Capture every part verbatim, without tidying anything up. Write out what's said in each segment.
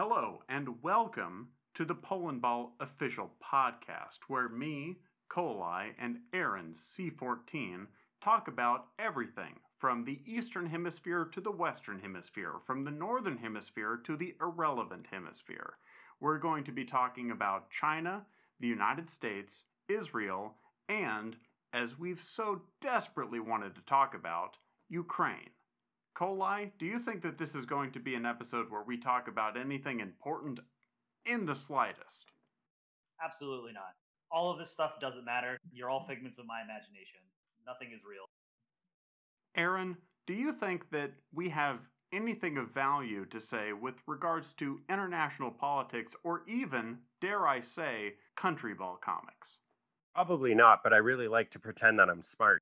Hello, and welcome to the Polandball official podcast, where me, Koleye, and Aaron C fourteen talk about everything from the Eastern Hemisphere to the Western Hemisphere, from the Northern Hemisphere to the irrelevant hemisphere. We're going to be talking about China, the United States, Israel, and, as we've so desperately wanted to talk about, Ukraine. Koleye, do you think that this is going to be an episode where we talk about anything important in the slightest? Absolutely not. All of this stuff doesn't matter. You're all figments of my imagination. Nothing is real. Aaron, do you think that we have anything of value to say with regards to international politics or even, dare I say, country ball comics? Probably not, but I really like to pretend that I'm smart.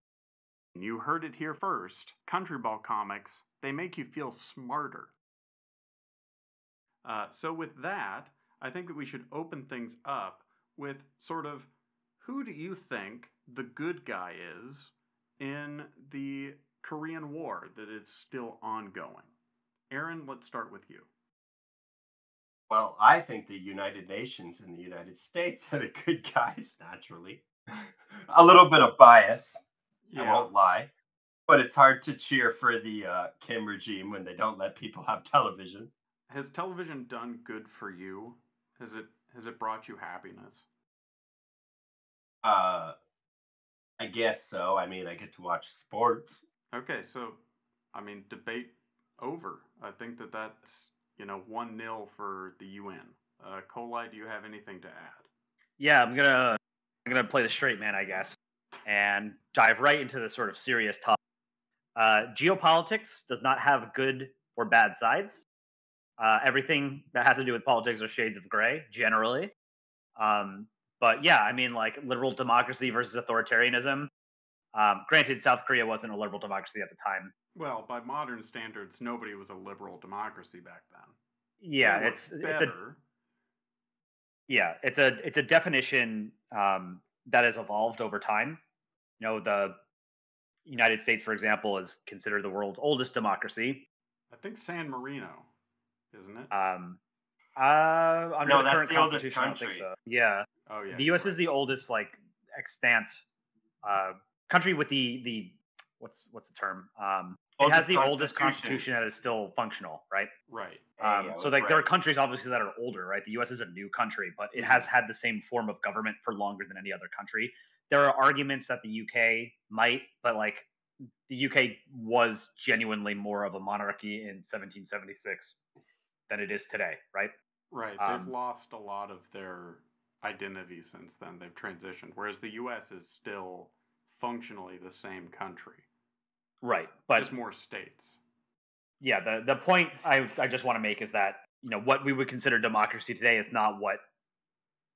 You heard it here first. Country ball comics, they make you feel smarter. Uh, so with that, I think that we should open things up with sort of, who do you think the good guy is in the Korean War that is still ongoing? Aaron, let's start with you. Well, I think the United Nations and the United States are the good guys, naturally. A little bit of bias. Yeah. I won't lie, but it's hard to cheer for the uh, Kim regime when they don't let people have television. Has television done good for you? Has it has it brought you happiness? Uh, I guess so. I mean, I get to watch sports. Okay, so, I mean, debate over. I think that that's, you know, one nil for the U N. Uh, Koleye, do you have anything to add? Yeah, I'm gonna I'm gonna play the straight man, I guess, and dive right into this sort of serious topic. Uh, geopolitics does not have good or bad sides. Uh, everything that has to do with politics are shades of gray, generally. Um, but yeah, I mean, like, liberal democracy versus authoritarianism. Um, granted, South Korea wasn't a liberal democracy at the time. Well, by modern standards, nobody was a liberal democracy back then. Yeah, they it's better. It's a, yeah, it's a it's a definition um, that has evolved over time. You know, the United States, for example, is considered the world's oldest democracy. I think San Marino, isn't it? Um, uh, no, the that's the oldest country. I think so. Yeah. Oh, yeah. The U S right. is the oldest, like, extant uh, country with the, the what's what's the term? Um, it has the oldest constitution that is still functional, right? Right. Um, yeah, so, like, right. there are countries, obviously, that are older, right? The U S is a new country, but it has had the same form of government for longer than any other country. There are arguments that the U K might, but, like, the U K was genuinely more of a monarchy in seventeen seventy-six than it is today, right? Right. Um, They've lost a lot of their identity since then. They've transitioned, whereas the U S is still functionally the same country. Right. But just more states. Yeah. The, the point I, I just want to make is that, you know, what we would consider democracy today is not what,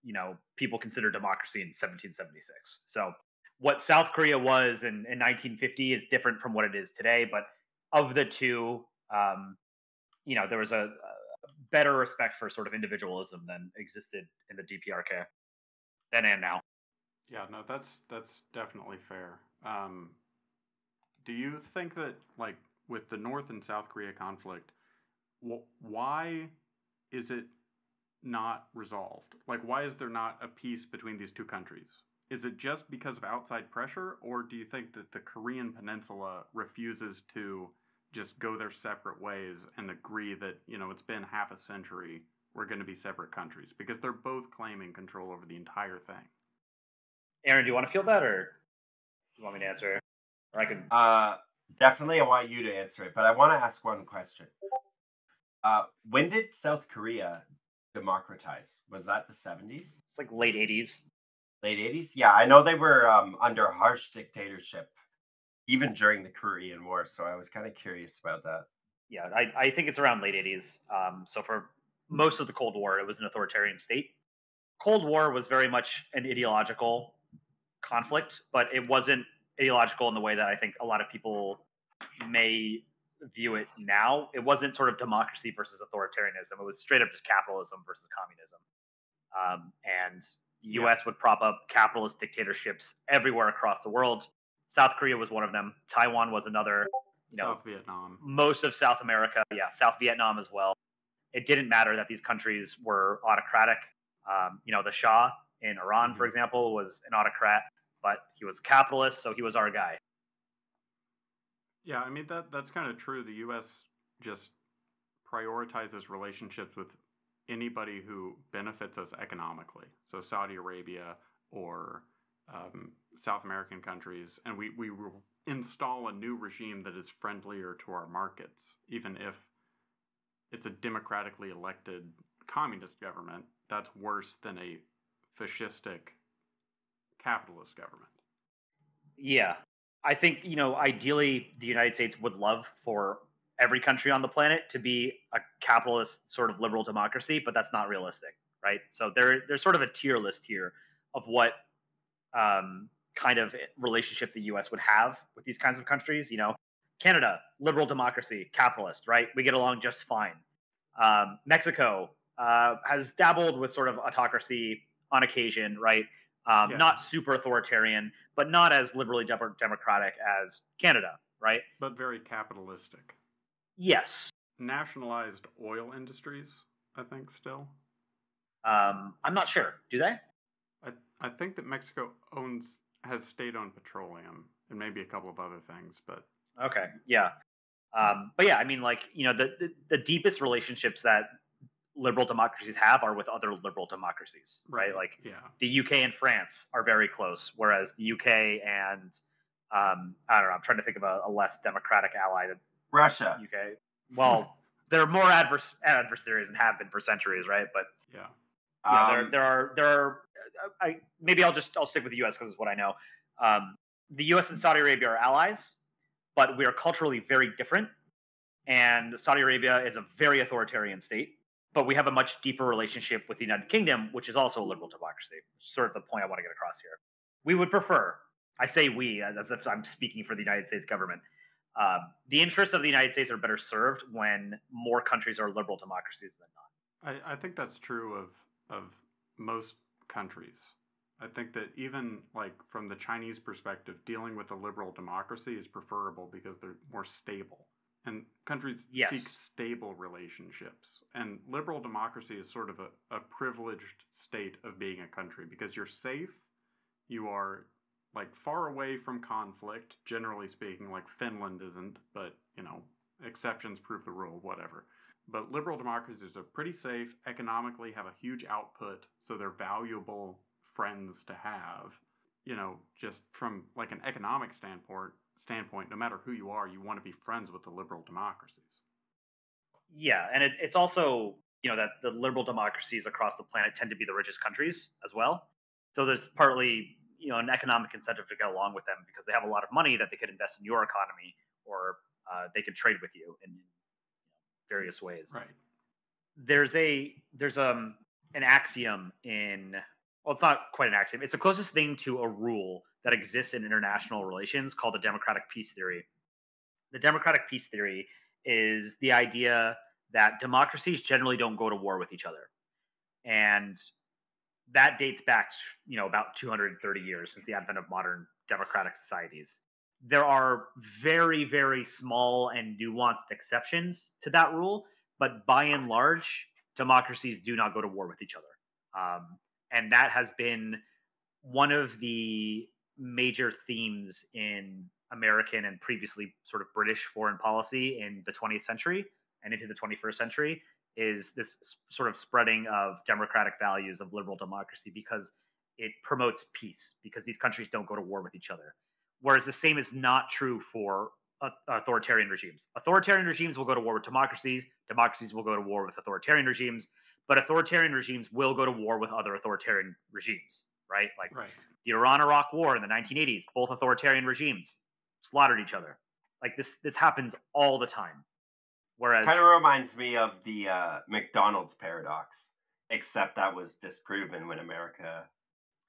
you know, people consider democracy in seventeen seventy-six. So what South Korea was in, in nineteen fifty is different from what it is today. But of the two, um, you know, there was a, a better respect for sort of individualism than existed in the D P R K then and now. Yeah, no, that's that's definitely fair. Um, do you think that, like, with the North and South Korea conflict, wh- why is it not resolved? Like, why is there not a peace between these two countries? Is it just because of outside pressure, or do you think that the Korean Peninsula refuses to just go their separate ways and agree that, you know, it's been half a century, we're going to be separate countries, because they're both claiming control over the entire thing? Aaron, do you want to field that, or do you want me to answer it? Or I can... Uh, definitely I want you to answer it, but I want to ask one question. Uh, when did South Korea democratize? Was that the seventies? It's like late eighties. Late eighties? Yeah, I know they were um, under harsh dictatorship, even during the Korean War, so I was kind of curious about that. Yeah, I, I think it's around late eighties. Um, so for most of the Cold War, it was an authoritarian state. Cold War was very much an ideological conflict, but it wasn't ideological in the way that I think a lot of people may view it now. It wasn't sort of democracy versus authoritarianism. It was straight up just capitalism versus communism. Um, and the yeah. U S would prop up capitalist dictatorships everywhere across the world. South Korea was one of them. Taiwan was another. You know, South Vietnam. Most of South America. Yeah, South Vietnam as well. it didn't matter that these countries were autocratic. Um, you know, the Shah in Iran, mm-hmm. for example, was an autocrat, but he was a capitalist, so he was our guy. Yeah, I mean, that that's kind of true. The U S just prioritizes relationships with anybody who benefits us economically. So Saudi Arabia or um, South American countries. And we, we will install a new regime that is friendlier to our markets, even if it's a democratically elected communist government. That's worse than a fascistic capitalist government. Yeah. I think, you know, ideally, the United States would love for every country on the planet to be a capitalist sort of liberal democracy, but that's not realistic, right? So there, there's sort of a tier list here of what um, kind of relationship the U S would have with these kinds of countries. You know, Canada, liberal democracy, capitalist, right? We get along just fine. Um, Mexico uh, has dabbled with sort of autocracy on occasion, right? Um, yeah. Not super authoritarian, but not as liberally de- democratic as Canada, right? But very capitalistic. Yes. Nationalized oil industries, I think, still. Um, I'm not sure. Do they? I I think that Mexico owns has state-owned petroleum and maybe a couple of other things, but... Okay, yeah. Um, but yeah, I mean, like, you know, the, the, the deepest relationships that liberal democracies have are with other liberal democracies, right? Like yeah. the U K and France are very close, whereas the U K and um, I don't know, I'm trying to think of a, a less democratic ally than Russia. U K. Well, they're more advers- adversaries and have been for centuries, right? But yeah, yeah um, there, there are there are. I, maybe I'll just I'll stick with the U S because it's what I know. Um, the U S and Saudi Arabia are allies, but we are culturally very different. And Saudi Arabia is a very authoritarian state. But we have a much deeper relationship with the United Kingdom, which is also a liberal democracy. Sort of the point I want to get across here. We would prefer, I say we, as if I'm speaking for the United States government, uh, the interests of the United States are better served when more countries are liberal democracies than not. I, I think that's true of of most countries. I think that even like from the Chinese perspective, dealing with a liberal democracy is preferable because they're more stable. And countries yes. seek stable relationships. And liberal democracy is sort of a, a privileged state of being a country because you're safe, you are like far away from conflict, generally speaking, like Finland isn't, but you know, exceptions prove the rule, whatever. But liberal democracies are pretty safe, economically have a huge output, so they're valuable friends to have. You know, just from like an economic standpoint, standpoint, no matter who you are, you want to be friends with the liberal democracies. Yeah, and it, it's also, you know, that the liberal democracies across the planet tend to be the richest countries as well. So there's partly, you know, an economic incentive to get along with them because they have a lot of money that they could invest in your economy or uh, they could trade with you in various ways. Right. There's a there's um an axiom in well, it's not quite an axiom. It's the closest thing to a rule that exists in international relations called the Democratic Peace Theory. The Democratic Peace Theory is the idea that democracies generally don't go to war with each other. And that dates back, you know, about two hundred thirty years since the advent of modern democratic societies. There are very, very small and nuanced exceptions to that rule, but by and large, democracies do not go to war with each other. Um, and that has been one of the major themes in American and previously sort of British foreign policy in the twentieth century and into the twenty-first century is this sort of spreading of democratic values of liberal democracy because it promotes peace, because these countries don't go to war with each other. Whereas the same is not true for authoritarian regimes. Authoritarian regimes will go to war with democracies. Democracies will go to war with authoritarian regimes, but authoritarian regimes will go to war with other authoritarian regimes, right? Like. Right. The Iran-Iraq War in the nineteen eighties, both authoritarian regimes slaughtered each other. Like this, this happens all the time. Whereas, kind of reminds me of the uh, McDonald's paradox, except that was disproven when America,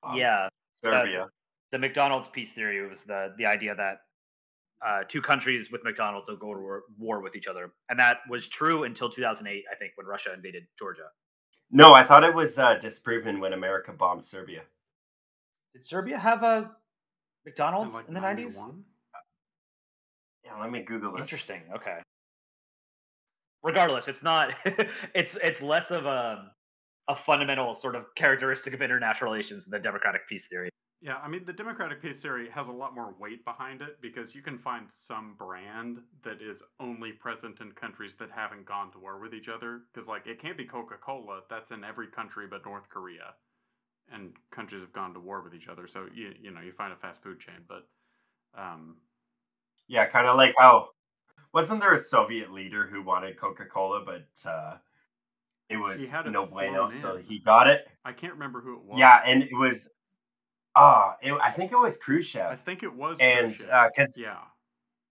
um, yeah, Serbia. The, the McDonald's Peace Theory was the the idea that uh, two countries with McDonald's will go to war, war with each other, and that was true until two thousand eight, I think, when Russia invaded Georgia. No, I thought it was uh, disproven when America bombed Serbia. Did Serbia have a McDonald's in, like in the ninety-one? nineties? Yeah, let me Google this. Interesting, okay. regardless, it's not. it's it's less of a a fundamental sort of characteristic of international relations than the democratic peace theory. Yeah, I mean, the democratic peace theory has a lot more weight behind it because you can find some brand that is only present in countries that haven't gone to war with each other. Because, like, it can't be Coca-Cola. That's in every country but North Korea. And countries have gone to war with each other. So, you, you know, you find a fast food chain. But, um... yeah, kind of like how... Wasn't there a Soviet leader who wanted Coca-Cola, but uh, it was it no bueno, in. so he got it? I can't remember who it was. Yeah, and it was... Ah, oh, I think it was Khrushchev. I think it was and, Khrushchev. Uh, cause, yeah.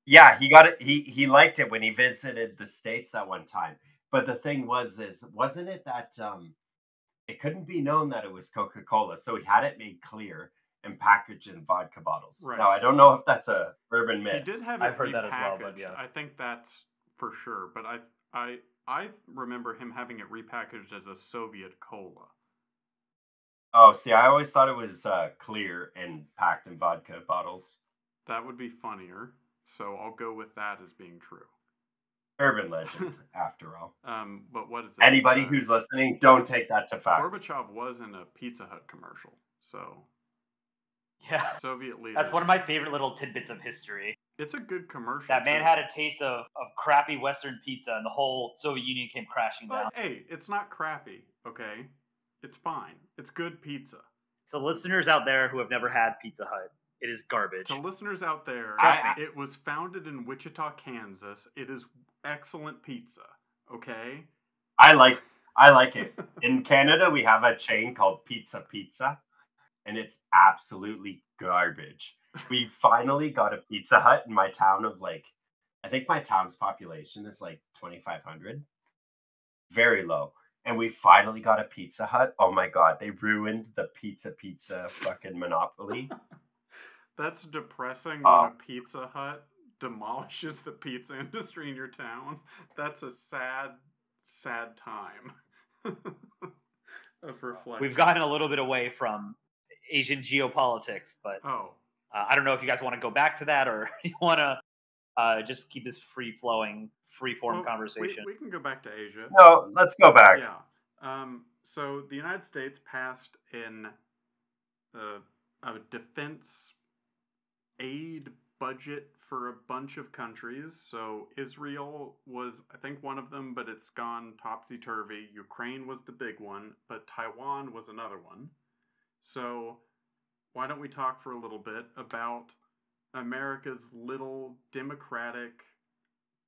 Yeah, he got it. He, he liked it when he visited the States that one time. But the thing was, is wasn't it that um, it couldn't be known that it was Coca-Cola. So he had it made clear and packaged in vodka bottles. Right. Now, I don't know if that's a urban myth. He did have it I've heard that as well, but yeah. I think that's for sure. But I, I, I remember him having it repackaged as a Soviet cola. Oh, see, I always thought it was uh, clear and packed in vodka bottles. That would be funnier, so I'll go with that as being true. Urban legend, after all. Um, but what is it? Anybody uh, who's listening, don't take that to fact. Gorbachev was in a Pizza Hut commercial, so... Yeah. Soviet leaders. That's one of my favorite little tidbits of history. It's a good commercial. That man too. had a taste of, of crappy Western pizza, and the whole Soviet Union came crashing but, down. Hey, it's not crappy, okay? It's fine. It's good pizza. To listeners out there who have never had Pizza Hut, it is garbage. To listeners out there, I, it was founded in Wichita, Kansas. It is excellent pizza. Okay? I like I like it. In Canada, we have a chain called Pizza Pizza, and it's absolutely garbage. We finally got a Pizza Hut in my town of like, I think my town's population is like twenty-five hundred. Very low. And we finally got a Pizza Hut. Oh my God, they ruined the Pizza Pizza fucking monopoly. That's depressing uh, when a Pizza Hut demolishes the pizza industry in your town. That's a sad, sad time of reflection. We've gotten a little bit away from Asian geopolitics, but oh. uh, I don't know if you guys want to go back to that or you want to uh, just keep this free-flowing Free-form well, conversation. We, we can go back to Asia. No, let's go back. Yeah. Um, so the United States passed in uh, a defense aid budget for a bunch of countries. So Israel was, I think, one of them, but it's gone topsy-turvy. Ukraine was the big one, but Taiwan was another one. So why don't we talk for a little bit about America's little democratic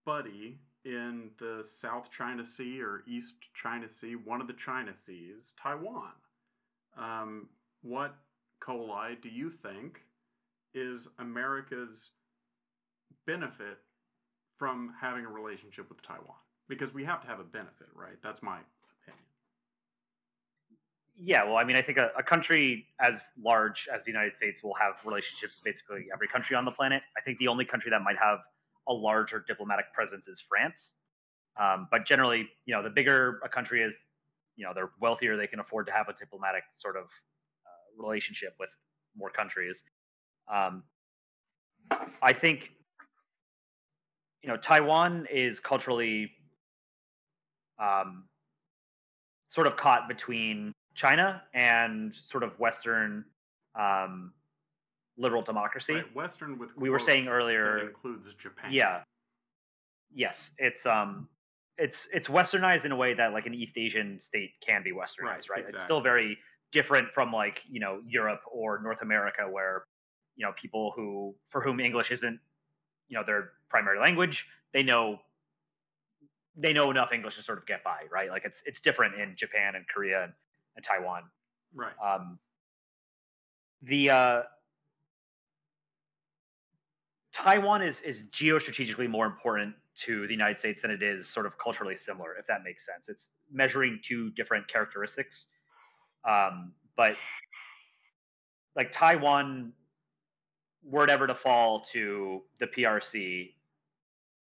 buddy in the South China Sea or East China Sea, one of the China Seas, Taiwan. Um, what, Koleye, do you think is America's benefit from having a relationship with Taiwan? Because we have to have a benefit, right? That's my opinion. Yeah, well, I mean, I think a, a country as large as the United States will have relationships with basically every country on the planet. I think the only country that might have a larger diplomatic presence is France. Um, but generally, you know, the bigger a country is, you know, they're wealthier, they can afford to have a diplomatic sort of uh, relationship with more countries. Um, I think, you know, Taiwan is culturally um, sort of caught between China and sort of Western um liberal democracy. Right, Western with we were saying earlier that includes Japan. Yeah. Yes, it's um, it's it's Westernized in a way that like an East Asian state can be Westernized, right? right? Exactly. It's still very different from like you know Europe or North America, where you know people who for whom English isn't you know their primary language, they know they know enough English to sort of get by, right? Like it's it's different in Japan and Korea and, and Taiwan. Right. Um. The uh. Taiwan is, is geostrategically more important to the United States than it is sort of culturally similar, if that makes sense. It's measuring two different characteristics. Um, but like Taiwan, were it ever to fall to the P R C,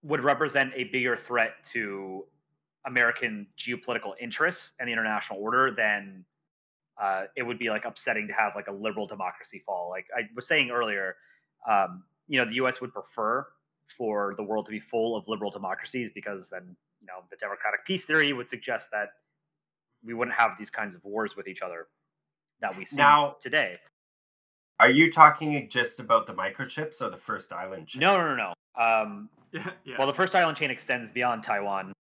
would represent a bigger threat to American geopolitical interests and the international order than uh, it would be like upsetting to have like a liberal democracy fall. Like I was saying earlier, um, you know, the U S would prefer for the world to be full of liberal democracies because then you know, the Democratic Peace Theory would suggest that we wouldn't have these kinds of wars with each other that we see now, today. Are you talking just about the microchips or the First Island Chain? No, no, no. no. Um, yeah, yeah. Well, the First Island Chain extends beyond Taiwan,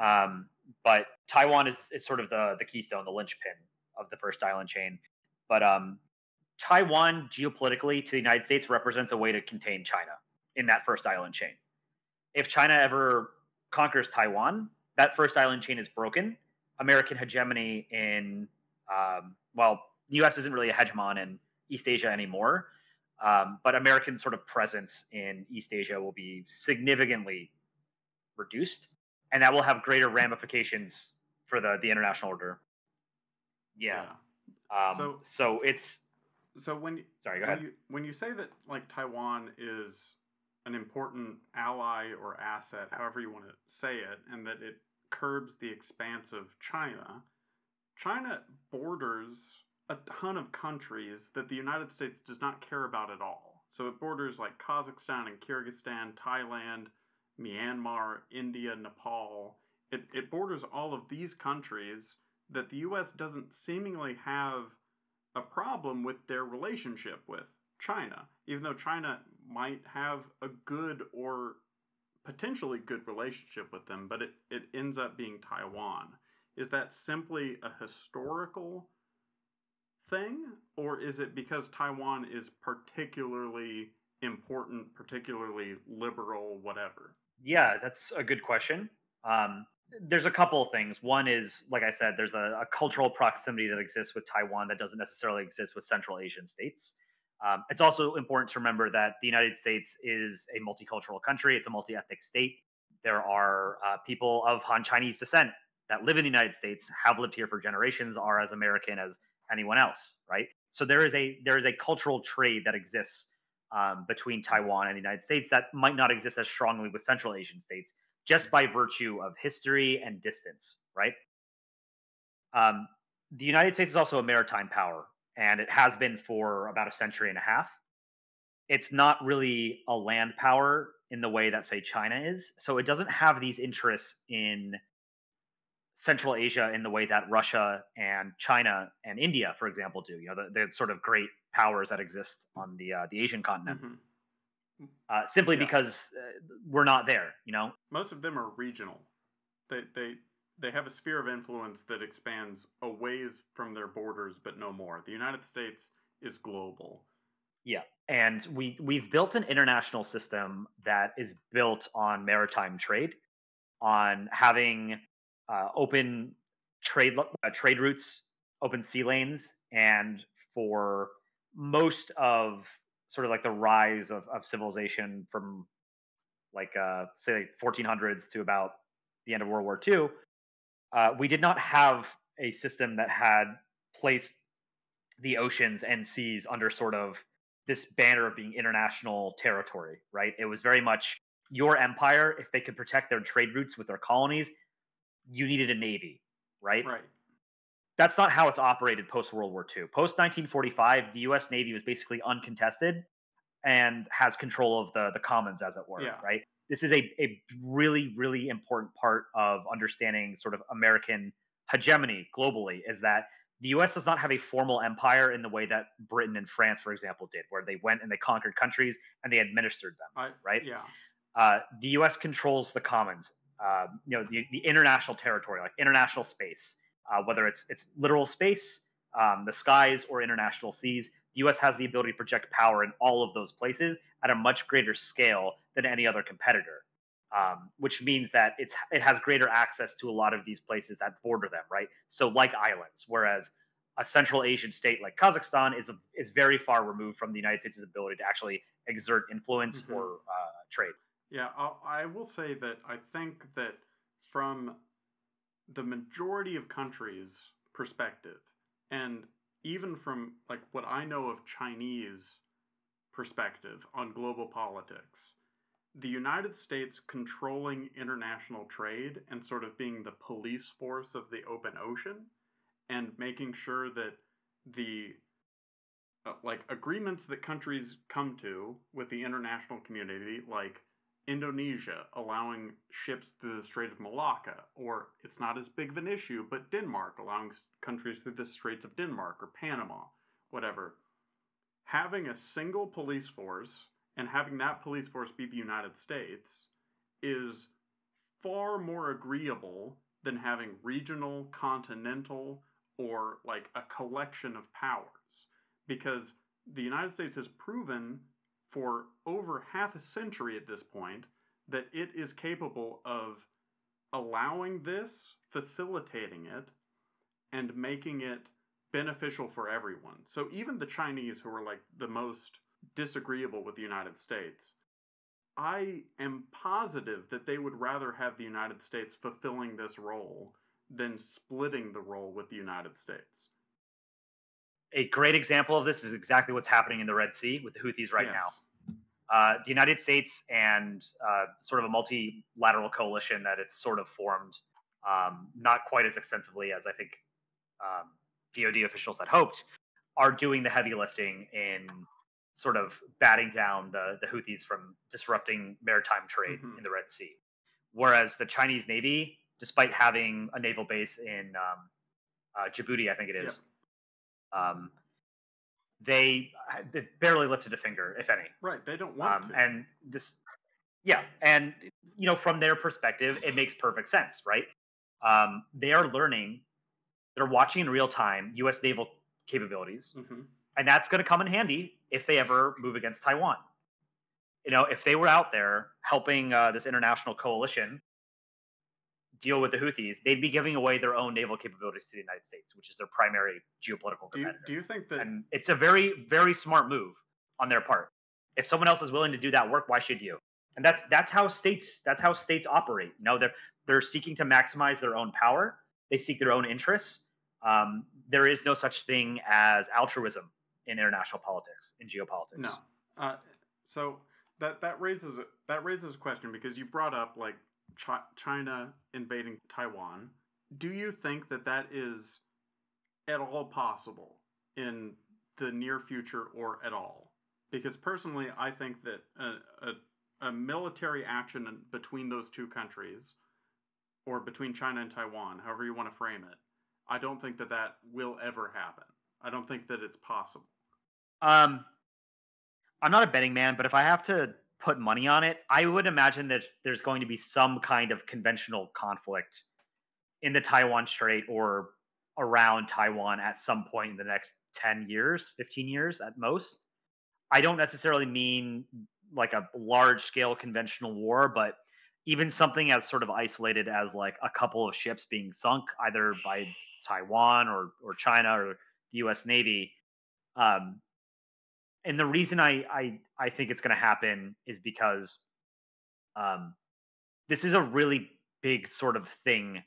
um, but Taiwan is, is sort of the, the keystone, the linchpin of the First Island Chain. But um, Taiwan, geopolitically, to the United States, represents a way to contain China in that First Island Chain. If China ever conquers Taiwan, that First Island Chain is broken. American hegemony in, um, well, the U S isn't really a hegemon in East Asia anymore, um, but American sort of presence in East Asia will be significantly reduced, and that will have greater ramifications for the, the international order. Yeah. yeah. Um, so, so it's... So when, Sorry, go when, ahead. You, when you say that like Taiwan is an important ally or asset, however you want to say it, and that it curbs the expanse of China, China borders a ton of countries that the United States does not care about at all. So it borders like Kazakhstan and Kyrgyzstan, Thailand, Myanmar, India, Nepal. It, it borders all of these countries that the U S doesn't seemingly have a problem with their relationship with China, even though China might have a good or potentially good relationship with them, but it, it ends up being Taiwan. Is that simply a historical thing, or is it because Taiwan is particularly important, particularly liberal, whatever? Yeah, that's a good question. Um, there's a couple of things. One is, like I said, there's a, a cultural proximity that exists with Taiwan that doesn't necessarily exist with Central Asian states. Um, it's also important to remember that the United States is a multicultural country. It's a multi-ethnic state. There are uh, people of Han Chinese descent that live in the United States, have lived here for generations, are as American as anyone else, right? So there is a there is a cultural trade that exists um, between Taiwan and the United States that might not exist as strongly with Central Asian states just by virtue of history and distance, right? Um, the United States is also a maritime power, and it has been for about a century and a half. It's not really a land power in the way that, say, China is. So it doesn't have these interests in Central Asia in the way that Russia and China and India, for example, do. You know, the, the sort of great powers that exist on the uh, the Asian continent. Mm-hmm. Uh, simply yeah. because uh, we're not there, you know? Most of them are regional. They, they, they have a sphere of influence that expands a ways from their borders, but no more. The United States is global. Yeah, and we, we've built an international system that is built on maritime trade, on having uh, open trade uh, trade routes, open sea lanes, and for most of sort of like the rise of, of civilization from like, uh, say, like fourteen hundreds to about the end of World War Two, uh, we did not have a system that had placed the oceans and seas under sort of this banner of being international territory, right? It was very much your empire. If they could protect their trade routes with their colonies, you needed a navy, right? Right. That's not how it's operated post-World War Two. Post nineteen forty-five, the U S Navy was basically uncontested and has control of the, the commons, as it were, yeah. right? This is a, a really, really important part of understanding sort of American hegemony globally, is that the U S does not have a formal empire in the way that Britain and France, for example, did, where they went and they conquered countries and they administered them, I, right? Yeah. Uh, the U S controls the commons, uh, you know, the, the international territory, like international space. Uh, whether it's it's literal space, um, the skies, or international seas, the U S has the ability to project power in all of those places at a much greater scale than any other competitor, um, which means that it's it has greater access to a lot of these places that border them, right? So like islands, whereas a Central Asian state like Kazakhstan is a, is very far removed from the United States' ability to actually exert influence mm-hmm. or uh, trade. Yeah, I'll, I will say that I think that from the majority of countries' perspective, and even from like what I know of Chinese perspective on global politics, the United States controlling international trade and sort of being the police force of the open ocean and making sure that the uh, like agreements that countries come to with the international community, like Indonesia allowing ships through the Strait of Malacca, or it's not as big of an issue, but Denmark allowing countries through the Straits of Denmark or Panama, whatever. Having a single police force and having that police force be the United States is far more agreeable than having regional, continental, or like a collection of powers. Because the United States has proven for over half a century at this point that it is capable of allowing this, facilitating it, and making it beneficial for everyone. So even the Chinese, who are like the most disagreeable with the United States, I am positive that they would rather have the United States fulfilling this role than splitting the role with the United States. A great example of this is exactly what's happening in the Red Sea with the Houthis right yes. now. Uh, the United States and uh, sort of a multilateral coalition that it's sort of formed, um, not quite as extensively as I think um, D O D officials had hoped, are doing the heavy lifting in sort of batting down the, the Houthis from disrupting maritime trade mm-hmm. in the Red Sea. Whereas the Chinese Navy, despite having a naval base in um, uh, Djibouti, I think it is, yep. Um, they, they barely lifted a finger, if any. Right, they don't want um, to. And this, yeah, and you know, from their perspective, it makes perfect sense, right? Um, they are learning, they're watching in real time U S naval capabilities, mm-hmm. and that's going to come in handy if they ever move against Taiwan. You know, if they were out there helping uh, this international coalition deal with the Houthis, they'd be giving away their own naval capabilities to the United States, which is their primary geopolitical competitor. Do you, do you think that... And it's a very, very smart move on their part. If someone else is willing to do that work, why should you? And that's that's how states that's how states operate. You know, they're, they're seeking to maximize their own power. They seek their own interests. Um, there is no such thing as altruism in international politics, in geopolitics. No. Uh, so that, that, raises, that raises a question, because you brought up, like, China invading Taiwan. Do you think that that is at all possible in the near future, or at all? Because personally, I think that a, a, a military action between those two countries, or between China and Taiwan, however you want to frame it, I don't think that that will ever happen. I don't think that it's possible. Um, I'm not a betting man, but if I have to put money on it, I would imagine that there's going to be some kind of conventional conflict in the Taiwan Strait or around Taiwan at some point in the next ten years, fifteen years at most. I don't necessarily mean like a large-scale conventional war, but even something as sort of isolated as like a couple of ships being sunk either by Taiwan or, or China or the U S Navy. Um, And the reason I, I, I think it's going to happen is because um, this is a really big sort of thing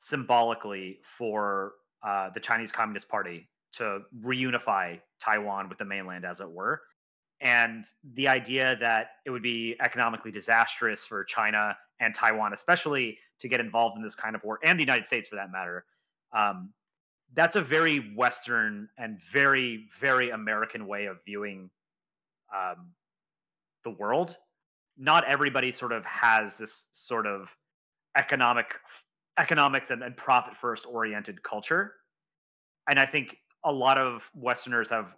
symbolically for uh, the Chinese Communist Party to reunify Taiwan with the mainland, as it were. And the idea that it would be economically disastrous for China and Taiwan, especially, to get involved in this kind of war, and the United States for that matter, um, that's a very Western and very, very American way of viewing um, the world. Not everybody sort of has this sort of economic, economics and, and profit-first oriented culture. And I think a lot of Westerners have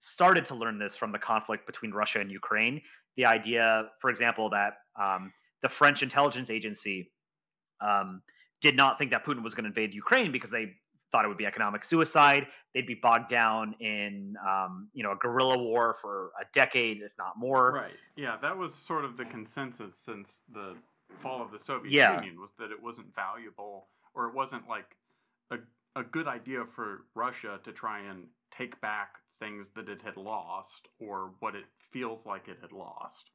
started to learn this from the conflict between Russia and Ukraine. The idea, for example, that um, the French intelligence agency um, did not think that Putin was going to invade Ukraine because they thought it would be economic suicide. They'd be bogged down in, um, you know, a guerrilla war for a decade, if not more. Right. Yeah, that was sort of the consensus since the fall of the Soviet yeah. Union, was that it wasn't valuable, or it wasn't like a a good idea for Russia to try and take back things that it had lost, or what it feels like it had lost.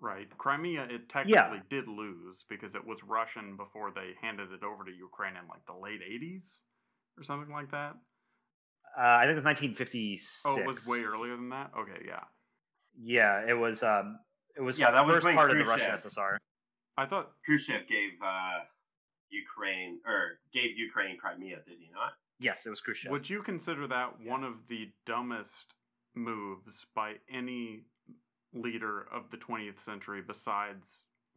Right. Crimea, it technically yeah. did lose because it was Russian before they handed it over to Ukraine in like the late eighties. Or something like that. Uh, I think it was nineteen fifty-six. Oh, it was way earlier than that. Okay, yeah, yeah, it was. Um, it was. Yeah, that was like part Khrushchev. Of the Russian S S R. I thought Khrushchev gave uh, Ukraine or gave Ukraine Crimea, did he not? Yes, it was Khrushchev. Would you consider that yeah. one of the dumbest moves by any leader of the twentieth century besides,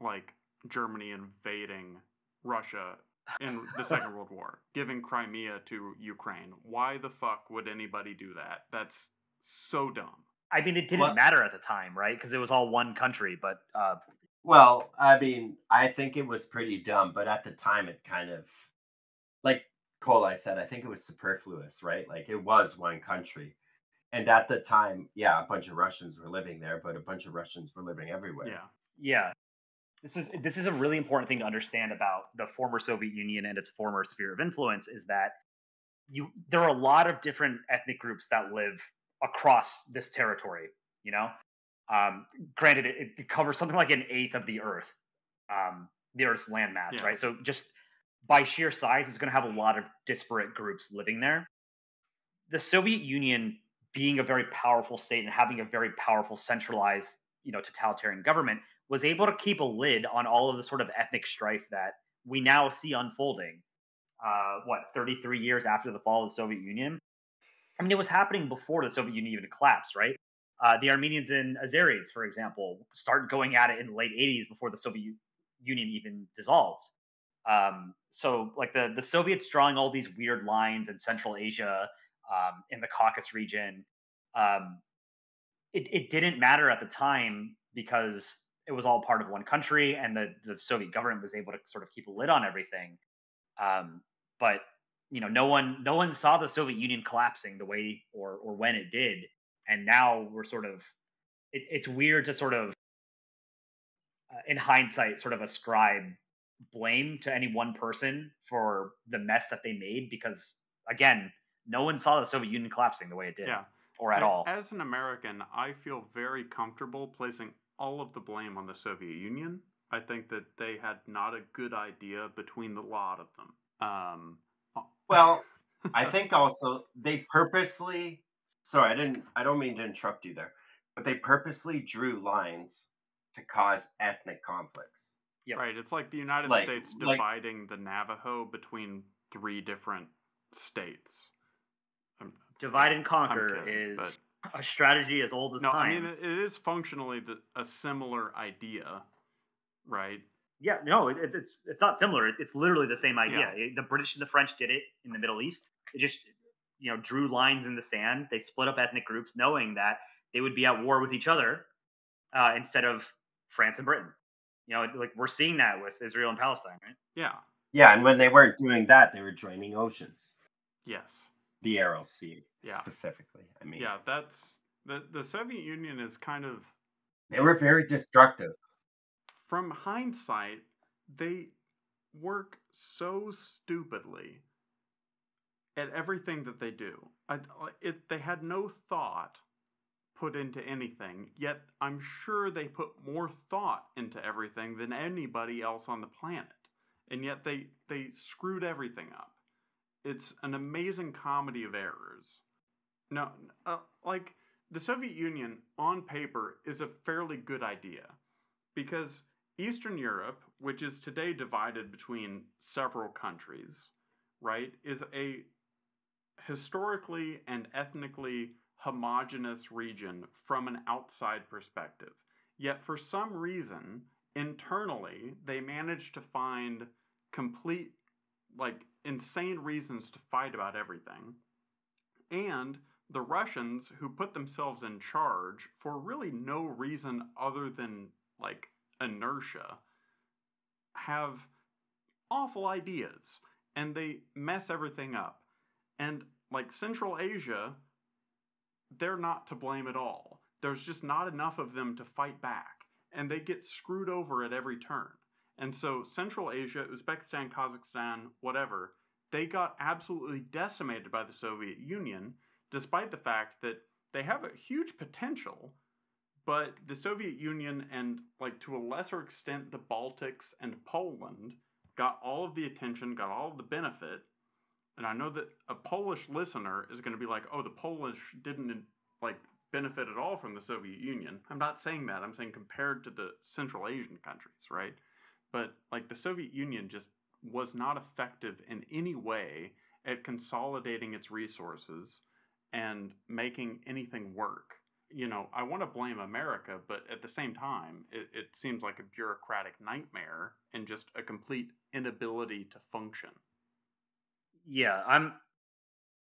like, Germany invading Russia in the Second World War, giving Crimea to Ukraine. Why the fuck would anybody do that? That's so dumb. I mean, it didn't well, matter at the time, right? Because it was all one country, but... Uh... Well, I mean, I think it was pretty dumb, but at the time it kind of... Like Koleye said, I think it was superfluous, right? Like, it was one country. And at the time, yeah, a bunch of Russians were living there, but a bunch of Russians were living everywhere. Yeah. Yeah. This is this is a really important thing to understand about the former Soviet Union and its former sphere of influence, is that you there are a lot of different ethnic groups that live across this territory, you know? Um, granted, it, it covers something like an eighth of the Earth, um, the Earth's landmass, yeah. right? So just by sheer size, it's going to have a lot of disparate groups living there. The Soviet Union, being a very powerful state and having a very powerful centralized, you know, totalitarian government, was able to keep a lid on all of the sort of ethnic strife that we now see unfolding, uh, what, thirty-three years after the fall of the Soviet Union? I mean, it was happening before the Soviet Union even collapsed, right? Uh, the Armenians and Azeris, for example, started going at it in the late eighties before the Soviet Union even dissolved. Um, so, like, the, the Soviets drawing all these weird lines in Central Asia, um, in the Caucasus region, um, it, it didn't matter at the time because it was all part of one country, and the, the Soviet government was able to sort of keep a lid on everything. Um, but, you know, no one no one saw the Soviet Union collapsing the way or or when it did. And now we're sort of, it, it's weird to sort of, uh, in hindsight, sort of ascribe blame to any one person for the mess that they made, because, again, no one saw the Soviet Union collapsing the way it did, yeah. or at and all. As an American, I feel very comfortable placing all of the blame on the Soviet Union. I think that they had not a good idea between the lot of them. Um, well, I think also they purposely... Sorry, I didn't. I don't mean to interrupt you there, but they purposely drew lines to cause ethnic conflicts. Yep. Right. It's like the United like, States dividing like, the Navajo between three different states. I'm, Divide and conquer kidding, is but... a strategy as old as no, time. No, I mean it is functionally the, a similar idea, right? Yeah. No, it, it's it's not similar. It, it's literally the same idea. Yeah. It, the British and the French did it in the Middle East. It just. You know, drew lines in the sand. They split up ethnic groups knowing that they would be at war with each other uh, instead of France and Britain. You know, like we're seeing that with Israel and Palestine, right? Yeah. Yeah, and when they weren't doing that, they were joining oceans. Yes. The Aral Sea, yeah. specifically. I mean, yeah, that's the, the Soviet Union is kind of... They were very destructive. From hindsight, they work so stupidly at everything that they do. I, it, they had no thought put into anything, yet I'm sure they put more thought into everything than anybody else on the planet. And yet they, they screwed everything up. It's an amazing comedy of errors. Now, uh, like, the Soviet Union, on paper, is a fairly good idea. Because Eastern Europe, which is today divided between several countries, right, is a... historically and ethnically homogeneous region from an outside perspective. Yet for some reason, internally, they managed to find complete, like, insane reasons to fight about everything. And the Russians, who put themselves in charge for really no reason other than, like, inertia, have awful ideas, and they mess everything up. And, like, Central Asia, they're not to blame at all. There's just not enough of them to fight back. And they get screwed over at every turn. And so Central Asia, Uzbekistan, Kazakhstan, whatever, they got absolutely decimated by the Soviet Union, despite the fact that they have a huge potential, but the Soviet Union and, like, to a lesser extent, the Baltics and Poland got all of the attention, got all of the benefit. And I know that a Polish listener is going to be like, oh, the Polish didn't, like, benefit at all from the Soviet Union. I'm not saying that. I'm saying compared to the Central Asian countries, right? But, like, the Soviet Union just was not effective in any way at consolidating its resources and making anything work. you know, I want to blame America, but at the same time, it, it seems like a bureaucratic nightmare and just a complete inability to function. Yeah, I'm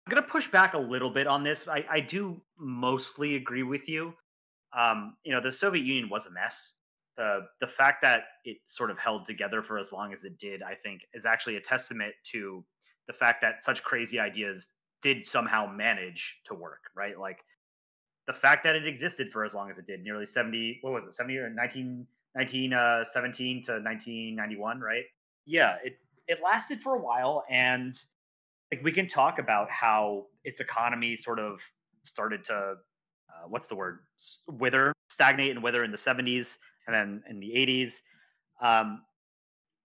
going to push back a little bit on this. I, I do mostly agree with you. Um, you know, the Soviet Union was a mess. The, the fact that it sort of held together for as long as it did, I think, is actually a testament to the fact that such crazy ideas did somehow manage to work, right? Like, the fact that it existed for as long as it did, nearly seventy, what was it, seventy or nineteen, nineteen, uh, seventeen to nineteen ninety-one, right? Yeah, it it lasted for a while, and like we can talk about how its economy sort of started to, uh, what's the word, wither, stagnate and wither in the seventies, and then in the eighties. Um,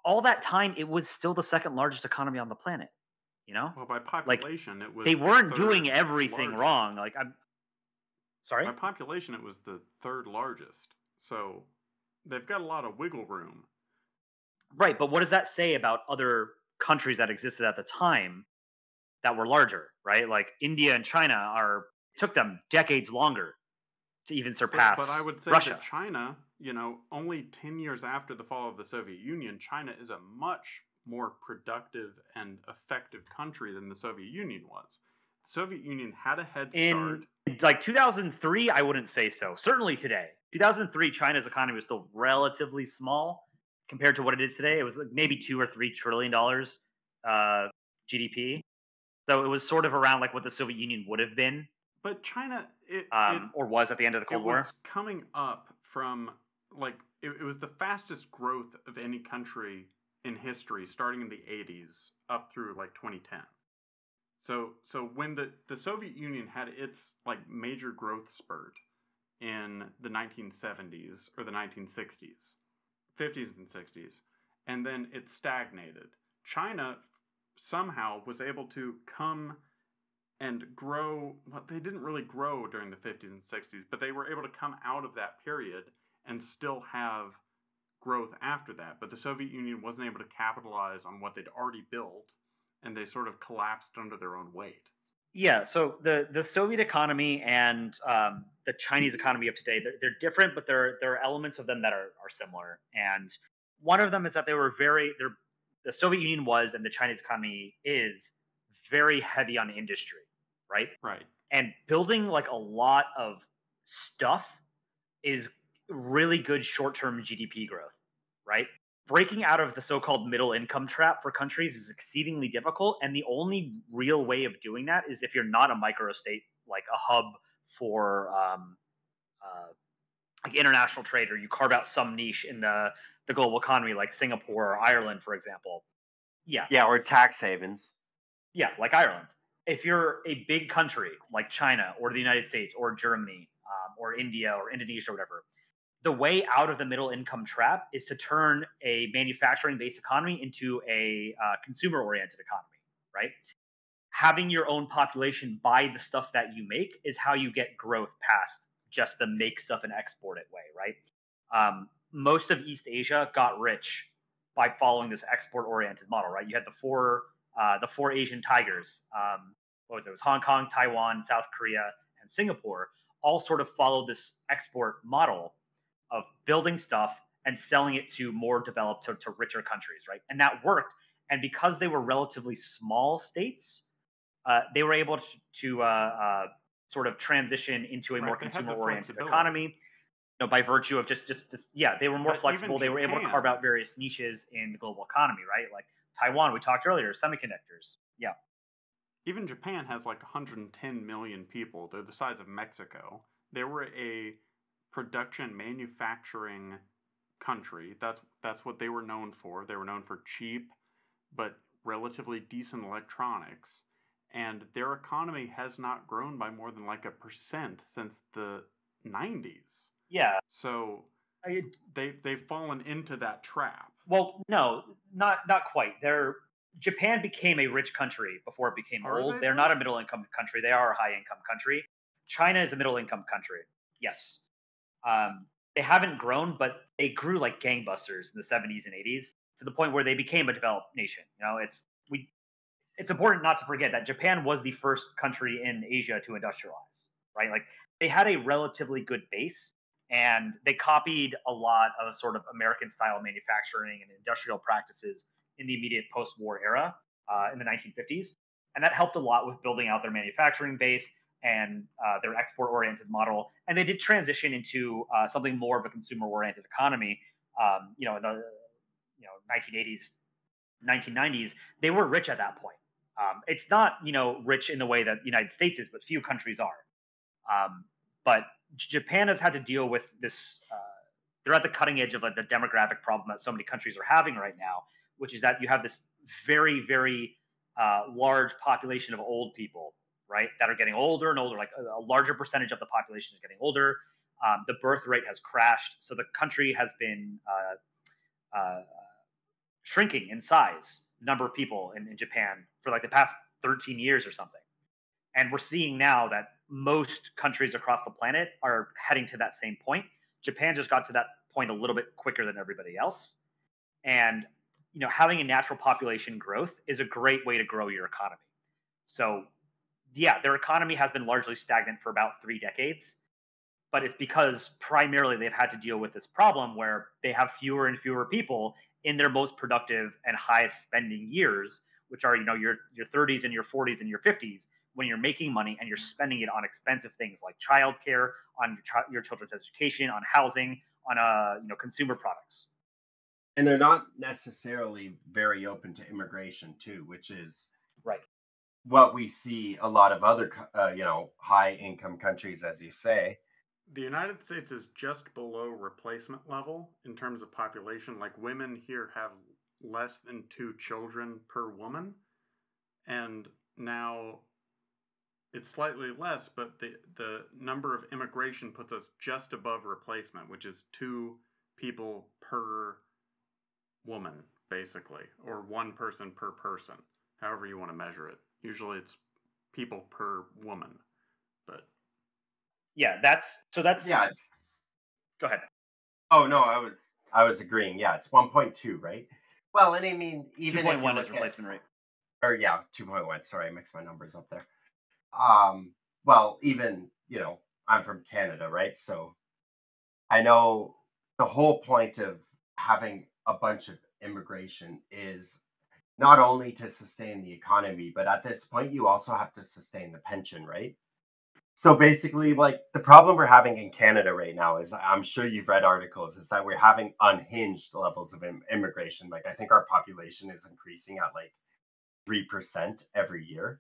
all that time, it was still the second largest economy on the planet. You know, well, by population, like, it was they weren't the doing everything largest. wrong. Like I'm. Sorry? By population, it was the third largest. So they've got a lot of wiggle room. Right, but what does that say about other countries that existed at the time that were larger, right? Like India and China are took them decades longer to even surpass Russia. But, but I would say Russia. that China, you know, only ten years after the fall of the Soviet Union, China is a much more productive and effective country than the Soviet Union was. Soviet Union had a head start. In like two thousand three, I wouldn't say so. Certainly today. two thousand three, China's economy was still relatively small compared to what it is today. It was like maybe two or three trillion dollars uh, G D P. So it was sort of around like what the Soviet Union would have been. But China... It, um, it, or was at the end of the Cold War. It was coming up from... like it, it was the fastest growth of any country in history, starting in the eighties up through like twenty ten. So so when the, the Soviet Union had its like major growth spurt in the nineteen seventies or the nineteen sixties, fifties and sixties, and then it stagnated, China somehow was able to come and grow. Well, they didn't really grow during the fifties and sixties, but they were able to come out of that period and still have growth after that. But the Soviet Union wasn't able to capitalize on what they'd already built, and they sort of collapsed under their own weight. Yeah, so the, the Soviet economy and um, the Chinese economy of today, they're, they're different, but there, there are elements of them that are, are similar. And one of them is that they were very, the Soviet Union was, and the Chinese economy is, very heavy on industry, right? Right. And building like a lot of stuff is really good short-term G D P growth, right? Breaking out of the so-called middle income trap for countries is exceedingly difficult, and the only real way of doing that is if you're not a microstate, like a hub for um, uh, like international trade, or you carve out some niche in the, the global economy, like Singapore or Ireland, for example. Yeah. Yeah, or tax havens. Yeah, like Ireland. If you're a big country like China or the United States or Germany um, or India or Indonesia or whatever, the way out of the middle income trap is to turn a manufacturing-based economy into a uh, consumer-oriented economy, right? Having your own population buy the stuff that you make is how you get growth past just the make stuff and export it way, right? Um, most of East Asia got rich by following this export-oriented model, right? You had the four, uh, the four Asian tigers. Um, what was it? It was Hong Kong, Taiwan, South Korea, and Singapore, all sort of followed this export model of building stuff and selling it to more developed, to, to richer countries, right? And that worked. And because they were relatively small states, uh, they were able to, to uh, uh, sort of transition into a right, more consumer-oriented economy, you know, by virtue of just, just, just yeah, they were more but flexible. They were able to carve out various niches in the global economy, right? Like Taiwan, we talked earlier, semiconductors, yeah. Even Japan has like one hundred ten million people. They're the size of Mexico. They were a... production manufacturing country. That's that's what they were known for. They were known for cheap but relatively decent electronics, and their economy has not grown by more than like a percent since the nineties. Yeah. So I, they they've fallen into that trap. Well, no, not not quite. They're Japan became a rich country before it became are old. They? They're not a middle income country. They are a high income country. China is a middle income country. Yes. Um, they haven't grown, but they grew like gangbusters in the seventies and eighties to the point where they became a developed nation. You know, it's we. It's important not to forget that Japan was the first country in Asia to industrialize, right? Like they had a relatively good base, and they copied a lot of sort of American-style manufacturing and industrial practices in the immediate post-war era uh, in the nineteen fifties. And that helped a lot with building out their manufacturing base and uh, their export-oriented model. And they did transition into uh, something more of a consumer-oriented economy. Um, you know, in the you know nineteen eighties, nineteen nineties, they were rich at that point. Um, it's not, you know, rich in the way that the United States is, but few countries are. Um, but Japan has had to deal with this. Uh, they're at the cutting edge of like, the demographic problem that so many countries are having right now, which is that you have this very, very uh, large population of old people, right, that are getting older and older. Like a, a larger percentage of the population is getting older. Um, the birth rate has crashed. So the country has been uh, uh, shrinking in size, number of people in, in Japan for like the past thirteen years or something. And we're seeing now that most countries across the planet are heading to that same point. Japan just got to that point a little bit quicker than everybody else. And, you know, having a natural population growth is a great way to grow your economy. So, yeah, their economy has been largely stagnant for about three decades. But it's because primarily they've had to deal with this problem where they have fewer and fewer people in their most productive and highest spending years, which are, you know, your, your thirties and your forties and your fifties, when you're making money and you're spending it on expensive things like childcare, on your, ch your children's education, on housing, on uh, you know, consumer products. And they're not necessarily very open to immigration too, which is right what we see a lot of other uh, you know, high income countries, as you say. The United States is just below replacement level in terms of population. Like women here have less than two children per woman, and now it's slightly less, but the, the number of immigration puts us just above replacement, which is two people per woman, basically, or one person per person, however you want to measure it. Usually it's people per woman, but... Yeah, that's... So that's... Yeah, it's... Go ahead. Oh, no, I was I was agreeing. Yeah, it's one point two, right? Well, and I mean, even if you look at... two point one is replacement rate. Or, yeah, two point one. Sorry, I mixed my numbers up there. Um, well, even, you know, I'm from Canada, right? So I know the whole point of having a bunch of immigration is not only to sustain the economy, but at this point, you also have to sustain the pension, right? So basically, like, the problem we're having in Canada right now is, I'm sure you've read articles, is that we're having unhinged levels of im- immigration. Like, I think our population is increasing at like three percent every year.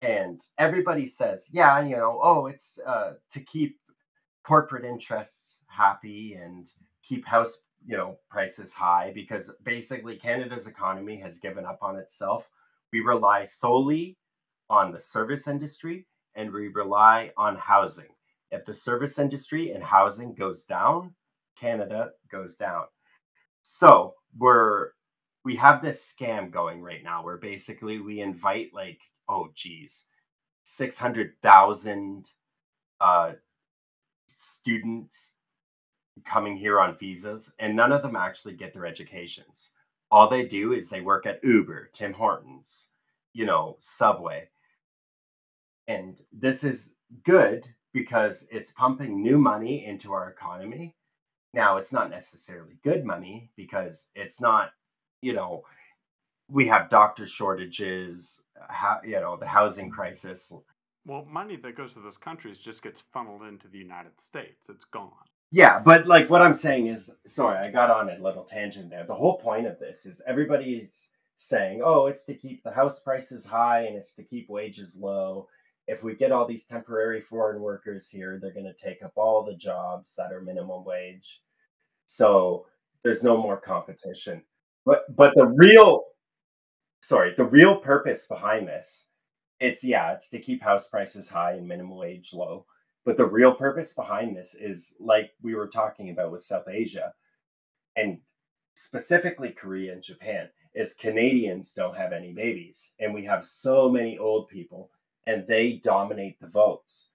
And everybody says, yeah, you know, oh, it's uh, to keep corporate interests happy and keep house, you know, prices high, because basically Canada's economy has given up on itself. We rely solely on the service industry and we rely on housing. If the service industry and housing goes down, Canada goes down. So we're we have this scam going right now where basically we invite like, oh, geez, six hundred thousand uh, students coming here on visas, and none of them actually get their educations. All they do is they work at Uber, Tim Hortons, you know, Subway. And this is good because it's pumping new money into our economy. Now, it's not necessarily good money because it's not, you know, we have doctor shortages, how, you know, the housing crisis. Well, money that goes to those countries just gets funneled into the United States. It's gone. Yeah, but like what I'm saying is, sorry, I got on a little tangent there. The whole point of this is everybody's saying, oh, it's to keep the house prices high and it's to keep wages low. If we get all these temporary foreign workers here, they're going to take up all the jobs that are minimum wage. So there's no more competition. But but the real... Sorry, the real purpose behind this, it's, yeah, it's to keep house prices high and minimum wage low. But the real purpose behind this is, like we were talking about with South Asia, and specifically Korea and Japan, is Canadians don't have any babies. And we have so many old people, and they dominate the votes.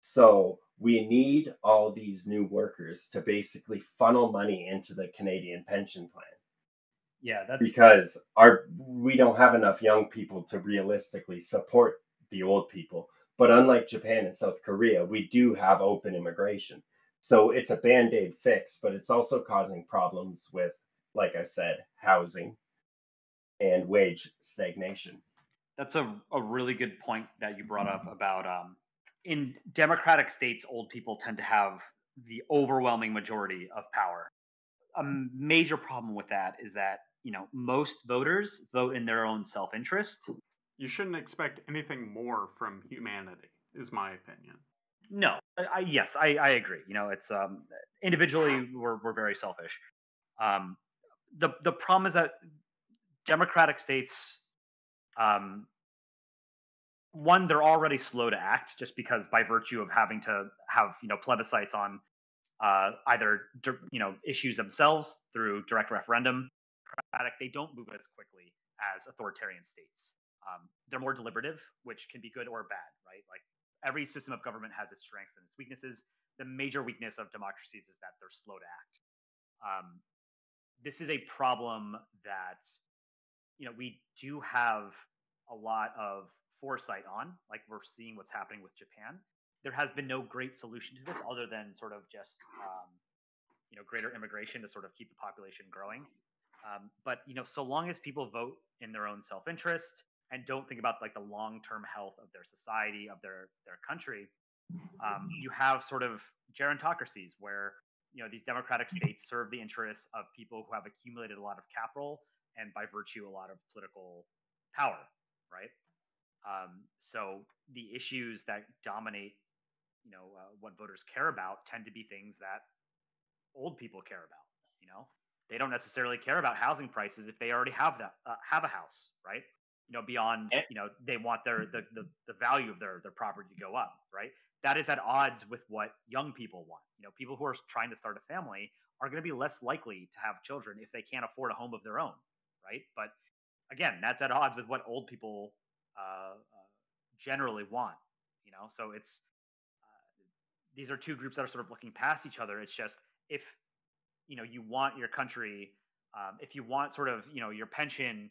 So we need all these new workers to basically funnel money into the Canadian pension plan. Yeah, that's because our we don't have enough young people to realistically support the old people. But unlike Japan and South Korea, we do have open immigration. So it's a Band-Aid fix, but it's also causing problems with, like I said, housing and wage stagnation. That's a, a really good point that you brought up about um, in democratic states, old people tend to have the overwhelming majority of power. A major problem with that is that, you know, most voters vote in their own self-interest. You shouldn't expect anything more from humanity, is my opinion. No, I, yes, I, I agree. You know, it's um, individually we're we're very selfish. Um, the the problem is that democratic states, um, one, they're already slow to act just because by virtue of having to have you know plebiscites on uh, either you know issues themselves through direct referendum. They don't move as quickly as authoritarian states. Um, they're more deliberative, which can be good or bad, right? Like every system of government has its strengths and its weaknesses. The major weakness of democracies is that they're slow to act. Um, this is a problem that, you know, we do have a lot of foresight on, like we're seeing what's happening with Japan. There has been no great solution to this other than sort of just, um, you know, greater immigration to sort of keep the population growing. Um, but, you know, so long as people vote in their own self-interest and don't think about like the long-term health of their society, of their, their country, um, you have sort of gerontocracies where, you know, these democratic states serve the interests of people who have accumulated a lot of capital and by virtue, a lot of political power, right? Um, so the issues that dominate, you know, uh, what voters care about tend to be things that old people care about, you know? They don't necessarily care about housing prices if they already have that uh, have a house, right? You know, beyond you know they want their the, the the value of their their property to go up, right? That is at odds with what young people want. You know, people who are trying to start a family are going to be less likely to have children if they can't afford a home of their own, right? But again, that's at odds with what old people uh, uh, generally want. You know, so it's uh, these are two groups that are sort of looking past each other. It's just if you know, you want your country, um, if you want sort of, you know, your pension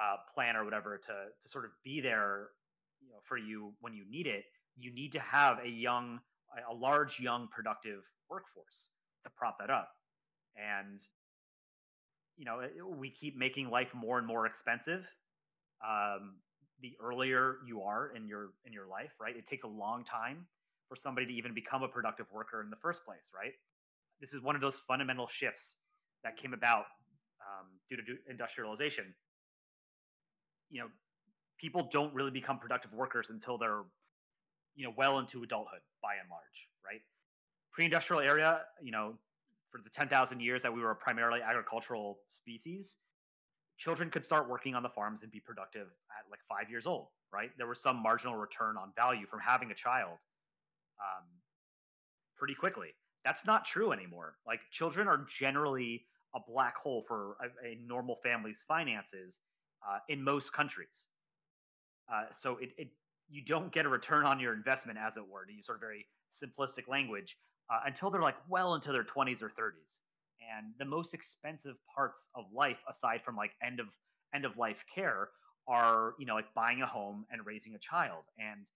uh, plan or whatever to to sort of be there, you know, for you when you need it, you need to have a young, a large, young, productive workforce to prop that up. And, you know, we keep making life more and more expensive. Um, the earlier you are in your, in your life, right? It takes a long time for somebody to even become a productive worker in the first place, right? This is one of those fundamental shifts that came about um, due to industrialization. You know, people don't really become productive workers until they're, you know, well into adulthood, by and large, right? Pre-industrial era, you know, for the ten thousand years that we were a primarily agricultural species, children could start working on the farms and be productive at like five years old, right? There was some marginal return on value from having a child um, pretty quickly. That's not true anymore. Like children are generally a black hole for a, a normal family's finances uh, in most countries. Uh, so it, it you don't get a return on your investment, as it were, to use sort of very simplistic language, uh, until they're like well into their twenties or thirties. And the most expensive parts of life, aside from like end of end of life care, are you know like buying a home and raising a child. And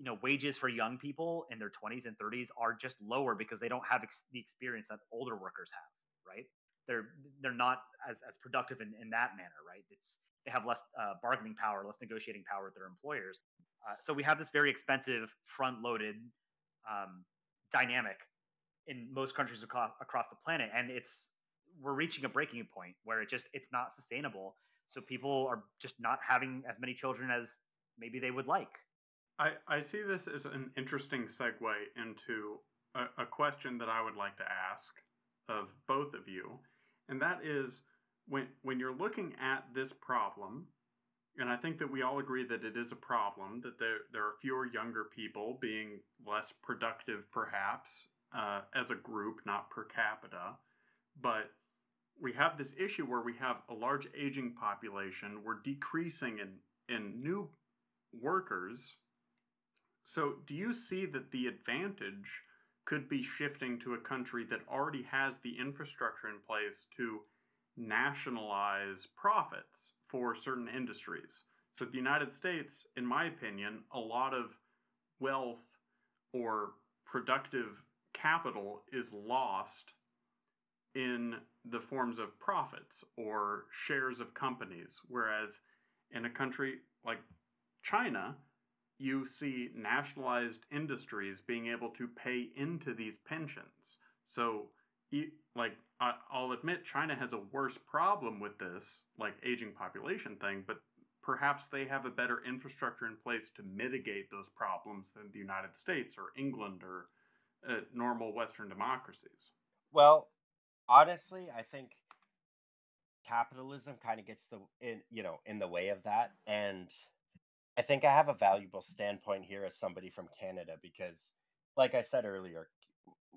you know, wages for young people in their twenties and thirties are just lower because they don't have ex- the experience that older workers have, right? They're they're not as, as productive in, in that manner, right? It's they have less uh, bargaining power, less negotiating power with their employers. Uh, so we have this very expensive, front-loaded um, dynamic in most countries across, across the planet, and it's we're reaching a breaking point where it just it's not sustainable. So people are just not having as many children as maybe they would like. I, I see this as an interesting segue into a, a question that I would like to ask of both of you, and that is, when when you're looking at this problem, and I think that we all agree that it is a problem, that there, there are fewer younger people being less productive perhaps uh, as a group, not per capita, but we have this issue where we have a large aging population, we're decreasing in, in new workers. So do you see that the advantage could be shifting to a country that already has the infrastructure in place to nationalize profits for certain industries? So the United States, in my opinion, a lot of wealth or productive capital is lost in the forms of profits or shares of companies. Whereas in a country like China, you see nationalized industries being able to pay into these pensions. So, like, I'll admit China has a worse problem with this, like, aging population thing, but perhaps they have a better infrastructure in place to mitigate those problems than the United States or England or uh, normal Western democracies. Well, honestly, I think capitalism kind of gets the in, you know, in the way of that. And I think I have a valuable standpoint here as somebody from Canada, because like I said earlier,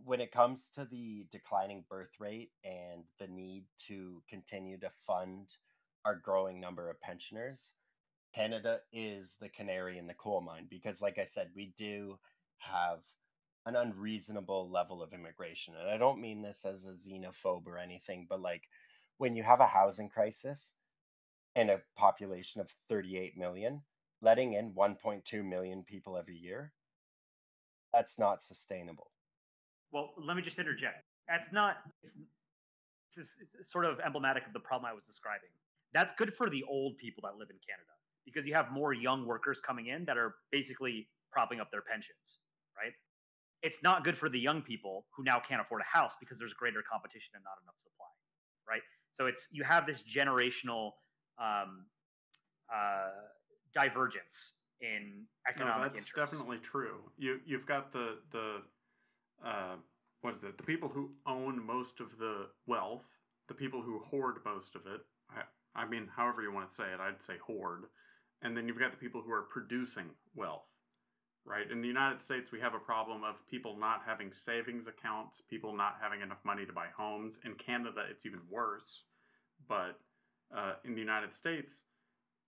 when it comes to the declining birth rate and the need to continue to fund our growing number of pensioners, Canada is the canary in the coal mine, because like I said, we do have an unreasonable level of immigration. And I don't mean this as a xenophobe or anything, but like when you have a housing crisis and a population of thirty-eight million, letting in one point two million people every year, that's not sustainable. Well, let me just interject. That's not, it's, it's, it's sort of emblematic of the problem I was describing. That's good for the old people that live in Canada, because you have more young workers coming in that are basically propping up their pensions, right? It's not good for the young people who now can't afford a house because there's greater competition and not enough supply, right? So it's, you have this generational um, uh, divergence in economic no, that's interests. That's definitely true. You, you've got the, the uh, what is it? The people who own most of the wealth, the people who hoard most of it. I, I mean, however you want to say it, I'd say hoard. And then you've got the people who are producing wealth. Right. In the United States, we have a problem of people not having savings accounts, people not having enough money to buy homes. In Canada, it's even worse. But uh, in the United States,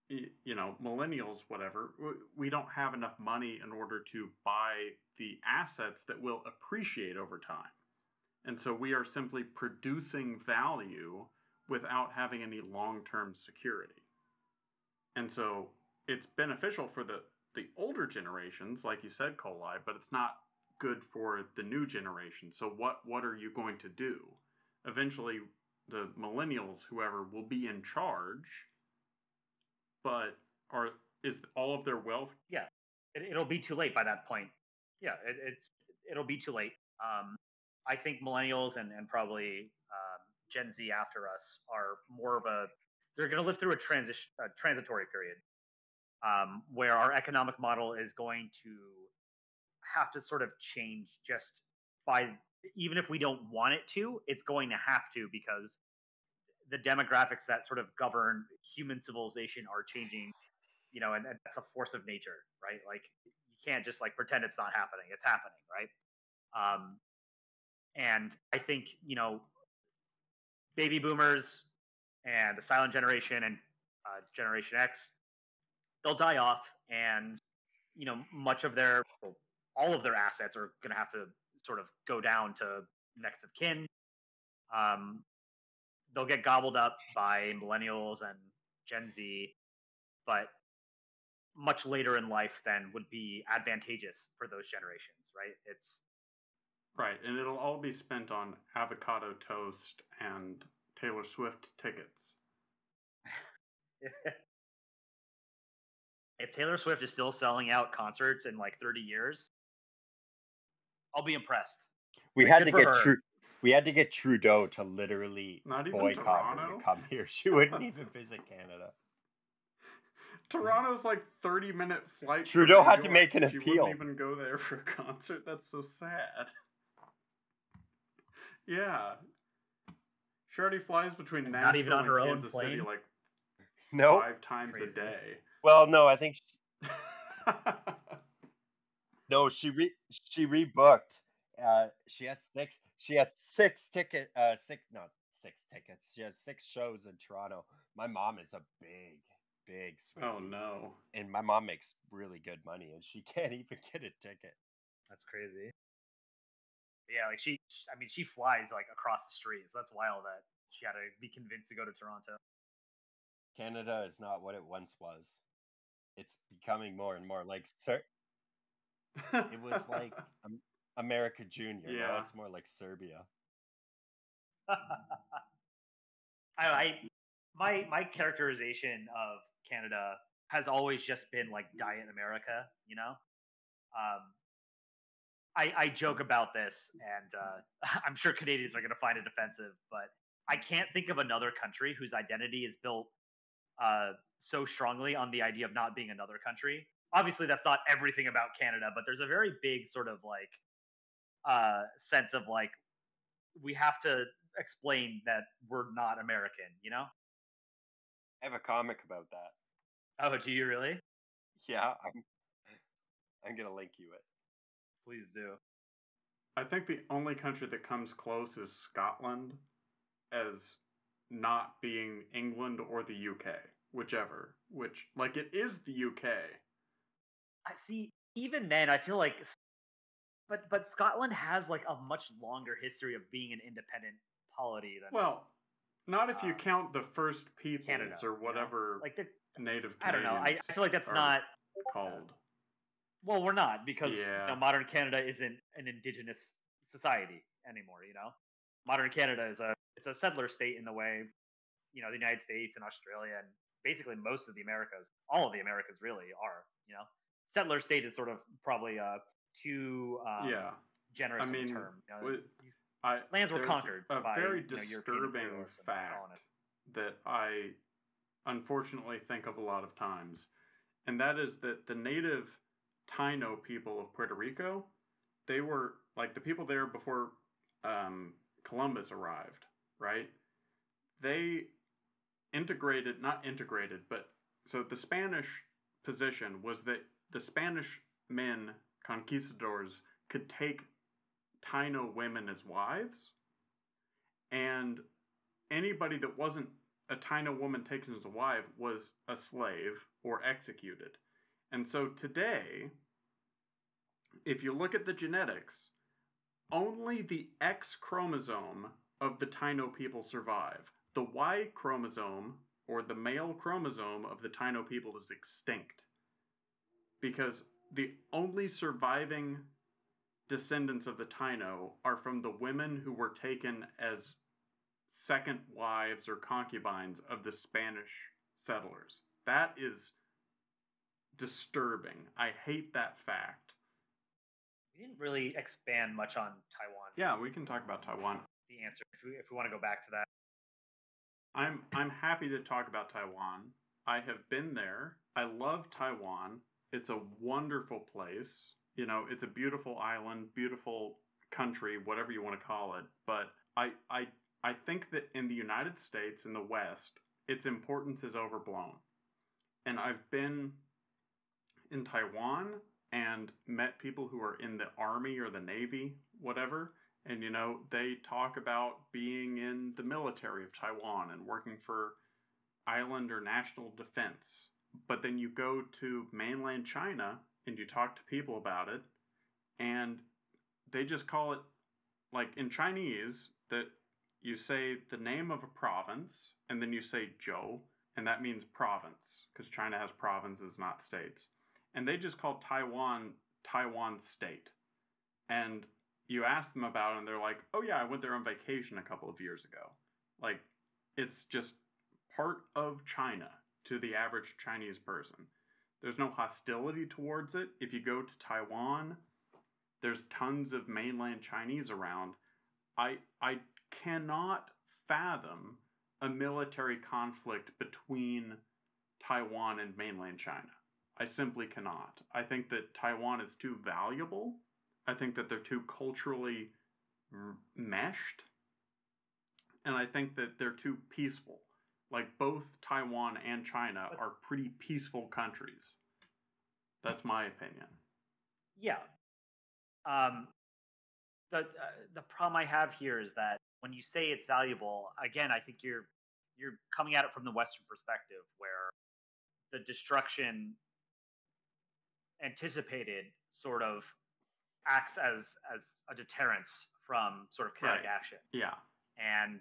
you know, millennials, whatever, we don't have enough money in order to buy the assets that will appreciate over time. And so we are simply producing value without having any long-term security. And so it's beneficial for the the older generations, like you said, Koleye, but it's not good for the new generation. So what, what are you going to do? Eventually, the millennials, whoever, will be in charge, but are is all of their wealth? Yeah, it, it'll be too late by that point. Yeah, it, it's it'll be too late. Um, I think millennials and, and probably um, Gen Z after us are more of a, they're going to live through a transition, a transitory period. Um, where our economic model is going to have to sort of change just by, even if we don't want it to, it's going to have to, because the demographics that sort of govern human civilization are changing, you know, and, and that's a force of nature, right? Like, you can't just like pretend it's not happening. It's happening, right? Um, and I think, you know, baby boomers and the silent generation and uh, Generation X, they'll die off, and, you know, much of their, all of their assets are going to have to sort of go down to next of kin. Um, they'll get gobbled up by millennials and Gen Z, but much later in life than would be advantageous for those generations, right? It's right, and it'll all be spent on avocado toast and Taylor Swift tickets. If Taylor Swift is still selling out concerts in like thirty years, I'll be impressed. We like, had to get Tru- we had to get Trudeau to literally boycott her to come here. She wouldn't even visit Canada. Toronto's like thirty minute flight. Trudeau had to make an appeal. She wouldn't even go there for a concert. That's so sad. Yeah, she already flies between Nashville, not even on her and Kansas own plane. City like nope. five times Crazy. a day. Well, no, I think she... no, she re she rebooked. Uh, she has six. She has six ticket. Uh, six not six tickets. She has six shows in Toronto. My mom is a big, big Swiftie. Oh no! And my mom makes really good money, and she can't even get a ticket. That's crazy. Yeah, like she. I mean, she flies like across the street, so that's wild that she had to be convinced to go to Toronto. Canada is not what it once was. It's becoming more and more like Sir It was like America Junior. Yeah. Now it's more like Serbia. I, I my my characterization of Canada has always just been like diet America, you know. Um, I I joke about this, and uh, I'm sure Canadians are going to find it offensive, but I can't think of another country whose identity is built uh, so strongly on the idea of not being another country. Obviously, that's not everything about Canada, but there's a very big sort of like uh, sense of like we have to explain that we're not American, you know? I have a comic about that. Oh, do you really? Yeah, I'm, I'm going to link you it. Please do. I think the only country that comes close is Scotland as not being England or the U K, whichever. Which, like, it is the U K. I see, even then, I feel like... But but Scotland has, like, a much longer history of being an independent polity than... Well, not if uh, you count the First Peoples Canada, or whatever, you know? Like the Native Canadians I don't know. I, I feel like that's not... called. Well, we're not, because yeah. you know, modern Canada isn't an indigenous society anymore, you know? Modern Canada is a it's a settler state in the way, you know, the United States and Australia and basically most of the Americas, all of the Americas really are, you know? Settler state is sort of probably a... too um, yeah. generous I mean, in term. You know, these I, lands were conquered a by a very you know, disturbing fact that I unfortunately think of a lot of times, and that is that the native Taino people of Puerto Rico, they were like the people there before um, Columbus arrived, right? They integrated, not integrated, but so the Spanish position was that the Spanish men conquistadors could take Taino women as wives, and anybody that wasn't a Taino woman taken as a wife was a slave or executed. And so today, if you look at the genetics, only the X chromosome of the Taino people survive. The Y chromosome, or the male chromosome of the Taino people, is extinct because the only surviving descendants of the Taino are from the women who were taken as second wives or concubines of the Spanish settlers. That is disturbing. I hate that fact. We didn't really expand much on Taiwan. Yeah, we can talk about Taiwan. The answer, if we, if we want to go back to that. I'm, I'm happy to talk about Taiwan. I have been there. I love Taiwan. It's a wonderful place. You know, it's a beautiful island, beautiful country, whatever you want to call it. But I, I, I think that in the United States, in the West, its importance is overblown. And I've been in Taiwan and met people who are in the Army or the Navy, whatever. And, you know, they talk about being in the military of Taiwan and working for island or national defense. But then you go to mainland China and you talk to people about it, and they just call it, like in Chinese, that you say the name of a province, and then you say Zhou, and that means province, because China has provinces, not states. And they just call Taiwan, Taiwan State. And you ask them about it, and they're like, oh yeah, I went there on vacation a couple of years ago. Like, it's just part of China. To the average Chinese person, there's no hostility towards it. If you go to Taiwan, there's tons of mainland Chinese around. I I cannot fathom a military conflict between Taiwan and mainland China. I simply cannot. I think that Taiwan is too valuable. I think that they're too culturally meshed. And I think that they're too peaceful. Like, both Taiwan and China but, are pretty peaceful countries. That's my opinion. Yeah. Um, the uh, the problem I have here is that when you say it's valuable, again, I think you're you're coming at it from the Western perspective, where the destruction anticipated sort of acts as as a deterrence from sort of kinetic right. action. Yeah. And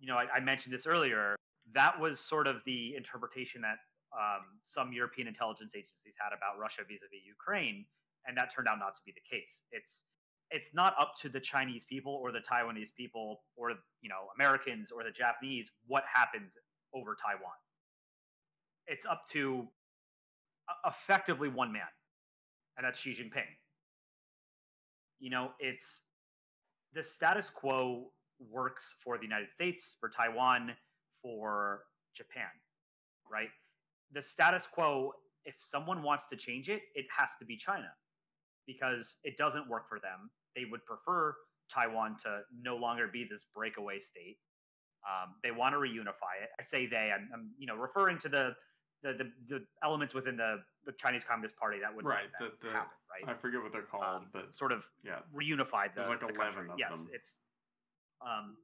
you know, I, I mentioned this earlier. That was sort of the interpretation that um, some European intelligence agencies had about Russia vis-a-vis Ukraine, and that turned out not to be the case. It's it's not up to the Chinese people or the Taiwanese people or, you know, Americans or the Japanese what happens over Taiwan. It's up to effectively one man, and that's Xi Jinping. You know, it's the status quo works for the United States, for Taiwan, for Japan, right? The status quo, if someone wants to change it, it has to be China, because it doesn't work for them. They would prefer Taiwan to no longer be this breakaway state. Um, they want to reunify it. I say they, I'm, I'm you know, referring to the the, the, the elements within the, the Chinese Communist Party that would right, that the, happen, right? I forget what they're called, um, but... Sort of yeah. reunified the, like the country. Of yes, them. It's... Um,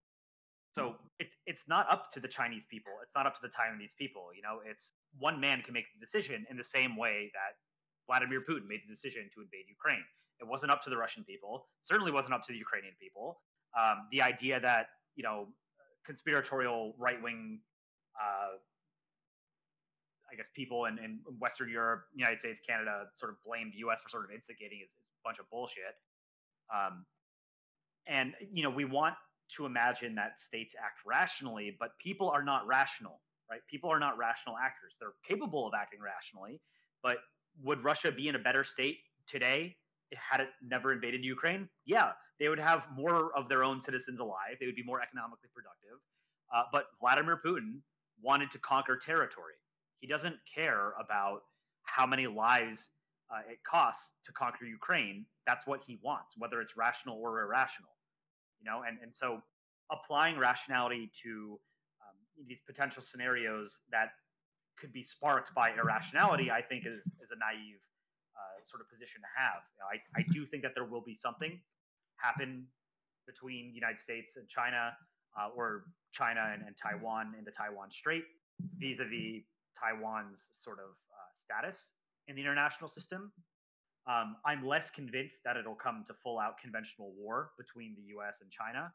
so it's it's not up to the Chinese people. It's not up to the Taiwanese people. You know, it's one man can make the decision in the same way that Vladimir Putin made the decision to invade Ukraine. It wasn't up to the Russian people. Certainly wasn't up to the Ukrainian people. Um, the idea that, you know, conspiratorial right wing, uh, I guess, people in, in Western Europe, United States, Canada, sort of blamed the U S for sort of instigating is, is a bunch of bullshit. Um, and you know, we want to imagine that states act rationally, but people are not rational, right? People are not rational actors. They're capable of acting rationally, but would Russia be in a better state today had it never invaded Ukraine? Yeah, they would have more of their own citizens alive. They would be more economically productive. Uh, but Vladimir Putin wanted to conquer territory. He doesn't care about how many lives uh, it costs to conquer Ukraine. That's what he wants, whether it's rational or irrational. You know, and, and so applying rationality to um, these potential scenarios that could be sparked by irrationality, I think, is is a naive uh, sort of position to have. You know, I, I do think that there will be something happen between the United States and China, uh, or China and, and Taiwan in the Taiwan Strait, vis-a-vis Taiwan's sort of uh, status in the international system. Um, I'm less convinced that it'll come to full-out conventional war between the U S and China,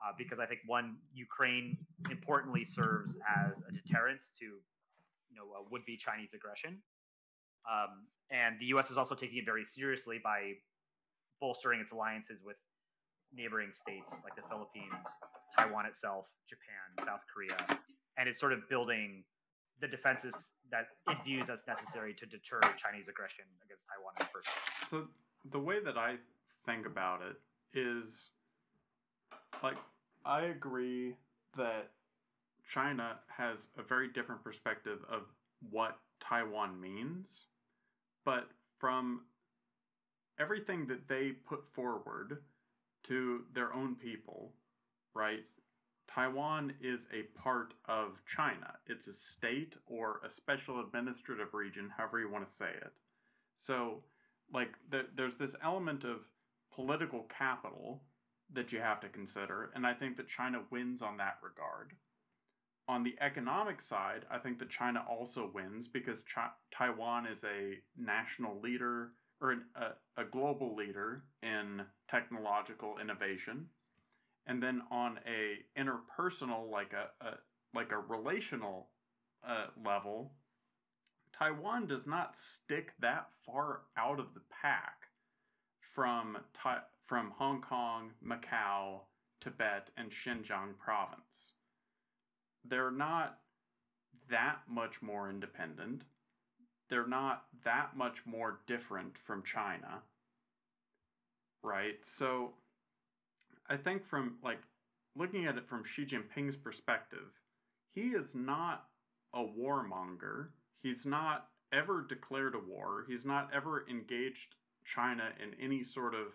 uh, because I think, one, Ukraine importantly serves as a deterrent to, you know, a would-be Chinese aggression, um, and the U S is also taking it very seriously by bolstering its alliances with neighboring states like the Philippines, Taiwan itself, Japan, South Korea, and it's sort of building the defenses that it views as necessary to deter Chinese aggression against Taiwan in the first place. So the way that I think about it is, like, I agree that China has a very different perspective of what Taiwan means, but from everything that they put forward to their own people, right? Taiwan is a part of China. It's a state or a special administrative region, however you want to say it. So, like, th- there's this element of political capital that you have to consider, and I think that China wins on that regard. On the economic side, I think that China also wins because Chi- Taiwan is a national leader, or an, a, a global leader in technological innovation. And then on a interpersonal, like a, a like a relational uh, level, Taiwan does not stick that far out of the pack from ta- from Hong Kong, Macau, Tibet, and Xinjiang province. They're not that much more independent. They're not that much more different from China, right? So I think from, like, looking at it from Xi Jinping's perspective, he is not a warmonger. He's not ever declared a war. He's not ever engaged China in any sort of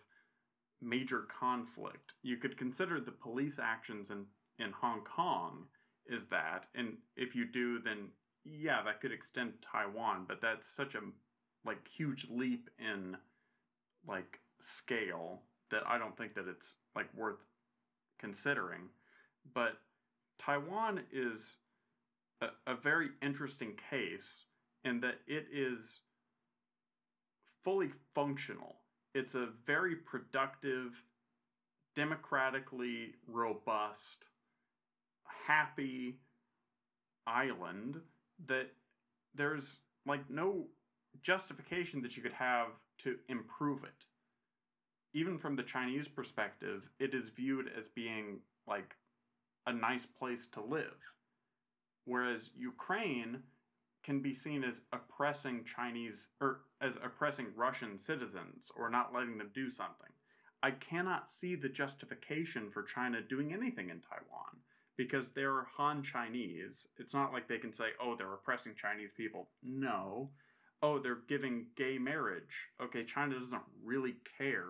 major conflict. You could consider the police actions in, in Hong Kong is that, and if you do, then, yeah, that could extend to Taiwan, but that's such a, like, huge leap in, like, scale that I don't think that it's, like, worth considering. But Taiwan is a, a very interesting case in that it is fully functional. It's a very productive, democratically robust, happy island that there's, like, no justification that you could have to improve it. Even from the Chinese perspective, it is viewed as being, like, a nice place to live. Whereas Ukraine can be seen as oppressing Chinese, or as oppressing Russian citizens, or not letting them do something. I cannot see the justification for China doing anything in Taiwan, because they're Han Chinese. It's not like they can say, oh, they're oppressing Chinese people. No. Oh, they're giving gay marriage. Okay, China doesn't really care.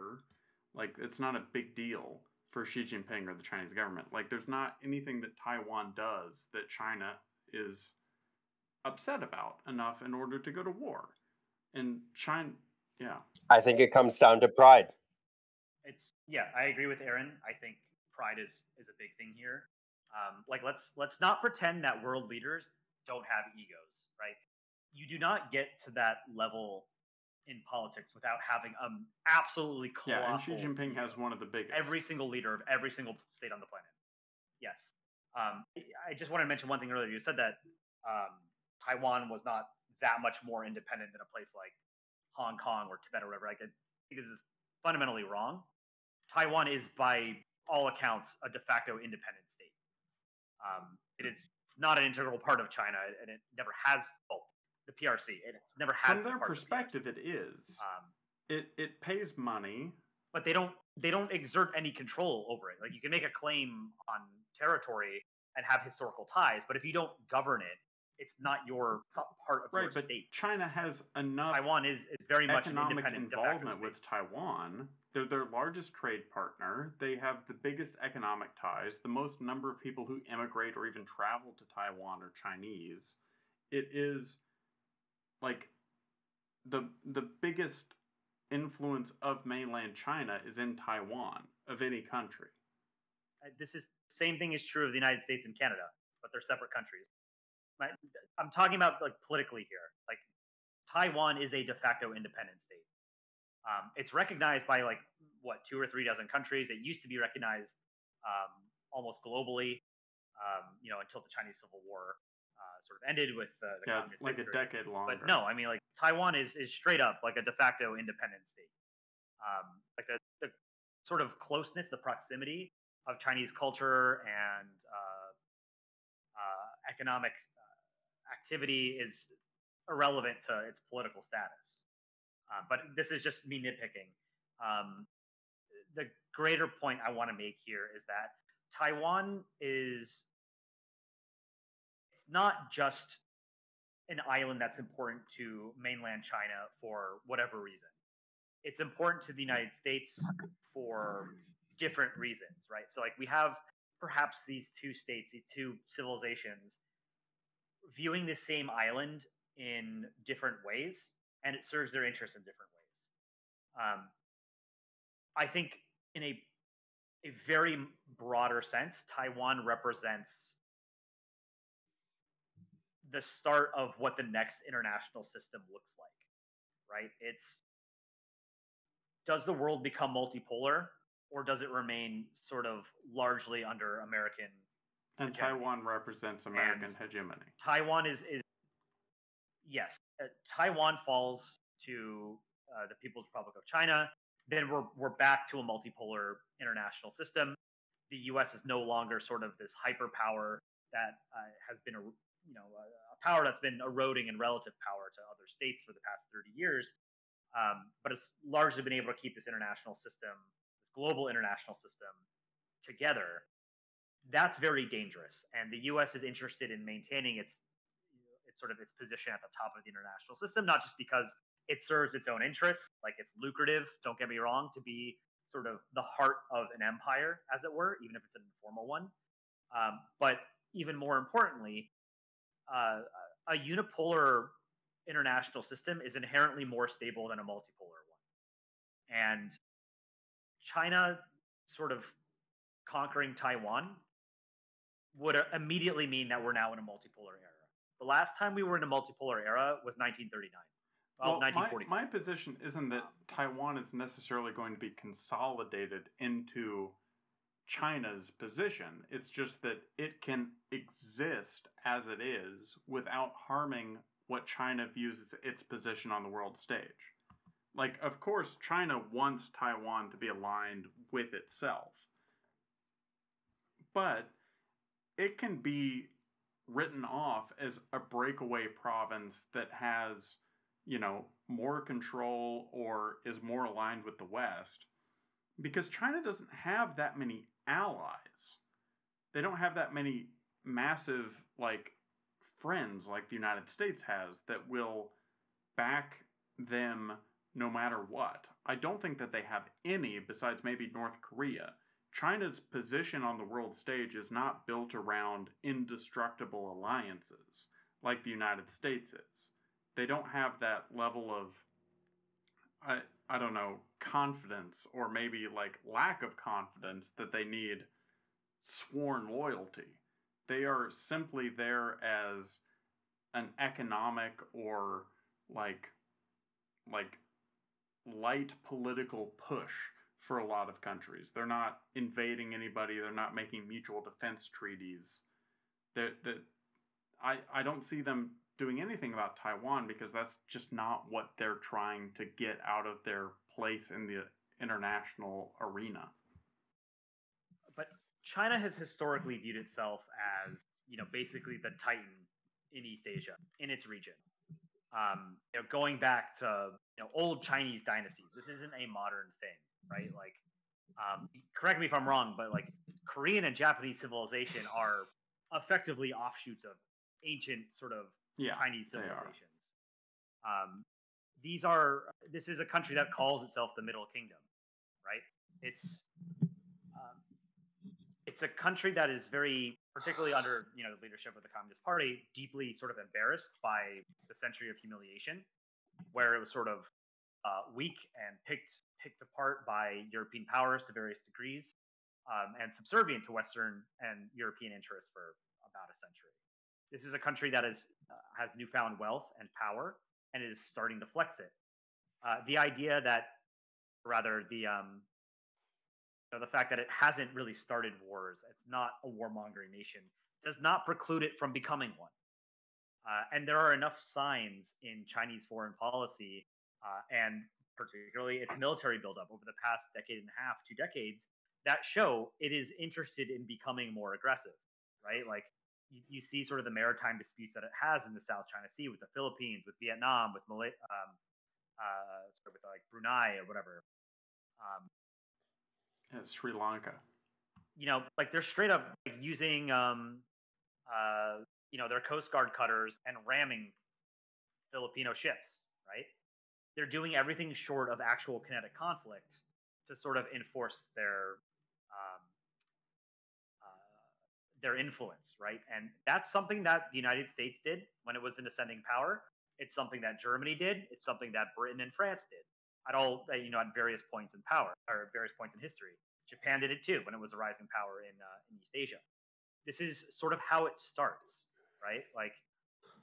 Like, it's not a big deal for Xi Jinping or the Chinese government. Like, there's not anything that Taiwan does that China is upset about enough in order to go to war. And China, yeah. I think it comes down to pride. It's, yeah, I agree with Aaron. I think pride is, is a big thing here. Um, like, let's let's not pretend that world leaders don't have egos, right? You do not get to that level in politics without having an absolutely colossal... Yeah, and Xi Jinping has one of the biggest. Every single leader of every single state on the planet. Yes. Um, I just wanted to mention one thing earlier. You said that um, Taiwan was not that much more independent than a place like Hong Kong or Tibet or whatever. I think this is fundamentally wrong. Taiwan is, by all accounts, a de facto independent state. Um, it is it's not an integral part of China, and it never has... Well, the P R C, it never has. From their perspective, it is. Um, it it pays money, but they don't they don't exert any control over it. Like, you can make a claim on territory and have historical ties, but if you don't govern it, it's not your it's not part of right, your but state. China has enough. Taiwan is is very much an independent involvement with Taiwan. They're their largest trade partner. They have the biggest economic ties. The most number of people who immigrate or even travel to Taiwan are Chinese. It is. Like, the the biggest influence of mainland China is in Taiwan, of any country. This is same thing is true of the United States and Canada, but they're separate countries. My, I'm talking about, like, politically here. Like, Taiwan is a de facto independent state. Um, it's recognized by, like, what, two or three dozen countries. It used to be recognized um, almost globally, um, you know, until the Chinese Civil War. Uh, sort of ended with uh, the yeah, like victory. A decade longer. But no, I mean, like, Taiwan is, is straight up like a de facto independent state. Um, like the, the sort of closeness, the proximity of Chinese culture and uh, uh, economic uh, activity is irrelevant to its political status. Uh, but this is just me nitpicking. Um, the greater point I want to make here is that Taiwan is... not just an island that's important to mainland China for whatever reason. It's important to the United States for different reasons, right? So, like, we have perhaps these two states, these two civilizations viewing the same island in different ways, and it serves their interests in different ways. Um, I think in a, a very broader sense, Taiwan represents the start of what the next international system looks like, right? It's, does the world become multipolar, or does it remain sort of largely under American and hegemony? Taiwan represents American and hegemony. Taiwan is, is yes, uh, Taiwan falls to uh, the People's Republic of China. Then we're, we're back to a multipolar international system. The U S is no longer sort of this hyperpower that uh, has been a you know, a power that's been eroding in relative power to other states for the past thirty years, um, but it's largely been able to keep this international system, this global international system together. That's very dangerous. And the U S is interested in maintaining its, its sort of its position at the top of the international system, not just because it serves its own interests, like it's lucrative, don't get me wrong, to be sort of the heart of an empire, as it were, even if it's an informal one. Um, but even more importantly, Uh, a unipolar international system is inherently more stable than a multipolar one. And China sort of conquering Taiwan would immediately mean that we're now in a multipolar era. The last time we were in a multipolar era was nineteen thirty-nine. Well, nineteen forty-nine. My, my position isn't that Taiwan is necessarily going to be consolidated into China's position. It's just that it can exist as it is without harming what China views as its position on the world stage. Like, of course, China wants Taiwan to be aligned with itself. But it can be written off as a breakaway province that has, you know, more control or is more aligned with the West, because China doesn't have that many allies. They don't have that many massive, like, friends like the United States has that will back them no matter what. I don't think that they have any besides maybe North Korea. China's position on the world stage is not built around indestructible alliances like the United States is. They don't have that level of, I, I don't know, confidence, or maybe like lack of confidence, that they need sworn loyalty. They are simply there as an economic or like, like light political push for a lot of countries. They're not invading anybody. They're not making mutual defense treaties. They're, they're, I, I don't see them doing anything about Taiwan, because that's just not what they're trying to get out of their place in the international arena. But China has historically viewed itself as, you know, basically the Titan in East Asia, in its region. Um, you know, going back to, you know, old Chinese dynasties, this isn't a modern thing, right? Like, um, correct me if I'm wrong, but like Korean and Japanese civilization are effectively offshoots of ancient sort of yeah, Chinese civilizations. Um, these are, this is a country that calls itself the Middle Kingdom, right? It's, um, it's a country that is very, particularly under, you know, the leadership of the Communist Party, deeply sort of embarrassed by the century of humiliation, where it was sort of uh, weak and picked picked apart by European powers to various degrees, um, and subservient to Western and European interests for about a century. This is a country that is, uh, has newfound wealth and power, and is starting to flex it. Uh, the idea that, rather, the um, you know, the fact that it hasn't really started wars, it's not a warmongering nation, does not preclude it from becoming one. Uh, and there are enough signs in Chinese foreign policy, uh, and particularly its military buildup over the past decade and a half, two decades, that show it is interested in becoming more aggressive, right? Like, you see sort of the maritime disputes that it has in the South China Sea with the Philippines, with Vietnam, with Malay, um, uh, sort of with like Brunei or whatever, um, yeah, Sri Lanka. You know, like they're straight up like using, um, uh, you know, their Coast Guard cutters and ramming Filipino ships. Right? They're doing everything short of actual kinetic conflict to sort of enforce their. Um, their influence, right? And that's something that the United States did when it was an ascending power. It's something that Germany did. It's something that Britain and France did at all, you know, at various points in power or various points in history. Japan did it too when it was a rising power in, uh, in East Asia. This is sort of how it starts, right? Like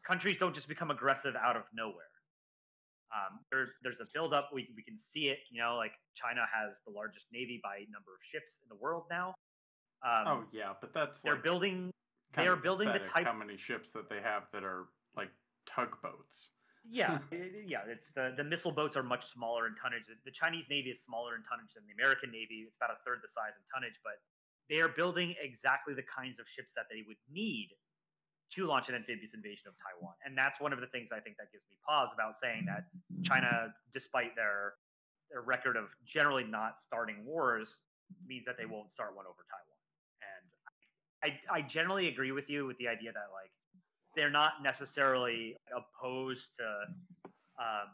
countries don't just become aggressive out of nowhere. Um, there, there's a buildup. We, we can see it, you know, like China has the largest navy by number of ships in the world now. Um, oh yeah, but that's they're like building. They are building the type. How many ships that they have that are like tugboats? Yeah, yeah. It's the the missile boats are much smaller in tonnage. The Chinese Navy is smaller in tonnage than the American Navy. It's about a third the size in tonnage, but they are building exactly the kinds of ships that they would need to launch an amphibious invasion of Taiwan. And that's one of the things I think that gives me pause about saying that China, despite their their record of generally not starting wars, means that they won't start one over Taiwan. And I, I generally agree with you with the idea that, like, they're not necessarily opposed to um,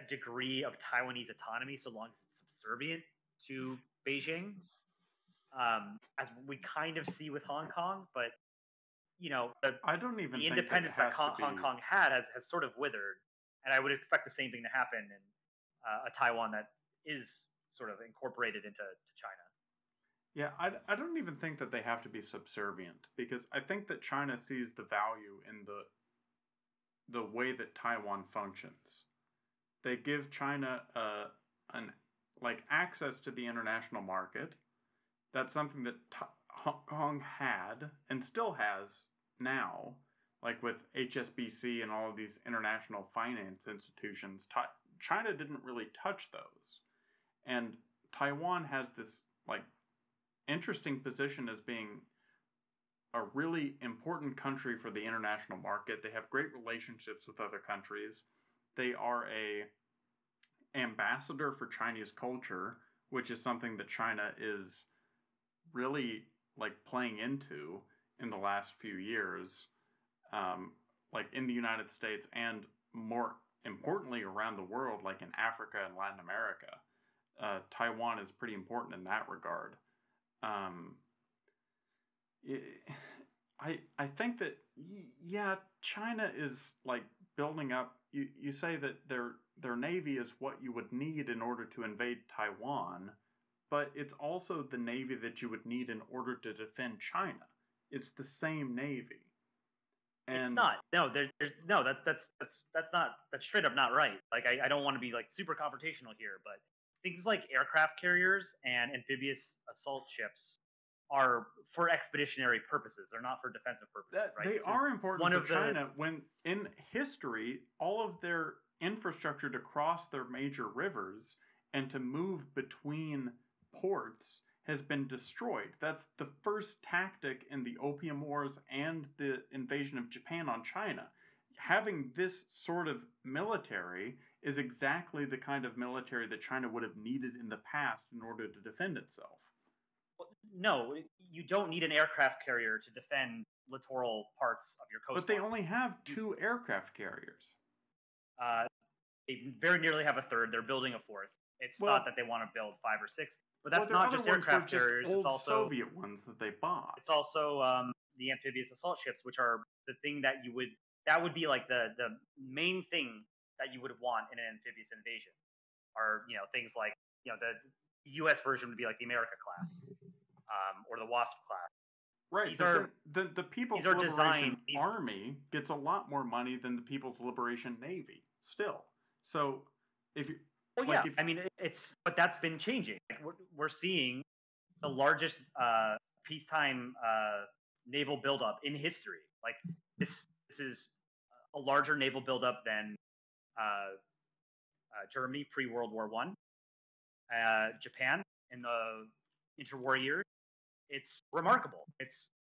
a degree of Taiwanese autonomy so long as it's subservient to Beijing, um, as we kind of see with Hong Kong. But, you know, the, I don't even the independence that, that Hong, Hong Kong had has, has sort of withered. And I would expect the same thing to happen in uh, a Taiwan that is sort of incorporated into to China. Yeah, I, I don't even think that they have to be subservient, because I think that China sees the value in the the way that Taiwan functions. They give China uh, an like access to the international market. That's something that Ta- Hong Kong had and still has now, like with H S B C and all of these international finance institutions, China didn't really touch those. And Taiwan has this like interesting position as being a really important country for the international market. They have great relationships with other countries. They are a ambassador for Chinese culture, which is something that China is really like playing into in the last few years, um, like in the United States and more importantly around the world, like in Africa and Latin America. Uh, Taiwan is pretty important in that regard. Um, it, I I think that, yeah, China is like building up. You, you say that their their navy is what you would need in order to invade Taiwan, but it's also the navy that you would need in order to defend China. It's the same navy. And it's not. No, there's, there's no. That's that's that's that's not. That's straight up not right. Like I, I don't want to be like super confrontational here, but things like aircraft carriers and amphibious assault ships are for expeditionary purposes. They're not for defensive purposes. That, right? They this are important one for of China. The... When in history, all of their infrastructure to cross their major rivers and to move between ports has been destroyed. That's the first tactic in the Opium Wars and the invasion of Japan on China. Having this sort of military is exactly the kind of military that China would have needed in the past in order to defend itself. No, you don't need an aircraft carrier to defend littoral parts of your coast. But they only have two aircraft carriers. Uh, they very nearly have a third. They're building a fourth. It's well, not that they want to build five or six. But that's well, not just aircraft carriers. Just old it's also Soviet ones that they bought. It's also um, the amphibious assault ships, which are the thing that you would... That would be like the, the main thing that you would want in an amphibious invasion, or, you know, things like, you know, the U S version would be like the America class, um, or the Wasp class. Right. These are, the, the People's Liberation designed, Army gets a lot more money than the People's Liberation Navy still. So if you... Well, like yeah, if, I mean, it's... But that's been changing. Like we're, we're seeing the largest uh, peacetime uh, naval buildup in history. Like this... This is a larger naval buildup than uh, uh, Germany pre-World War One, uh, Japan in the interwar years. It's remarkable. It's,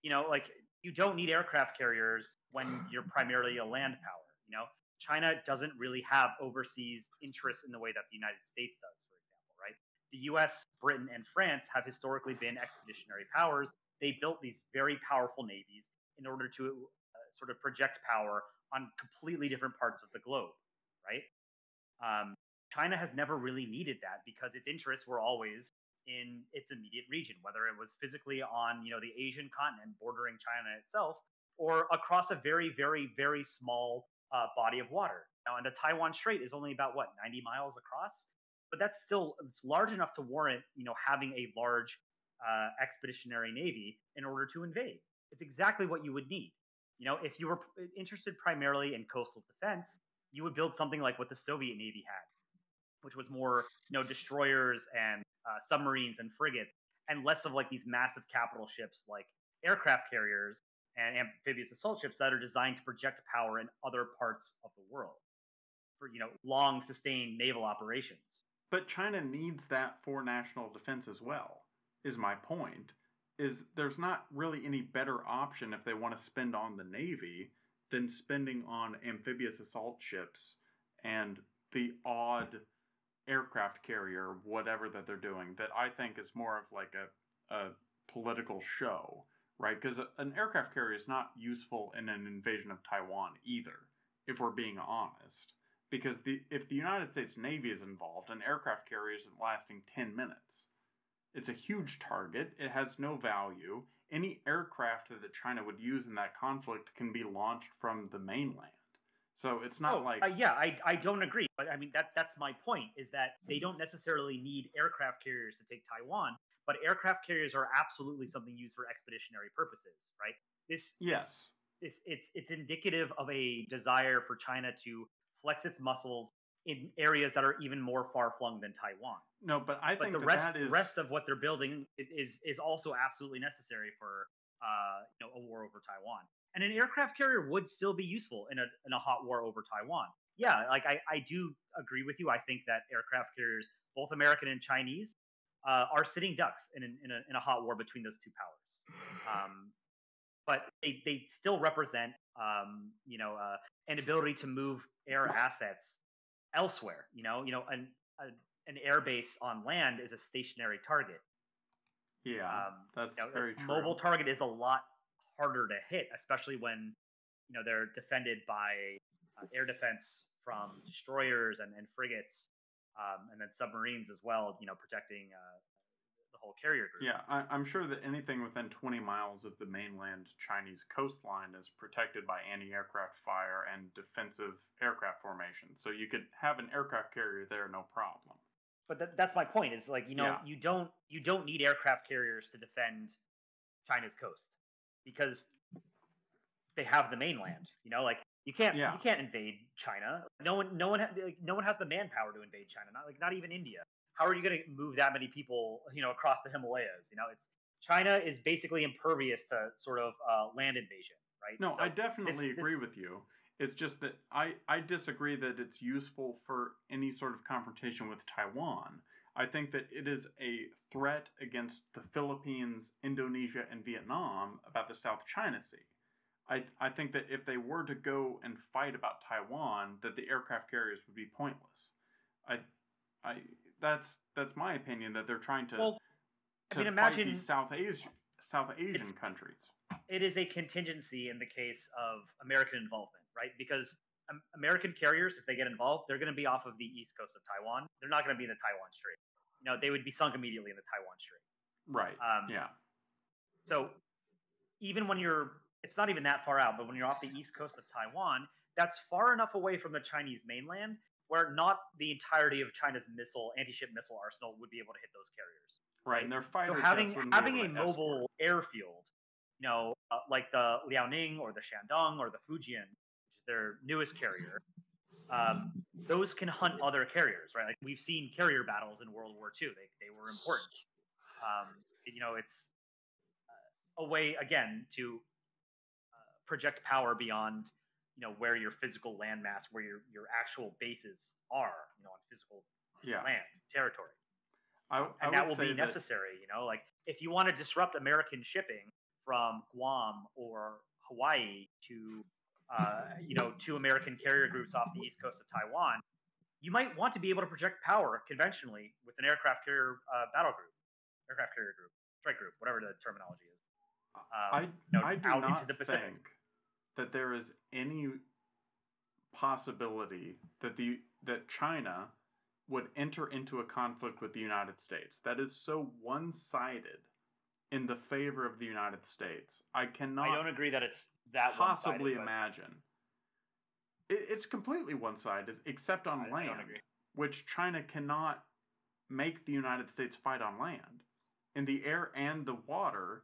you know, like you don't need aircraft carriers when you're primarily a land power. You know, China doesn't really have overseas interests in the way that the United States does, for example, right? The U S, Britain, and France have historically been expeditionary powers. They built these very powerful navies in order to uh, sort of project power on completely different parts of the globe, right? Um, China has never really needed that because its interests were always in its immediate region, whether it was physically on, you know, the Asian continent bordering China itself or across a very, very, very small uh, body of water. Now, and the Taiwan Strait is only about, what, ninety miles across? But that's still, it's large enough to warrant, you know, having a large uh, expeditionary navy in order to invade. It's exactly what you would need. You know, if you were interested primarily in coastal defense, you would build something like what the Soviet Navy had, which was more, you know, destroyers and uh, submarines and frigates, and less of like these massive capital ships like aircraft carriers and amphibious assault ships that are designed to project power in other parts of the world for, you know, long sustained naval operations. But China needs that for national defense as well, is my point. Is there's not really any better option if they want to spend on the Navy than spending on amphibious assault ships and the odd aircraft carrier, whatever that they're doing, that I think is more of like a, a political show, right? Because an aircraft carrier is not useful in an invasion of Taiwan either, if we're being honest. Because the if the United States Navy is involved, an aircraft carrier isn't lasting ten minutes. It's a huge target. It has no value. Any aircraft that China would use in that conflict can be launched from the mainland. So it's not oh, like... Uh, yeah, I, I don't agree. But I mean, that that's my point, is that they don't necessarily need aircraft carriers to take Taiwan, but aircraft carriers are absolutely something used for expeditionary purposes, right? This Yes. This, it's, it's, it's indicative of a desire for China to flex its muscles in areas that are even more far-flung than Taiwan. No, but I but think the that, rest, that is... rest of what they're building is, is also absolutely necessary for uh, you know, a war over Taiwan. And an aircraft carrier would still be useful in a, in a hot war over Taiwan. Yeah, like I, I do agree with you. I think that aircraft carriers, both American and Chinese, uh, are sitting ducks in, an, in, a, in a hot war between those two powers. Um, but they, they still represent, um, you know, uh, an ability to move air assets elsewhere. You know, you know, an a, an air base on land is a stationary target. Yeah, um, that's you know, very true. Mobile target is a lot harder to hit, especially when you know they're defended by uh, air defense from destroyers and, and frigates. Um, and then submarines as well, you know, protecting uh, the whole carrier group. Yeah, I, I'm sure that anything within twenty miles of the mainland Chinese coastline is protected by anti-aircraft fire and defensive aircraft formation. So you could have an aircraft carrier there, no problem. But th- that's my point. Is like you know yeah. you don't you don't need aircraft carriers to defend China's coast because they have the mainland. You know, like. You can't. Yeah. You can't invade China. No one. No one. Ha- like, no one has the manpower to invade China. Not like not even India. How are you going to move that many people? You know, across the Himalayas. You know, it's China is basically impervious to sort of uh, land invasion, right? No, so I definitely this, agree this... with you. It's just that I, I disagree that it's useful for any sort of confrontation with Taiwan. I think that it is a threat against the Philippines, Indonesia, and Vietnam about the South China Sea. I, I think that if they were to go and fight about Taiwan, that the aircraft carriers would be pointless. I, I that's that's my opinion that they're trying to, well, to I mean, fight imagine, these South Asia, South Asian countries. It is a contingency in the case of American involvement, right? Because um, American carriers, if they get involved, they're going to be off of the east coast of Taiwan. They're not going to be in the Taiwan Strait. You know, they would be sunk immediately in the Taiwan Strait. Right. Um, yeah. So even when you're It's not even that far out, but when you're off the east coast of Taiwan, that's far enough away from the Chinese mainland where not the entirety of China's missile, anti-ship missile arsenal would be able to hit those carriers. Right, right? And they're fighter so having having a mobile airfield, you know, uh, like the Liaoning or the Shandong or the Fujian, which is their newest carrier, um, those can hunt other carriers, right? Like we've seen carrier battles in World War Two; they they were important. Um, you know, it's a way again to project power beyond, you know, where your physical landmass, where your, your actual bases are, you know, on physical yeah. land, territory. I, I and that will be necessary, that... you know, like if you want to disrupt American shipping from Guam or Hawaii to, uh, you know, two American carrier groups off the east coast of Taiwan, you might want to be able to project power conventionally with an aircraft carrier uh, battle group, aircraft carrier group, strike group, whatever the terminology is. Um, I, I do out not into the Pacific. think that there is any possibility that the that China would enter into a conflict with the United States. That is so one-sided in the favor of the United States. I cannot. I don't agree that it's that possibly one-sided, imagine. It, it's completely one-sided, except on I, land, I don't agree. Which China cannot make the United States fight on land. In the air and the water.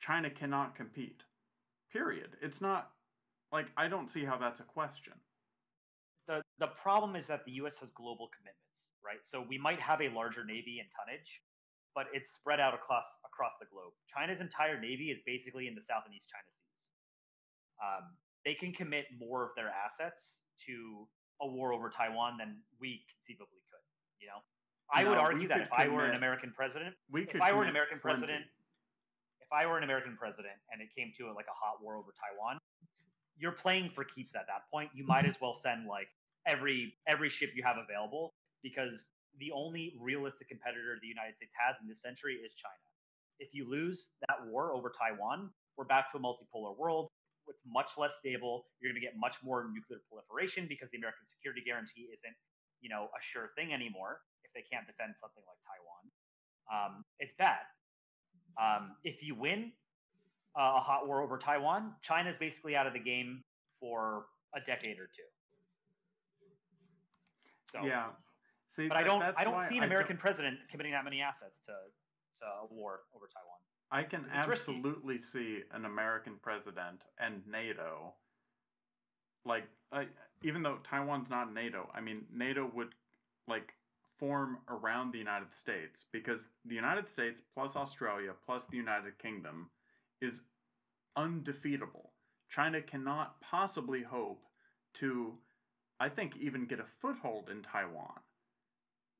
China cannot compete, period. It's not, like, I don't see how that's a question. The the problem is that the U S has global commitments, right? So we might have a larger Navy in tonnage, but it's spread out across, across the globe. China's entire Navy is basically in the South and East China Seas. Um, they can commit more of their assets to a war over Taiwan than we conceivably could, you know? I no, would argue that if commit, I were an American president, we could if I were an American plenty. president... If I were an American president and it came to a, like a hot war over Taiwan, you're playing for keeps at that point. You might as well send like every every ship you have available because the only realistic competitor the United States has in this century is China. If you lose that war over Taiwan, we're back to a multipolar world. It's much less stable. You're going to get much more nuclear proliferation because the American security guarantee isn't, you know, a sure thing anymore if they can't defend something like Taiwan. Um, it's bad. Um, if you win uh, a hot war over Taiwan, China's basically out of the game for a decade or two. So, yeah. See, but that, I don't. I don't see an American president committing that many assets to, to a war over Taiwan. I can it's absolutely risky. see an American president and NATO, like uh, even though Taiwan's not NATO, I mean NATO would like. form around the United States because the United States plus Australia plus the United Kingdom is undefeatable. China cannot possibly hope to, I think, even get a foothold in Taiwan.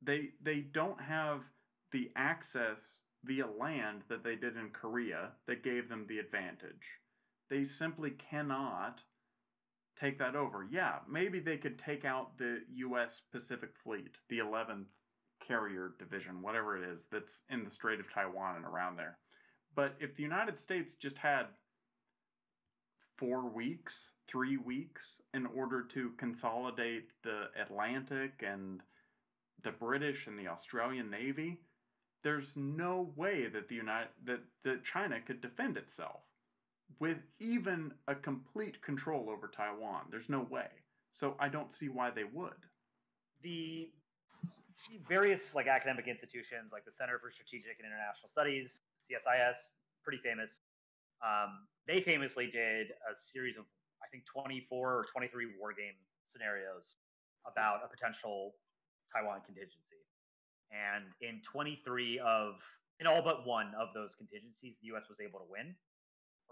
They, they don't have the access via land that they did in Korea that gave them the advantage. They simply cannot take that over. Yeah, maybe they could take out the U S Pacific Fleet, the eleventh Carrier Division, whatever it is, that's in the Strait of Taiwan and around there. But if the United States just had four weeks, three weeks, in order to consolidate the Atlantic and the British and the Australian Navy, there's no way that the United that, that China could defend itself with even a complete control over Taiwan. There's no way. So I don't see why they would. The various like academic institutions, like the Center for Strategic and International Studies, C S I S, pretty famous. Um, they famously did a series of, I think, twenty-four or twenty-three wargame scenarios about a potential Taiwan contingency. And in twenty-three of, in all but one of those contingencies, the U S was able to win.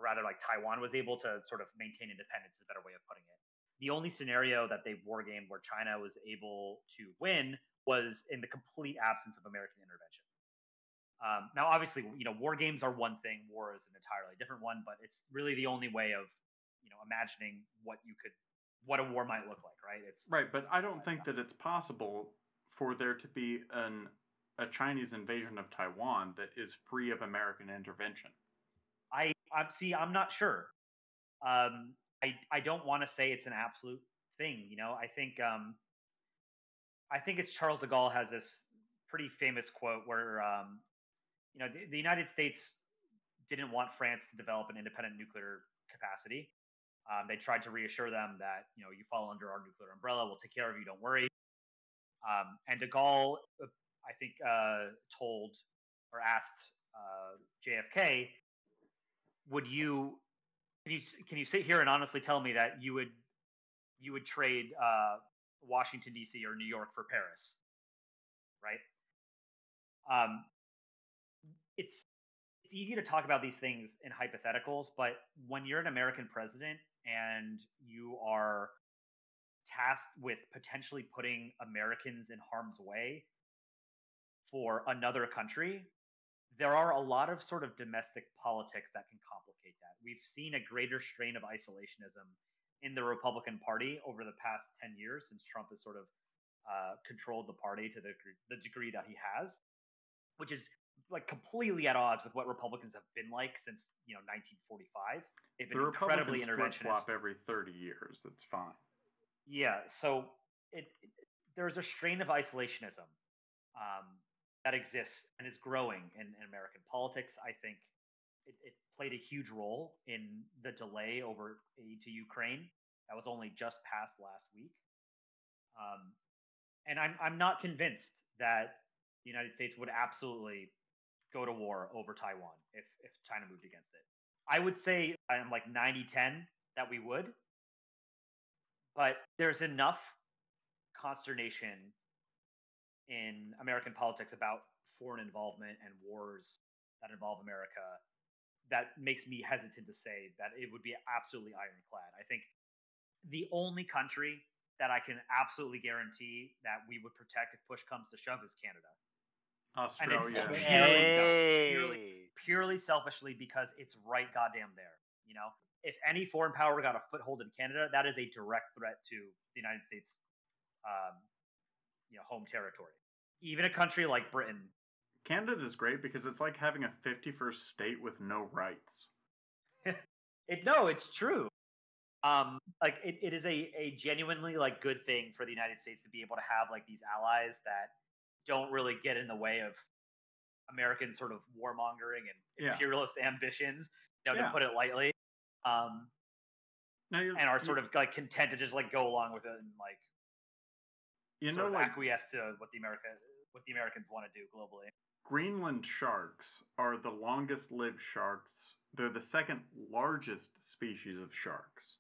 Or rather, like Taiwan was able to sort of maintain independence is a better way of putting it. The only scenario that they wargamed where China was able to win was in the complete absence of American intervention. Um, now, obviously, you know, war games are one thing. War is an entirely different one, but it's really the only way of, you know, imagining what you could, what a war might look like, right? It's right, but I don't think that it's possible for there to be an a Chinese invasion of Taiwan that is free of American intervention. I, I see. I'm not sure. Um, I I don't want to say it's an absolute thing. You know, I think um, I think it's Charles de Gaulle has this pretty famous quote where. Um, You know, the, the United States didn't want France to develop an independent nuclear capacity. Um, they tried to reassure them that, you know, you fall under our nuclear umbrella, we'll take care of you, don't worry. Um, and de Gaulle, I think, uh, told or asked uh, J F K, "Would you can you can you sit here and honestly tell me that you would you would trade uh, Washington D C or New York for Paris, right?" Um, It's it's easy to talk about these things in hypotheticals, but when you're an American president and you are tasked with potentially putting Americans in harm's way for another country, there are a lot of sort of domestic politics that can complicate that. We've seen a greater strain of isolationism in the Republican Party over the past ten years since Trump has sort of uh, controlled the party to the, the degree that he has, which is like completely at odds with what Republicans have been like since, you know, nineteen forty-five. They've been the incredibly interventionist. Flip-flop every thirty years. It's fine. Yeah. So it, it, there's a strain of isolationism um, that exists and is growing in, in American politics. I think it, it played a huge role in the delay over aid to Ukraine. That was only just passed last week. Um, and I'm, I'm not convinced that the United States would absolutely go to war over Taiwan if, if China moved against it. I would say I'm like ninety ten that we would, but there's enough consternation in American politics about foreign involvement and wars that involve America that makes me hesitant to say that it would be absolutely ironclad. I think the only country that I can absolutely guarantee that we would protect if push comes to shove is Canada. Australia. Purely, hey. purely, purely selfishly because it's right goddamn there. You know, if any foreign power got a foothold in Canada, that is a direct threat to the United States, um, you know, home territory. Even a country like Britain. Canada is great because it's like having a fifty-first state with no rights. it no, it's true. Um, like it, it is a a genuinely like good thing for the United States to be able to have like these allies that don't really get in the way of American sort of warmongering and imperialist yeah. ambitions, you know, yeah. to put it lightly. Um, now and are sort of like content to just like go along with it and like you know, like, acquiesce to what the America what the Americans want to do globally. Greenland sharks are the longest lived sharks. They're the second largest species of sharks.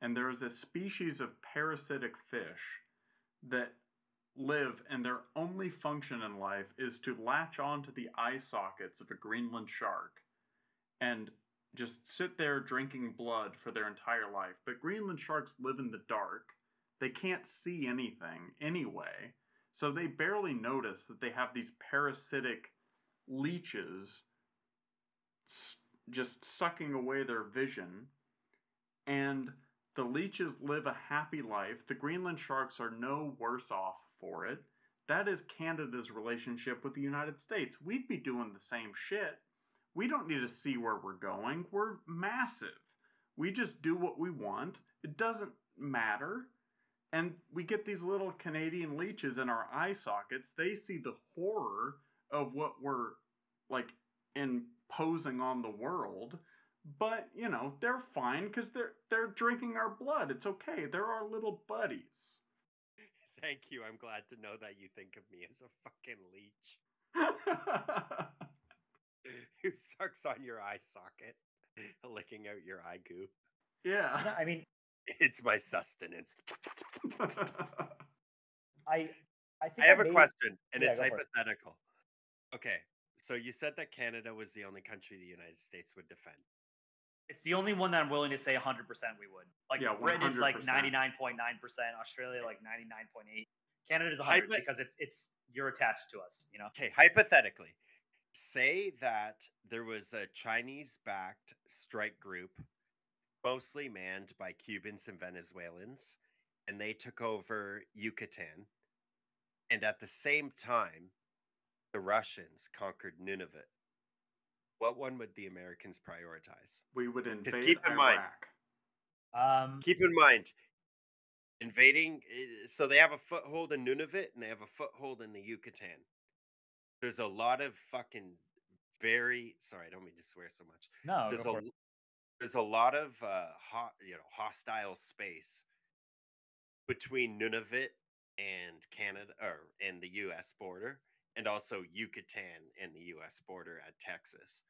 And there is a species of parasitic fish that live and their only function in life is to latch onto the eye sockets of a Greenland shark and just sit there drinking blood for their entire life. But Greenland sharks live in the dark. They can't see anything anyway. So they barely notice that they have these parasitic leeches just sucking away their vision. And the leeches live a happy life. The Greenland sharks are no worse off for it. That is Canada's relationship with the United States. We'd be doing the same shit. We don't need to see where we're going. We're massive. We just do what we want. It doesn't matter. And we get these little Canadian leeches in our eye sockets. They see the horror of what we're, like, imposing on the world. But, you know, they're fine because they're, they're drinking our blood. It's okay. They're our little buddies. Thank you. I'm glad to know that you think of me as a fucking leech. Who sucks on your eye socket, licking out your eye goo. Yeah. I mean, it's my sustenance. I I, think I have maybe... a question, and yeah, it's hypothetical. It. Okay, so you said that Canada was the only country the United States would defend. It's the only one that I'm willing to say one hundred percent we would. Like, yeah, Britain is like ninety-nine point nine percent, Australia like ninety-nine point eight percent. Canada's one hundred percent Hypo- because it's, it's you're attached to us, you know? Okay, hypothetically. Say that there was a Chinese-backed strike group, mostly manned by Cubans and Venezuelans, and they took over Yucatan. And at the same time, the Russians conquered Nunavut. What one would the Americans prioritize? We would invade keep in Iraq. Mind, um, keep in mind, invading, so they have a foothold in Nunavut, and they have a foothold in the Yucatan. There's a lot of fucking very sorry, I don't mean to swear so much. No, there's a there's a lot of uh, ho- you know hostile space between Nunavut and Canada or and the U S border, and also Yucatan and the U S border at Texas.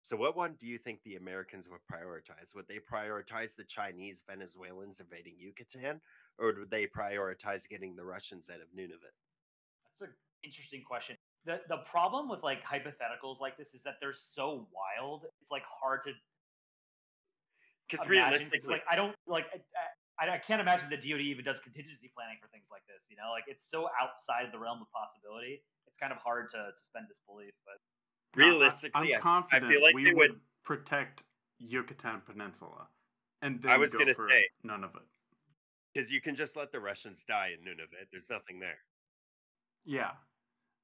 So, what one do you think the Americans would prioritize? Would they prioritize the Chinese Venezuelans invading Yucatan, or would they prioritize getting the Russians out of Nunavut? That's an interesting question. The the problem with like hypotheticals like this is that they're so wild. It's like hard to because realistically, cause, like I don't like I, I I can't imagine the D O D even does contingency planning for things like this. You know, like it's so outside the realm of possibility. It's kind of hard to suspend disbelief. But realistically, I'm I, confident I feel like we they would, would protect Yucatan Peninsula, and then I was go gonna for say none of it because you can just let the Russians die in Nunavut. There's nothing there. Yeah.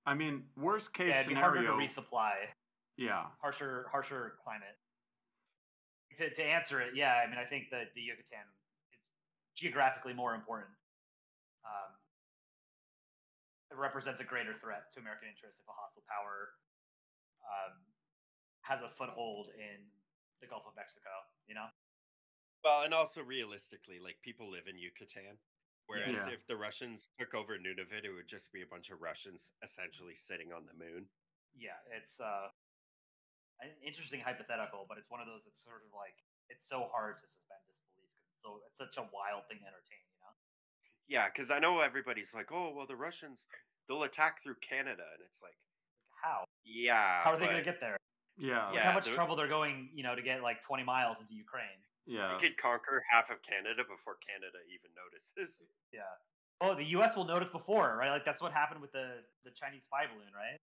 I mean, worst case yeah, it'd be scenario. Harder to resupply. Yeah. Harsher, harsher climate. To to answer it, yeah. I mean, I think that the Yucatan is geographically more important. Um, it represents a greater threat to American interests if a hostile power um, has a foothold in the Gulf of Mexico. You know. Well, and also realistically, like people live in Yucatan. Whereas yeah. if the Russians took over Nunavut, it would just be a bunch of Russians essentially sitting on the moon. Yeah, it's uh, an interesting hypothetical, but it's one of those that's sort of like, it's so hard to suspend disbelief. So it's such a wild thing to entertain, you know? Yeah, because I know everybody's like, oh, well, the Russians, they'll attack through Canada. And it's like, how? Yeah. How are but... they going to get there? Yeah. Like yeah how much they're... trouble they're going, you know, to get like twenty miles into Ukraine. Yeah. We could conquer half of Canada before Canada even notices. Yeah. Oh, the U S will notice before, right? Like that's what happened with the, the Chinese spy balloon, right?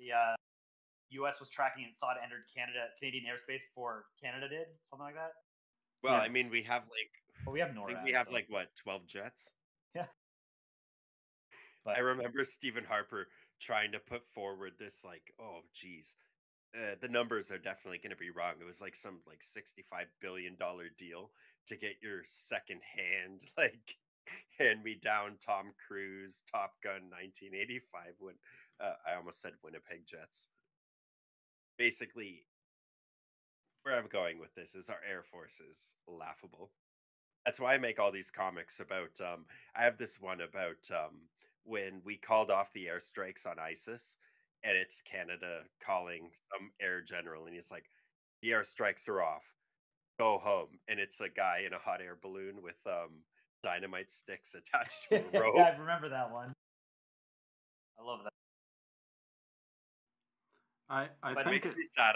The uh, U S was tracking and saw it entered Canada, Canadian airspace before Canada did, something like that. Well, yes. I mean, we have like well, we have NORAD. I think we have so. like what twelve jets. Yeah. But I remember Stephen Harper trying to put forward this like, oh, geez. Uh, the numbers are definitely going to be wrong. It was like some like sixty-five billion dollars deal to get your second-hand, like, hand-me-down Tom Cruise Top Gun nineteen eighty-five. When uh, I almost said Winnipeg Jets. Basically, where I'm going with this is our Air Force is laughable. That's why I make all these comics about, um, I have this one about um, when we called off the airstrikes on ISIS. And it's Canada calling some air general. And he's like, the airstrikes are off. Go home. And it's a guy in a hot air balloon with um, dynamite sticks attached to a rope. Yeah, I remember that one. I love that. I, I but think it makes it, me sad.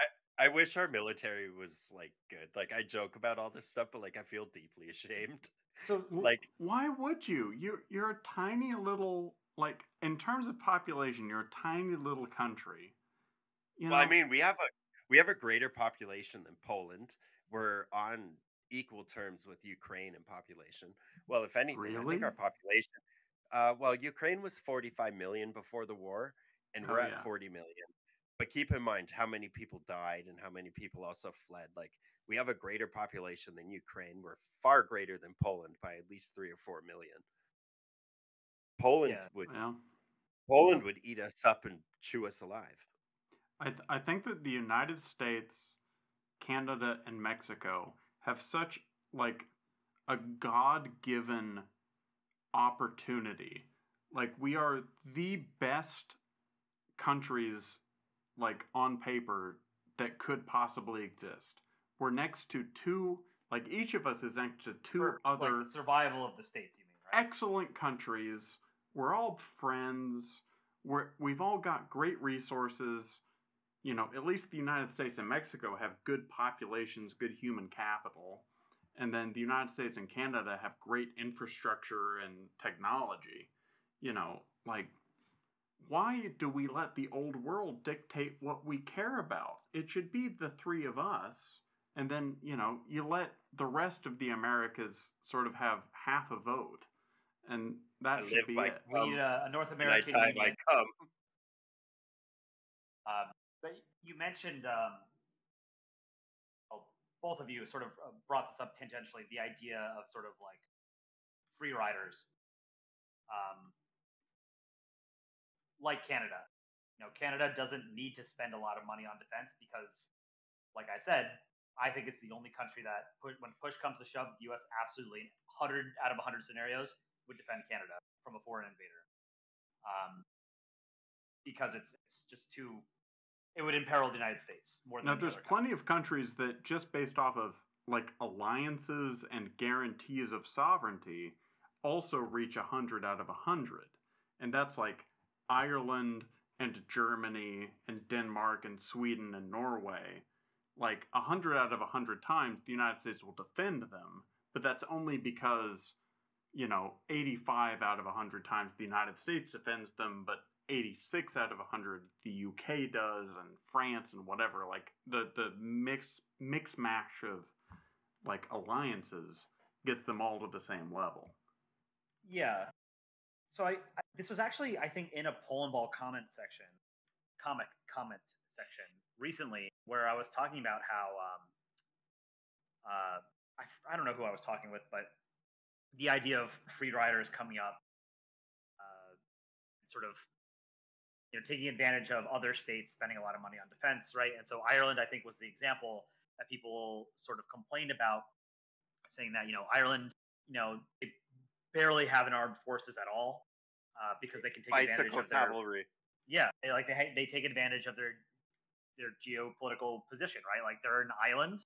I, I, I wish our military was like good. Like I joke about all this stuff, but like I feel deeply ashamed. So like, why would you? You're you're a tiny little, like, in terms of population, you're a tiny little country. You well, know? I mean, we have a we have a greater population than Poland. We're on equal terms with Ukraine in population. Well, if anything, really? I think our population. Uh, well, Ukraine was forty-five million before the war, and oh, we're at yeah. forty million. But keep in mind how many people died and how many people also fled. Like, we have a greater population than Ukraine. We're far greater than Poland by at least three or four million. Poland yeah, would well, Poland would eat us up and chew us alive. I th- I think that the United States, Canada, and Mexico have such like a God-given opportunity. Like, we are the best countries, like, on paper, that could possibly exist. We're next to two, like, each of us is next to two For, other... Like, survival of the states, you mean, right? Excellent countries. We're all friends. We're, we've all got great resources. You know, at least the United States and Mexico have good populations, good human capital. And then the United States and Canada have great infrastructure and technology. You know, like... Why do we let the old world dictate what we care about? It should be the three of us. And then, you know, you let the rest of the Americas sort of have half a vote. And that I should be it. Come. We need a, a North American time I come. Um, but you mentioned, um, well, both of you sort of brought this up tangentially, the idea of sort of like free riders. Um, Like Canada, you know, Canada doesn't need to spend a lot of money on defense because, like I said, I think it's the only country that, pu- when push comes to shove, the U S absolutely one hundred out of one hundred scenarios would defend Canada from a foreign invader, um, because it's it's just too, it would imperil the United States more than. Now, there's plenty of countries that just based off of like alliances and guarantees of sovereignty also reach one hundred out of one hundred, and that's like Ireland and Germany and Denmark and Sweden and Norway. Like, a hundred out of a hundred times, the United States will defend them, but that's only because, you know, eighty-five out of a hundred times the United States defends them, but eighty-six out of a hundred the U K does, and France and whatever. Like, the the mix mix mash of like alliances gets them all to the same level. Yeah. So I, I this was actually, I think, in a Polandball comment section, comic comment section recently, where I was talking about how um, uh, I I don't know who I was talking with, but the idea of free riders coming up, uh, sort of, you know, taking advantage of other states spending a lot of money on defense, right? And so Ireland, I think, was the example that people sort of complained about, saying that, you know, Ireland, you know, they barely have an armed forces at all. Uh, because they can take Bicycle advantage of their cavalry. Yeah, they, like they ha- they take advantage of their their geopolitical position, right? Like, they're an island,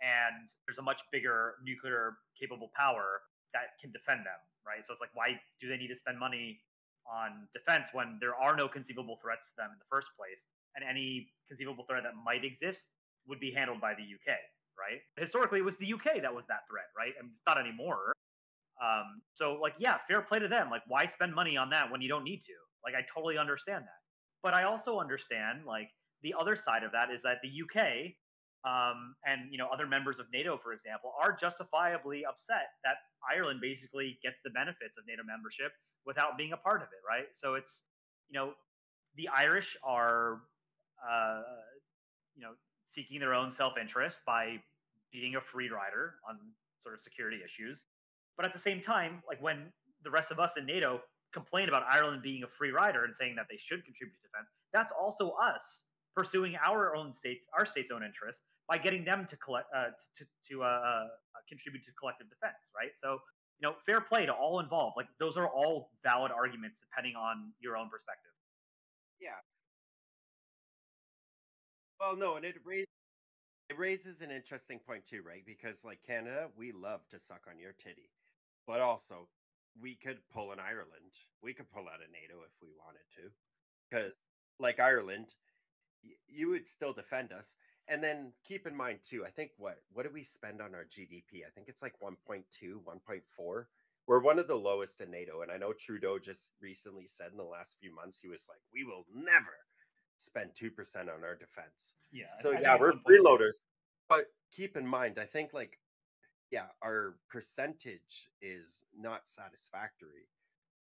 and there's a much bigger nuclear capable power that can defend them, right? So it's like, why do they need to spend money on defense when there are no conceivable threats to them in the first place, and any conceivable threat that might exist would be handled by the U K, right? Historically, it was the U K that was that threat, right? I mean, it's not anymore. Um, so like, yeah, fair play to them. Like, why spend money on that when you don't need to? Like, I totally understand that. But I also understand, like, the other side of that is that the U K, um, and, you know, other members of NATO, for example, are justifiably upset that Ireland basically gets the benefits of NATO membership without being a part of it. Right. So it's, you know, the Irish are, uh, you know, seeking their own self-interest by being a free rider on sort of security issues. But at the same time, like, when the rest of us in NATO complain about Ireland being a free rider and saying that they should contribute to defense, that's also us pursuing our own states, our state's own interests, by getting them to collect, uh, to to uh, contribute to collective defense, right? So, you know, fair play to all involved. Like, those are all valid arguments depending on your own perspective. Yeah. Well, no, and it raises. It raises an interesting point too, right? Because, like, Canada, we love to suck on your titty. But also, we could pull an Ireland. We could pull out of NATO if we wanted to. Because, like Ireland, y- you would still defend us. And then keep in mind, too, I think what what do we spend on our G D P? I think it's like one point two, one point four. We're one of the lowest in NATO. And I know Trudeau just recently said in the last few months, he was like, we will never spend two percent on our defense. Yeah. So, I yeah, we're freeloaders. But keep in mind, I think, like, yeah, our percentage is not satisfactory.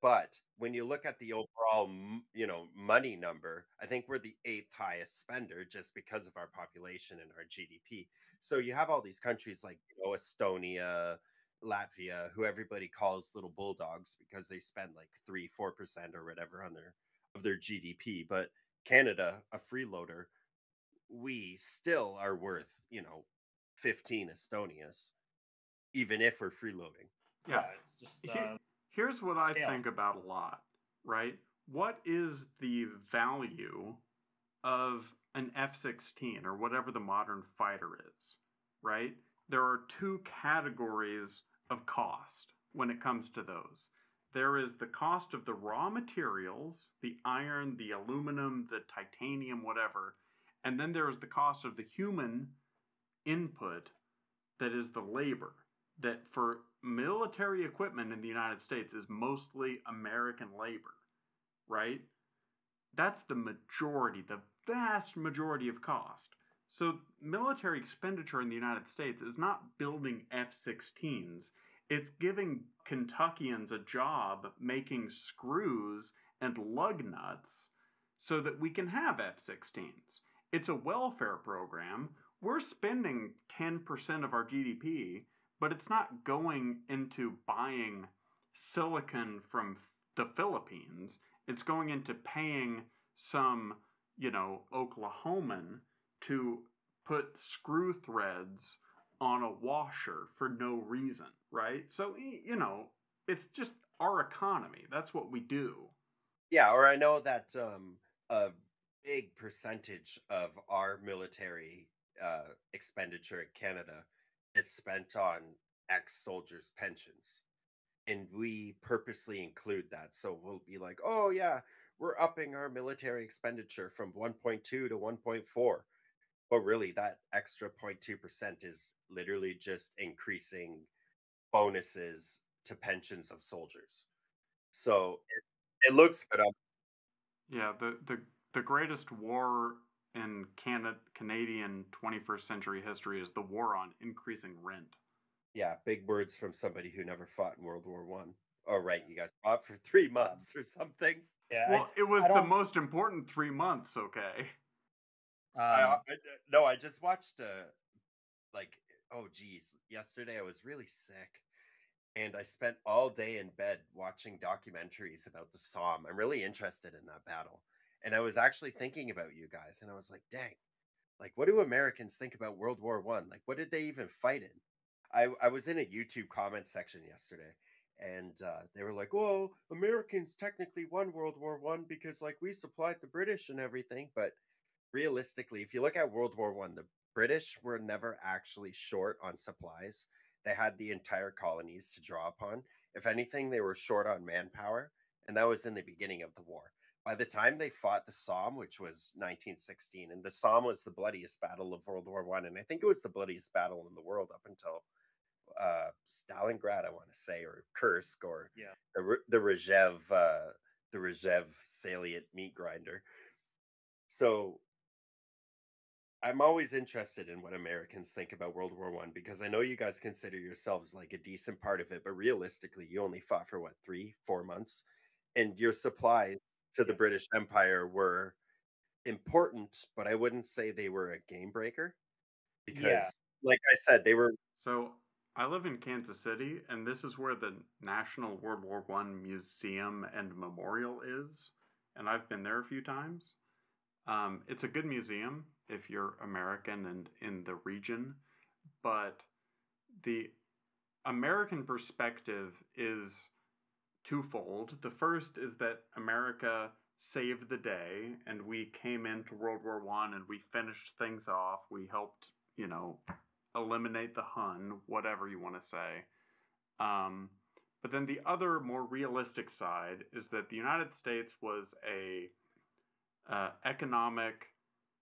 But when you look at the overall, you know, money number, I think we're the eighth highest spender just because of our population and our G D P. So you have all these countries like, you know, Estonia, Latvia, who everybody calls little bulldogs because they spend like three, four percent or whatever on their of their G D P. But Canada, a freeloader, we still are worth, you know, fifteen Estonias, even if we're freeloading. Yeah, it's just. Uh... Here's what I think about a lot, right? What is the value of an F sixteen or whatever the modern fighter is, right? There are two categories of cost when it comes to those. There is the cost of the raw materials, the iron, the aluminum, the titanium, whatever. And then there is the cost of the human input that is the labor that for military equipment in the United States is mostly American labor, right? That's the majority, the vast majority of cost. So military expenditure in the United States is not building F sixteens. It's giving Kentuckians a job making screws and lug nuts so that we can have F sixteens. It's a welfare program. We're spending ten percent of our G D P, but it's not going into buying silicon from the Philippines. It's going into paying some, you know, Oklahoman to put screw threads on a washer for no reason, right? So, you know, it's just our economy. That's what we do. Yeah, or I know that um, a big percentage of our military uh, expenditure in Canada is spent on ex-soldiers' pensions. And we purposely include that. So we'll be like, oh, yeah, we're upping our military expenditure from one point two to one point four. But really, that extra zero point two percent is literally just increasing bonuses to pensions of soldiers. So it, it looks good. Yeah, the, the, the greatest war in Canada, Canadian twenty-first century history is the war on increasing rent. Yeah, big words from somebody who never fought in World War One. Oh, right, you guys fought for three months or something. Yeah, well, I, it was the most important three months. Okay. Um, I, I, no, I just watched uh, like oh geez, yesterday I was really sick, and I spent all day in bed watching documentaries about the Somme. I'm really interested in that battle. And I was actually thinking about you guys, and I was like, dang, like, what do Americans think about World War One? Like, what did they even fight in? I, I was in a YouTube comment section yesterday, and uh, they were like, well, Americans technically won World War One because, like, we supplied the British and everything. But realistically, if you look at World War One, the British were never actually short on supplies. They had the entire colonies to draw upon. If anything, they were short on manpower, and that was in the beginning of the war. By the time they fought the Somme, which was nineteen sixteen, and the Somme was the bloodiest battle of World War One, and I think it was the bloodiest battle in the world up until uh, Stalingrad, I want to say, or Kursk, or yeah. the the Rzhev, uh, the Rzhev salient meat grinder. So I'm always interested in what Americans think about World War One, because I know you guys consider yourselves like a decent part of it, but realistically, you only fought for what, three, four months, and your supplies to the British Empire were important, but I wouldn't say they were a game breaker because, yeah. like I said, they were. So I live in Kansas City, and this is where the National World War One Museum and Memorial is, and I've been there a few times. Um, it's a good museum if you're American and in the region, but the American perspective is twofold. The first is that America saved the day, and we came into World War One, and we finished things off. We helped, you know, eliminate the Hun, whatever you want to say. Um, but then the other, more realistic side is that the United States was a uh, economic,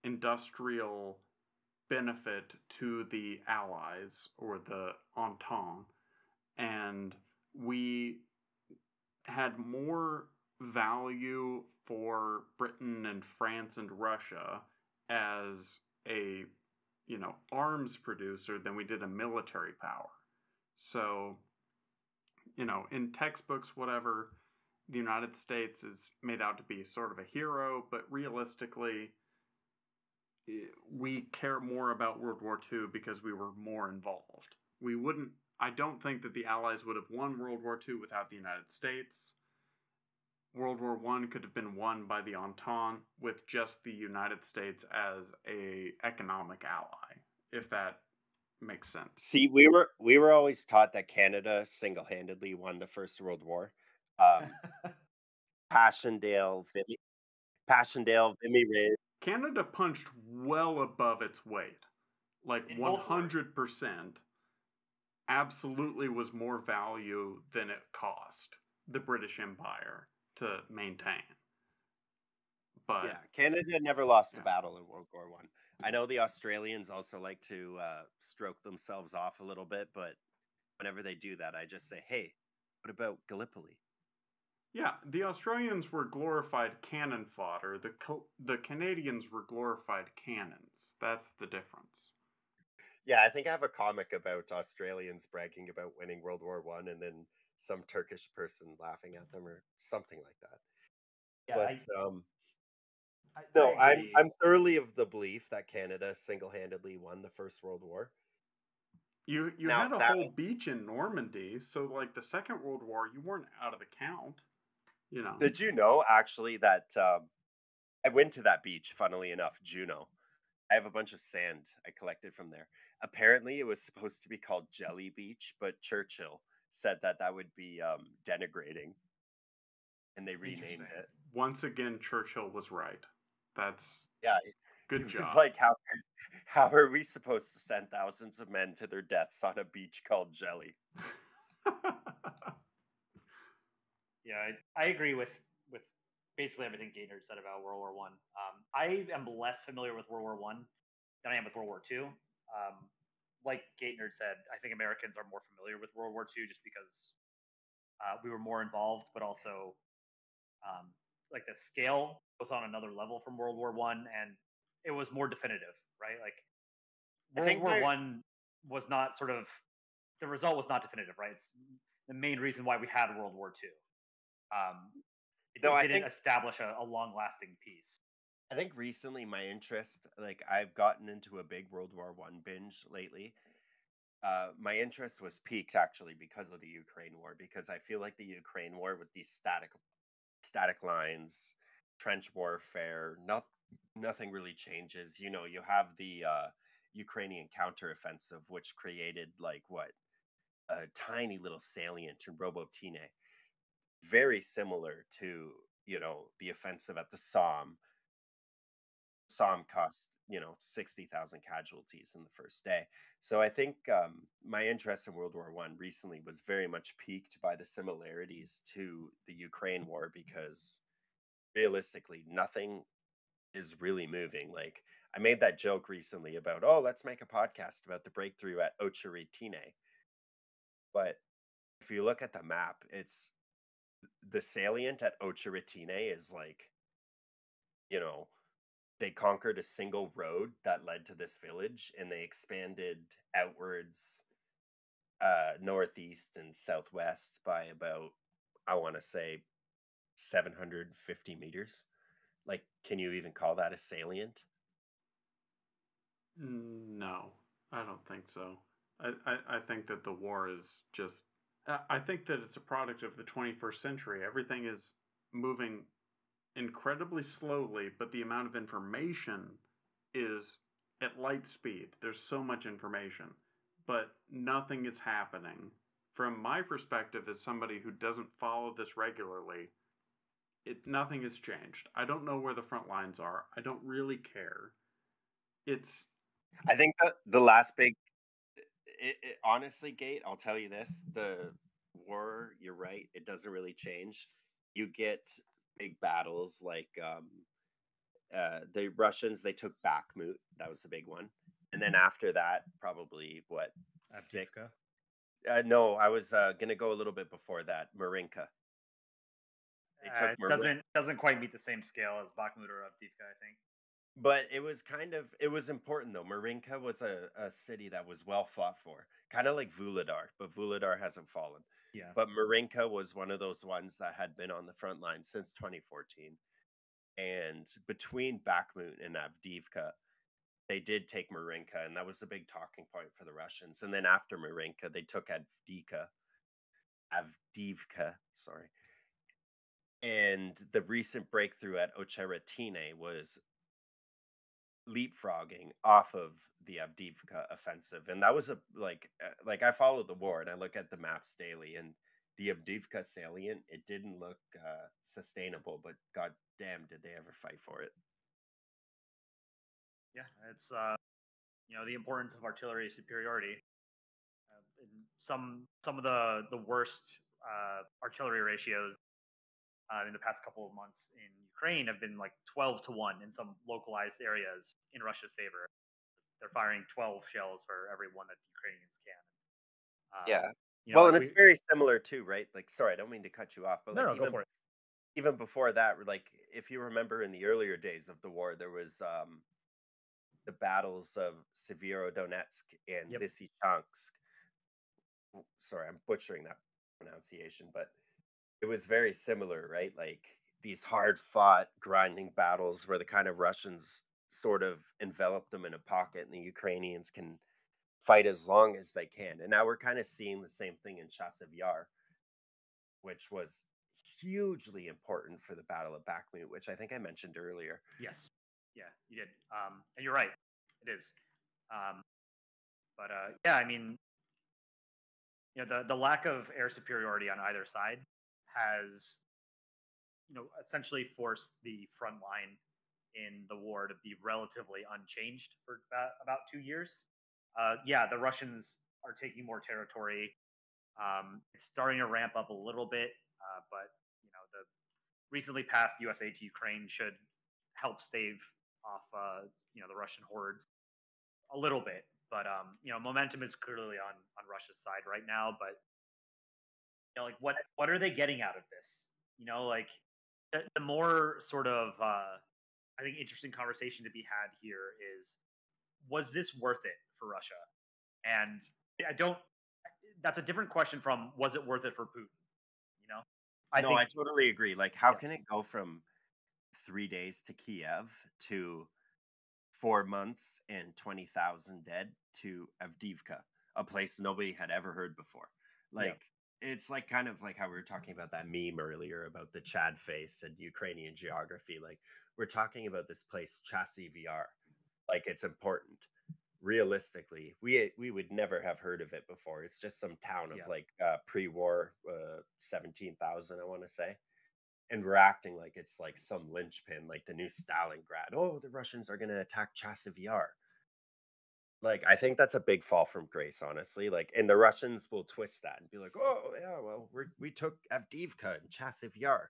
industrial benefit to the Allies or the Entente, and we had more value for Britain and France and Russia as a, you know, arms producer than we did a military power. So, you know, in textbooks, whatever, the United States is made out to be sort of a hero, but realistically, we care more about World War Two because we were more involved. We wouldn't, I don't think that the Allies would have won World War Two without the United States. World War One could have been won by the Entente with just the United States as a economic ally, if that makes sense. See, we were we were always taught that Canada single-handedly won the First World War. Um, Passchendaele, Vimy, Passchendaele, Vimy Ridge. Canada punched well above its weight, like one hundred percent. Absolutely was more value than it cost the British Empire to maintain. But yeah, Canada never lost yeah. a battle in World War One. I know the Australians also like to uh, stroke themselves off a little bit, but whenever they do that, I just say, hey, what about Gallipoli? Yeah, the Australians were glorified cannon fodder. The co the Canadians were glorified cannons. That's the difference. Yeah, I think I have a comic about Australians bragging about winning World War One and then some Turkish person laughing at them or something like that. Yeah, but I, um, I, no, I I'm I'm thoroughly of the belief that Canada single-handedly won the First World War. You you now, had a whole was... beach in Normandy, so like the Second World War, you weren't out of the count. You know. Did you know actually that um, I went to that beach? Funnily enough, Juneau. I have a bunch of sand I collected from there. Apparently, it was supposed to be called Jelly Beach, but Churchill said that that would be um, denigrating, and they renamed it. Once again, Churchill was right. That's yeah. It, Good it job. It's like how how are we supposed to send thousands of men to their deaths on a beach called Jelly? Yeah, I, I agree with with basically everything Gaynor said about World War One. Um, I am less familiar with World War One than I am with World War Two. Um, like Gaynor said, I think Americans are more familiar with World War Two just because uh, we were more involved, but also um, like the scale was on another level from World War One, and it was more definitive, right? Like World I think War One was not sort of the result was not definitive, right? It's the main reason why we had World War Two. Um, it no, didn't I think, establish a, a long-lasting peace. I think recently my interest, like I've gotten into a big World War One binge lately. Uh, my interest was peaked actually because of the Ukraine war, because I feel like the Ukraine war with these static, static lines, trench warfare, not, nothing really changes. You know, you have the uh, Ukrainian counteroffensive, which created like what a tiny little salient in Robotine. Very similar to, you know, the offensive at the Somme. Somme cost, you know, sixty thousand casualties in the first day. So I think um, my interest in World War One recently was very much piqued by the similarities to the Ukraine war, because realistically, nothing is really moving. Like, I made that joke recently about, oh, let's make a podcast about the breakthrough at Ocheretyne. But if you look at the map, it's the salient at Ocheretyne is like, you know, they conquered a single road that led to this village, and they expanded outwards uh, northeast and southwest by about, I want to say, seven hundred fifty meters. Like, can you even call that a salient? No, I don't think so. I, I, I think that the war is just... I think that it's a product of the twenty-first century. Everything is moving incredibly slowly, but the amount of information is at light speed. There's so much information, but nothing is happening. From my perspective as somebody who doesn't follow this regularly, it, nothing has changed. I don't know where the front lines are. I don't really care. It's... I think that the last big... It, it, honestly, Gate, I'll tell you this, the war, you're right, it doesn't really change. You get big battles like um, uh, the Russians, they took Bakhmut. That was the big one. And then after that, probably what? Six? Uh, no, I was uh, going to go a little bit before that. Marinka. They took uh, it Marinka. doesn't doesn't quite meet the same scale as Bakhmut or Avdiivka, I think. But it was kind of, it was important though. Marinka was a, a city that was well fought for, kind of like Vuhledar, but Vuhledar hasn't fallen. Yeah. But Marinka was one of those ones that had been on the front line since twenty fourteen. And between Bakhmut and Avdiivka, they did take Marinka, and that was a big talking point for the Russians. And then after Marinka, they took Avdiivka, Avdiivka, sorry. And the recent breakthrough at Ocheretyne was leapfrogging off of the Avdiivka offensive. And that was a, like, like I follow the war and I look at the maps daily, and the Avdiivka salient, it didn't look uh, sustainable, but god damn, did they ever fight for it. Yeah, it's, uh, you know, the importance of artillery superiority. Uh, some some of the, the worst uh, artillery ratios uh, in the past couple of months in Ukraine have been like twelve to one in some localized areas in Russia's favor. They're firing twelve shells for every one that the Ukrainians can. Uh, yeah. You know, well, like and we, it's very similar too, right? Like, sorry, I don't mean to cut you off, but no, like, no, even, even before that, like, if you remember in the earlier days of the war, there was um, the battles of Severodonetsk and yep. Lysychansk. Sorry, I'm butchering that pronunciation, but it was very similar, right? Like these hard-fought, grinding battles where the kind of Russians sort of envelop them in a pocket, and the Ukrainians can fight as long as they can. And now we're kind of seeing the same thing in Chasiv Yar, which was hugely important for the Battle of Bakhmut, which I think I mentioned earlier. Yes. Yeah, you did. Um, and you're right. It is. Um, but uh, yeah, I mean, you know, the, the lack of air superiority on either side has, you know, essentially forced the front line in the war to be relatively unchanged for about, about two years. Uh, yeah, the Russians are taking more territory. Um, it's starting to ramp up a little bit, uh, but you know, the recently passed U S aid to Ukraine should help stave off, uh, you know, the Russian hordes a little bit. But um, you know, momentum is clearly on on Russia's side right now. But you know, like what what are they getting out of this? You know, like the, the more sort of uh, I think interesting conversation to be had here is, was this worth it for Russia? And I don't, that's a different question from, was it worth it for Putin? You know, I no, think, I totally agree. Like, how yeah. can it go from three days to Kiev to four months and twenty thousand dead to Avdiivka, a place nobody had ever heard before? Like, yeah. it's like kind of like how we were talking about that meme earlier about the Chad face and Ukrainian geography. Like, we're talking about this place, Chasiv Yar. Like, it's important. Realistically, we we would never have heard of it before. It's just some town of yeah. like uh, pre-war uh, seventeen thousand, I want to say. And we're acting like it's like some linchpin, like the new Stalingrad. Oh, the Russians are going to attack Chasiv Yar. Like, I think that's a big fall from grace, honestly. Like, and the Russians will twist that and be like, oh, yeah, well, we we took Avdiivka and Chasiv Yar.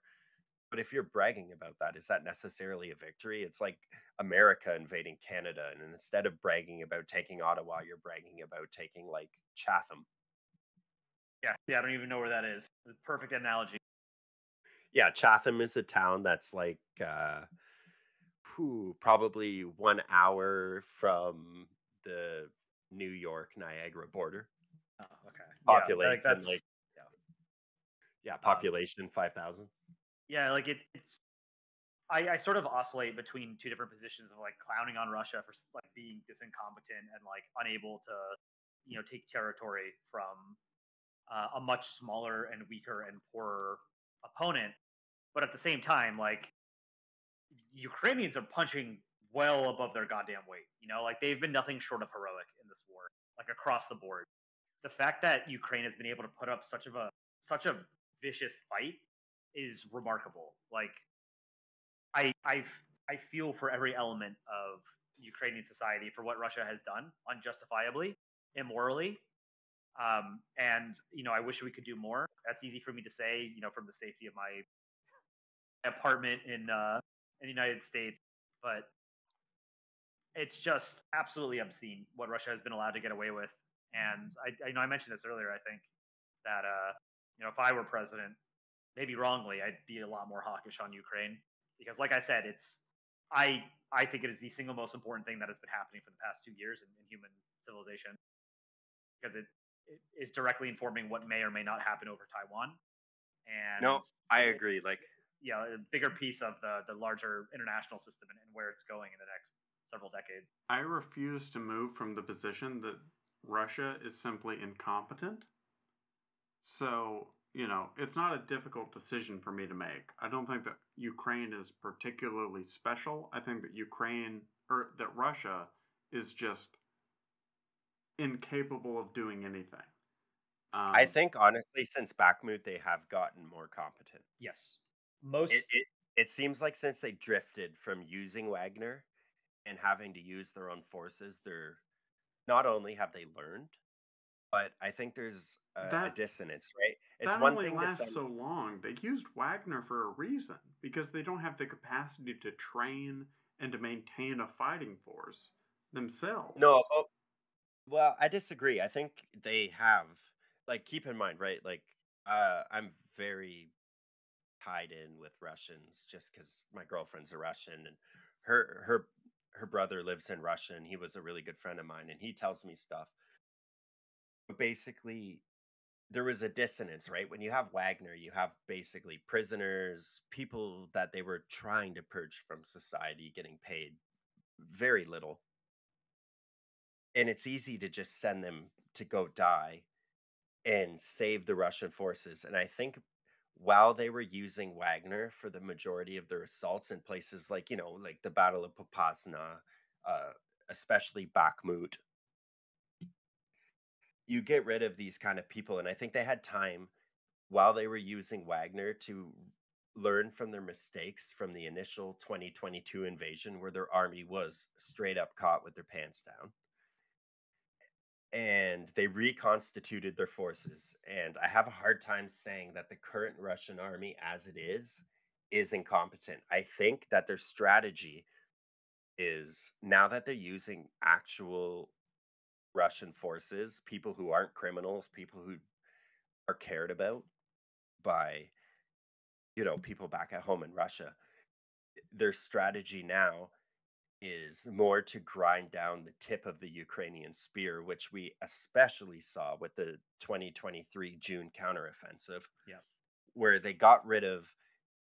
But if you're bragging about that, is that necessarily a victory? It's like America invading Canada, and instead of bragging about taking Ottawa, you're bragging about taking, like, Chatham. Yeah, yeah, I don't even know where that is. The perfect analogy. Yeah, Chatham is a town that's, like, uh, whew, probably one hour from the New York-Niagara border. Oh, okay. Population, yeah, like, like, yeah. yeah, population, um, five thousand. Yeah, like it, it's, I, I sort of oscillate between two different positions of like clowning on Russia for like being this incompetent and like unable to, you know, take territory from uh, a much smaller and weaker and poorer opponent. But at the same time, like Ukrainians are punching well above their goddamn weight. You know, like they've been nothing short of heroic in this war, like across the board. The fact that Ukraine has been able to put up such of a such a vicious fight is remarkable. Like, I I I feel for every element of Ukrainian society for what Russia has done, unjustifiably, immorally, um, and you know I wish we could do more. That's easy for me to say, you know, from the safety of my apartment in uh, in the United States. But it's just absolutely obscene what Russia has been allowed to get away with. And I, I know I mentioned this earlier, I think, that, uh, you know, if I were president, maybe wrongly, I'd be a lot more hawkish on Ukraine. Because like I said, it's, I, I think it is the single most important thing that has been happening for the past two years in, in human civilization. Because it, it is directly informing what may or may not happen over Taiwan. And no, I it, agree. Like, yeah, a bigger piece of the, the larger international system and, and where it's going in the next several decades. I refuse to move from the position that Russia is simply incompetent. So, you know, it's not a difficult decision for me to make. I don't think that Ukraine is particularly special. I think that Ukraine, or that Russia, is just incapable of doing anything. Um, I think, honestly, since Bakhmut, they have gotten more competent. Yes. Most. It, it, it seems like since they drifted from using Wagner and having to use their own forces, they're not only have they learned, but I think there's a, that, a dissonance, right? It's that one only thing lasts to send, so long. They used Wagner for a reason, because they don't have the capacity to train and to maintain a fighting force themselves. No, but, well, I disagree. I think they have. Like, keep in mind, right? Like, uh, I'm very tied in with Russians just because my girlfriend's a Russian, and her her her brother lives in Russia, and he was a really good friend of mine, and he tells me stuff. But basically, there was a dissonance, right? When you have Wagner, you have basically prisoners, people that they were trying to purge from society, getting paid very little, and it's easy to just send them to go die and save the Russian forces. And I think while they were using Wagner for the majority of their assaults in places like, you know, like the Battle of Popasna, uh, especially Bakhmut, you get rid of these kind of people. And I think they had time while they were using Wagner to learn from their mistakes from the initial twenty twenty-two invasion, where their army was straight up caught with their pants down. And they reconstituted their forces. And I have a hard time saying that the current Russian army, as it is, is incompetent. I think that their strategy is, now that they're using actual Russian forces, people who aren't criminals, people who are cared about by, you know, people back at home in Russia, their strategy now is more to grind down the tip of the Ukrainian spear, which we especially saw with the twenty twenty-three June counteroffensive, yeah, where they got rid of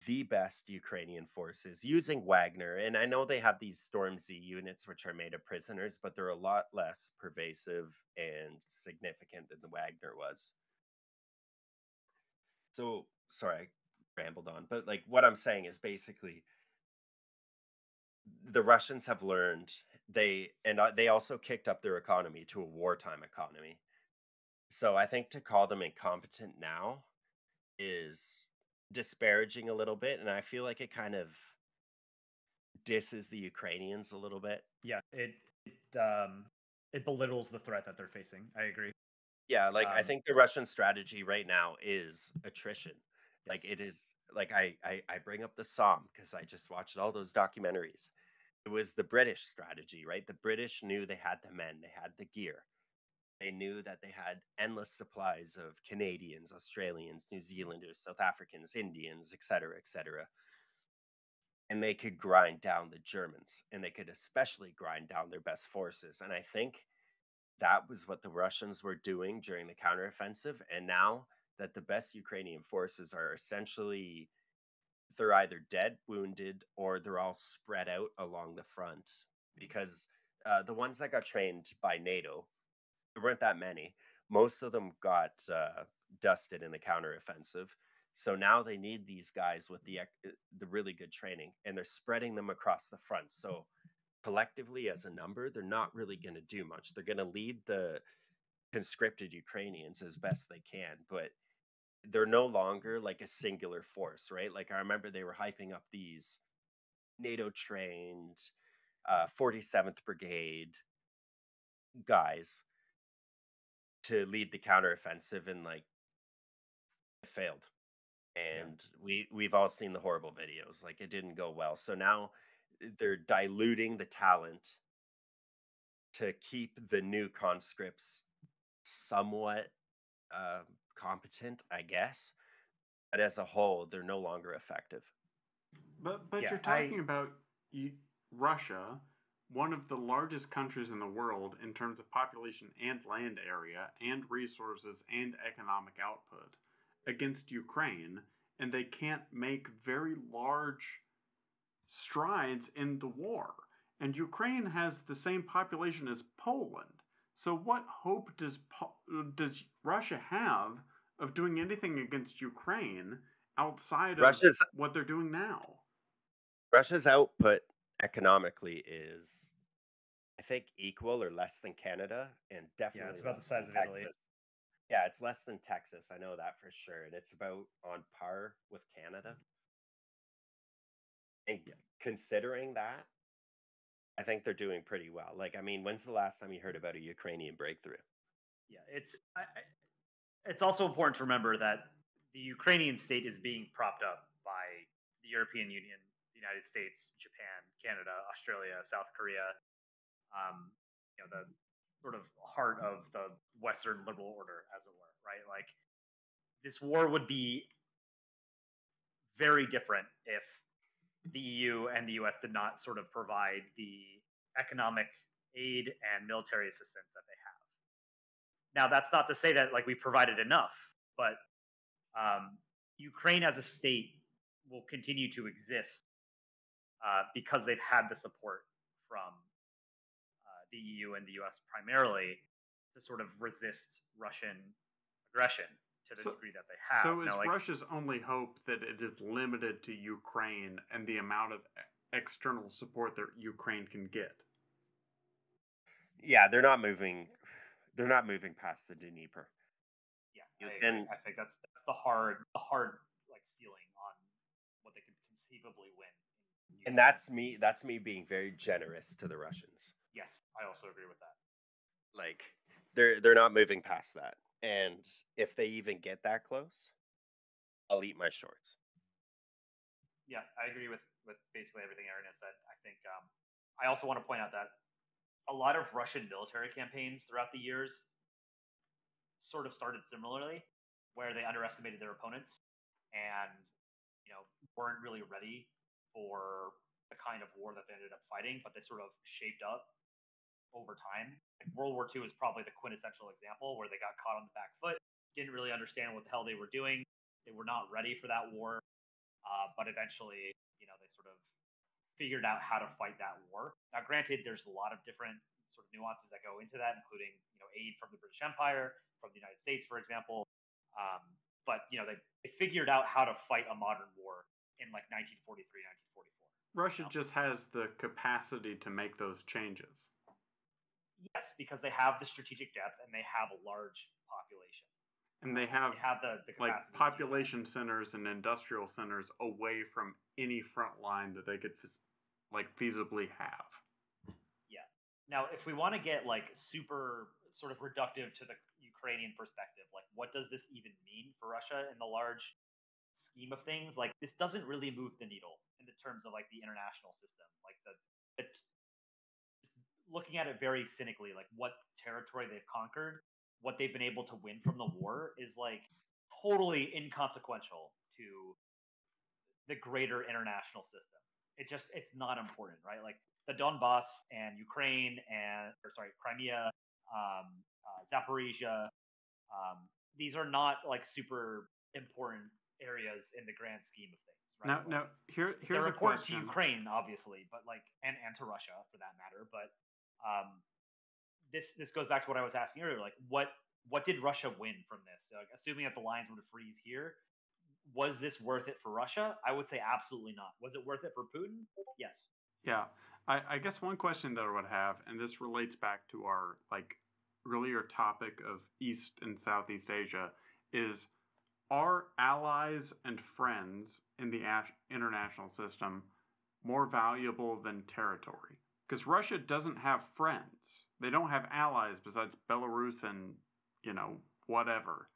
the best Ukrainian forces using Wagner. And I know they have these Storm Z units, which are made of prisoners, but they're a lot less pervasive and significant than the Wagner was. So, sorry, I rambled on. But like, what I'm saying is basically, the Russians have learned, they and they also kicked up their economy to a wartime economy. So I think to call them incompetent now is disparaging a little bit, and I feel like it kind of disses the Ukrainians a little bit. Yeah, it it, um, it belittles the threat that they're facing. I agree. Yeah, like um, I think the Russian strategy right now is attrition. Yes. Like it is. Like, I, I, I bring up the Somme because I just watched all those documentaries. It was the British strategy, right? The British knew they had the men, they had the gear. They knew that they had endless supplies of Canadians, Australians, New Zealanders, South Africans, Indians, et cetera, et cetera. And they could grind down the Germans, and they could especially grind down their best forces. And I think that was what the Russians were doing during the counteroffensive. And now that the best Ukrainian forces are essentially, they're either dead, wounded, or they're all spread out along the front. Because uh, the ones that got trained by NATO, there weren't that many. Most of them got uh, dusted in the counteroffensive. So now they need these guys with the, the really good training, and they're spreading them across the front. So collectively, as a number, they're not really going to do much. They're going to lead the conscripted Ukrainians as best they can, but they're no longer like a singular force, right? Like I remember they were hyping up these NATO-trained uh, forty-seventh Brigade guys to lead the counteroffensive, and like it failed. And yeah. we we've all seen the horrible videos. Like it didn't go well. So now they're diluting the talent to keep the new conscripts somewhat uh, competent, I guess. But as a whole, they're no longer effective. But but yeah, you're talking I, about you, Russia, one of the largest countries in the world in terms of population and land area and resources and economic output, against Ukraine, and they can't make very large strides in the war. And Ukraine has the same population as Poland. So what hope does does Russia have of doing anything against Ukraine outside of Russia's, what they're doing now? Russia's output economically is, I think, equal or less than Canada, and definitely yeah, it's about the size of Italy. Yeah, it's less than Texas. I know that for sure, and it's about on par with Canada. And yeah. considering that, I think they're doing pretty well. Like, I mean, when's the last time you heard about a Ukrainian breakthrough? Yeah, it's I, I, it's also important to remember that the Ukrainian state is being propped up by the European Union, the United States, Japan, Canada, Australia, South Korea. Um, you know, the sort of heart of the Western liberal order, as it were, right? Like, this war would be very different if the E U and the U S did not sort of provide the economic aid and military assistance that they have. Now, that's not to say that, like, we provided enough, but um, Ukraine as a state will continue to exist uh, because they've had the support from the E U and the U S primarily to sort of resist Russian aggression to the so, degree that they have. So now, is like, Russia's only hope that it is limited to Ukraine and the amount of external support that Ukraine can get? Yeah, they're not moving. They're not moving past the Dnieper. Yeah, I, and I think that's that's the hard, the hard like ceiling on what they can conceivably win. And that's me. That's me being very generous to the Russians. Yes, I also agree with that. Like, they're they're not moving past that, and if they even get that close, I'll eat my shorts. Yeah, I agree with with basically everything Aaron has said. I think um, I also want to point out that a lot of Russian military campaigns throughout the years sort of started similarly, where they underestimated their opponents and you know weren't really ready for the kind of war that they ended up fighting, but they sort of shaped up over time. Like, World War Two is probably the quintessential example where they got caught on the back foot, didn't really understand what the hell they were doing. They were not ready for that war, uh, but eventually, you know, they sort of figured out how to fight that war. Now, granted, there's a lot of different sort of nuances that go into that, including you know aid from the British Empire, from the United States, for example. Um, but you know, they, they figured out how to fight a modern war in like nineteen forty-three, nineteen forty-four. Russia just has the capacity to make those changes. Yes, because they have the strategic depth and they have a large population. And they have, they have the, the capacity like population centers and industrial centers away from any front line that they could like feasibly have. Yeah. Now, if we want to get like super sort of reductive to the Ukrainian perspective, like what does this even mean for Russia in the large scheme of things? Like, this doesn't really move the needle in the terms of like the international system, like the, the looking at it very cynically, like what territory they've conquered, what they've been able to win from the war is like totally inconsequential to the greater international system. It just, it's not important, right? Like the Donbas and Ukraine and, or sorry, Crimea, um, uh, Zaporizhia, um, these are not like super important areas in the grand scheme of things. Right? Now, now, here, here's a question. To Ukraine, obviously, but like, and, and to Russia for that matter. But um, this this goes back to what I was asking earlier. Like, what what did Russia win from this? Like, assuming that the lines were to freeze here, was this worth it for Russia? I would say absolutely not. Was it worth it for Putin? Yes. Yeah, I, I guess one question that I would have, and this relates back to our like earlier topic of East and Southeast Asia, is: are allies and friends in the international system more valuable than territory? Because Russia doesn't have friends. They don't have allies besides Belarus and, you know, whatever,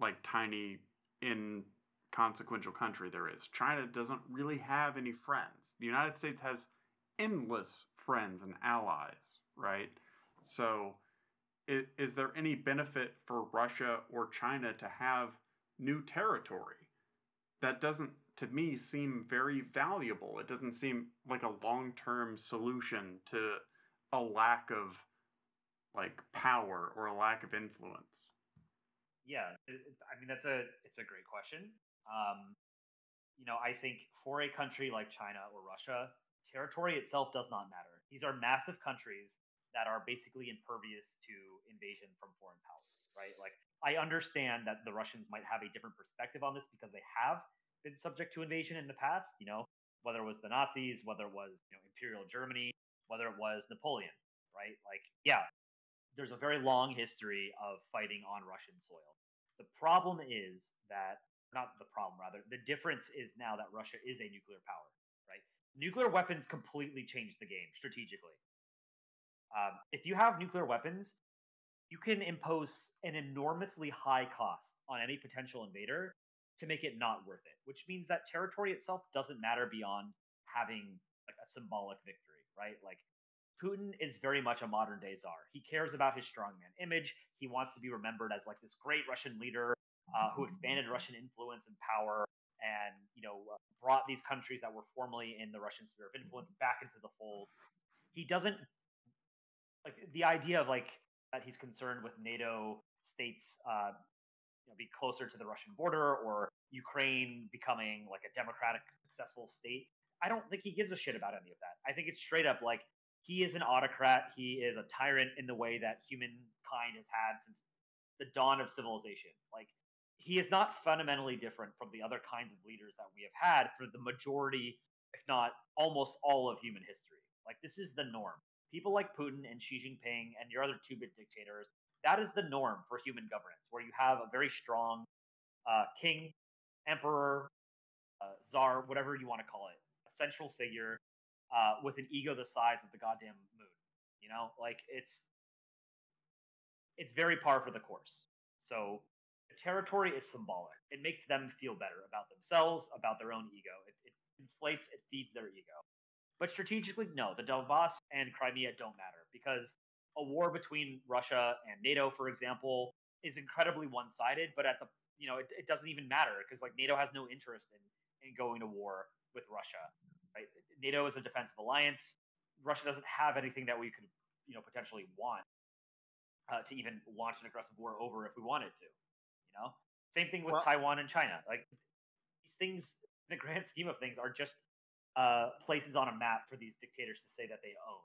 like tiny, inconsequential country there is. China doesn't really have any friends. The United States has endless friends and allies, right? So is, is there any benefit for Russia or China to have new territory? That doesn't, to me, seem very valuable. It doesn't seem like a long-term solution to a lack of, like, power or a lack of influence. Yeah, it, I mean, that's a it's a great question. Um, you know, I think for a country like China or Russia, territory itself does not matter. These are massive countries that are basically impervious to invasion from foreign powers, right? Like, I understand that the Russians might have a different perspective on this because they have been subject to invasion in the past, you know, whether it was the Nazis, whether it was, you know, Imperial Germany, whether it was Napoleon, right? Like, yeah, there's a very long history of fighting on Russian soil. The problem is that, not the problem, rather, the difference is now that Russia is a nuclear power, right? Nuclear weapons completely change the game strategically. Um, if you have nuclear weapons, you can impose an enormously high cost on any potential invader to make it not worth it, which means that territory itself doesn't matter beyond having like a symbolic victory, right? Like, Putin is very much a modern day czar. He cares about his strongman image. He wants to be remembered as like this great Russian leader uh, who expanded Russian influence and power, and, you know, uh, brought these countries that were formerly in the Russian sphere of influence back into the fold. He doesn't like the idea of like that he's concerned with NATO states uh, you know, be closer to the Russian border or Ukraine becoming like a democratic, successful state. I don't think he gives a shit about any of that. I think it's straight up like, he is an autocrat. He is a tyrant in the way that humankind has had since the dawn of civilization. Like, he is not fundamentally different from the other kinds of leaders that we have had for the majority, if not almost all of human history. Like, this is the norm. People like Putin and Xi Jinping and your other two-bit dictators, that is the norm for human governance, where you have a very strong uh, king, emperor, uh, czar, whatever you want to call it, a central figure. Uh, with an ego the size of the goddamn moon, you know, like it's it's very par for the course. So the territory is symbolic. It makes them feel better about themselves, about their own ego. It, it inflates, it feeds their ego. But strategically, no, the Donbas and Crimea don't matter because a war between Russia and NATO, for example, is incredibly one-sided. But at the you know, it, it doesn't even matter because like NATO has no interest in in going to war with Russia. Right? NATO is a defensive alliance. Russia doesn't have anything that we could, you know, potentially want uh, to even launch an aggressive war over if we wanted to. You know, same thing with well, Taiwan and China. Like these things, in the grand scheme of things, are just uh, places on a map for these dictators to say that they own.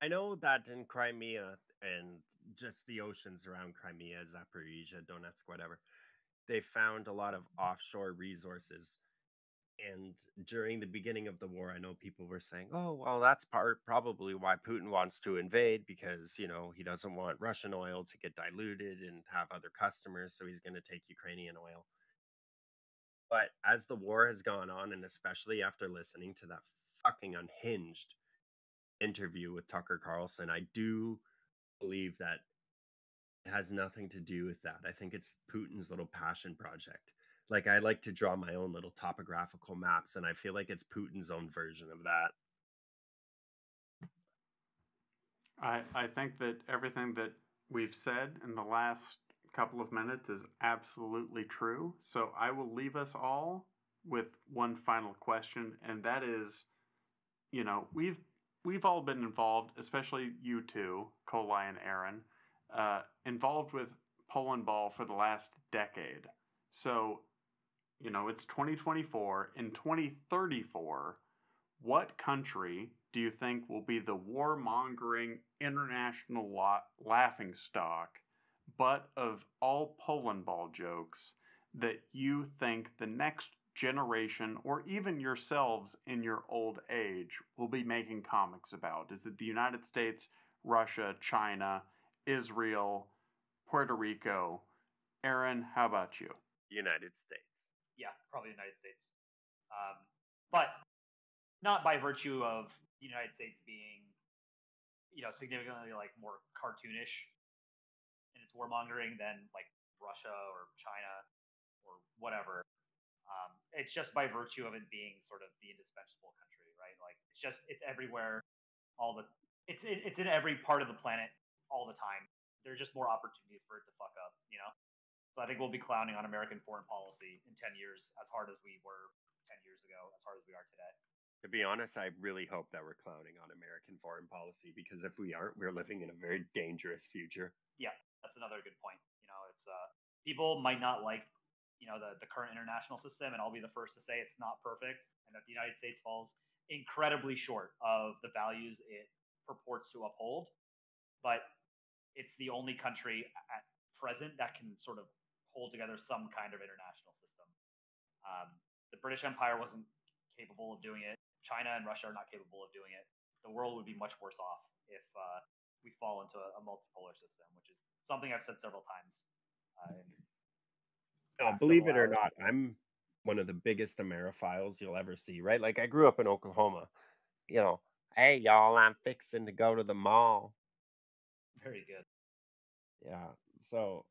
I know that in Crimea and just the oceans around Crimea, Zaporizhia, Donetsk, whatever, they found a lot of offshore resources. And during the beginning of the war, I know people were saying, oh, well, that's part probably why Putin wants to invade, because, you know, he doesn't want Russian oil to get diluted and have other customers. So he's going to take Ukrainian oil. But as the war has gone on, and especially after listening to that fucking unhinged interview with Tucker Carlson, I do believe that it has nothing to do with that. I think it's Putin's little passion project. Like, I like to draw my own little topographical maps, and I feel like it's Putin's own version of that. I I think that everything that we've said in the last couple of minutes is absolutely true. So I will leave us all with one final question, and that is, you know, we've we've all been involved, especially you two, Koleye and Aaron, uh, involved with Polandball for the last decade. So, you know, it's twenty twenty-four. In twenty thirty-four, what country do you think will be the warmongering international la- laughingstock, but of all Polandball jokes, that you think the next generation or even yourselves in your old age will be making comics about? Is it the United States, Russia, China, Israel, Puerto Rico? Aaron, how about you? United States. Yeah, probably United States. Um, but not by virtue of the United States being, you know, significantly like more cartoonish in its warmongering than like Russia or China or whatever. Um, it's just by virtue of it being sort of the indispensable country, right? Like it's just, it's everywhere. All the, it's, it, it's in every part of the planet all the time. There's just more opportunities for it to fuck up, you know? So I think we'll be clowning on American foreign policy in ten years as hard as we were ten years ago, as hard as we are today. To be honest, I really hope that we're clowning on American foreign policy, because if we aren't, we're living in a very dangerous future. Yeah, that's another good point. You know, it's uh, people might not like, you know, the, the current international system, and I'll be the first to say it's not perfect, and that the United States falls incredibly short of the values it purports to uphold. But it's the only country at present that can sort of hold together some kind of international system. Um, the British Empire wasn't capable of doing it. China and Russia are not capable of doing it. The world would be much worse off if uh, we fall into a, a multipolar system, which is something I've said several times. Uh, no, believe it or not, I'm one of the biggest Ameriphiles you'll ever see, right? Like, I grew up in Oklahoma. You know, hey, y'all, I'm fixing to go to the mall. Very good. Yeah, so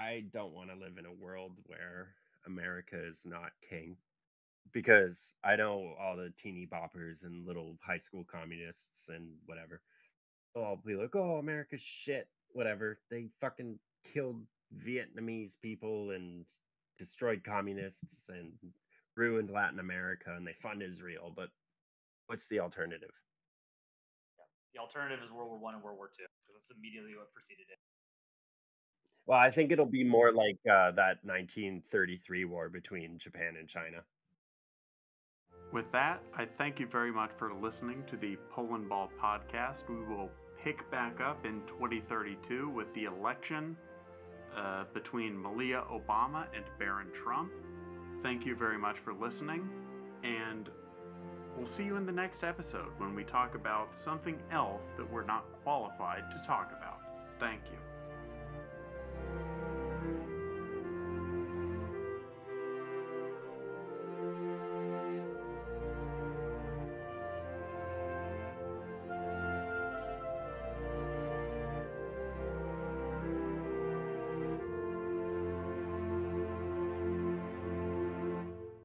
I don't want to live in a world where America is not king. Because I know all the teeny boppers and little high school communists and whatever. They'll all be like, oh, America's shit, whatever. They fucking killed Vietnamese people and destroyed communists and ruined Latin America, and they fund Israel. But what's the alternative? Yeah. The alternative is World War One and World War Two, because that's immediately what preceded it. Well, I think it'll be more like uh, that nineteen thirty-three war between Japan and China. With that, I thank you very much for listening to the Polandball podcast. We will pick back up in twenty thirty-two with the election uh, between Malia Obama and Barron Trump. Thank you very much for listening, and we'll see you in the next episode when we talk about something else that we're not qualified to talk about. Thank you.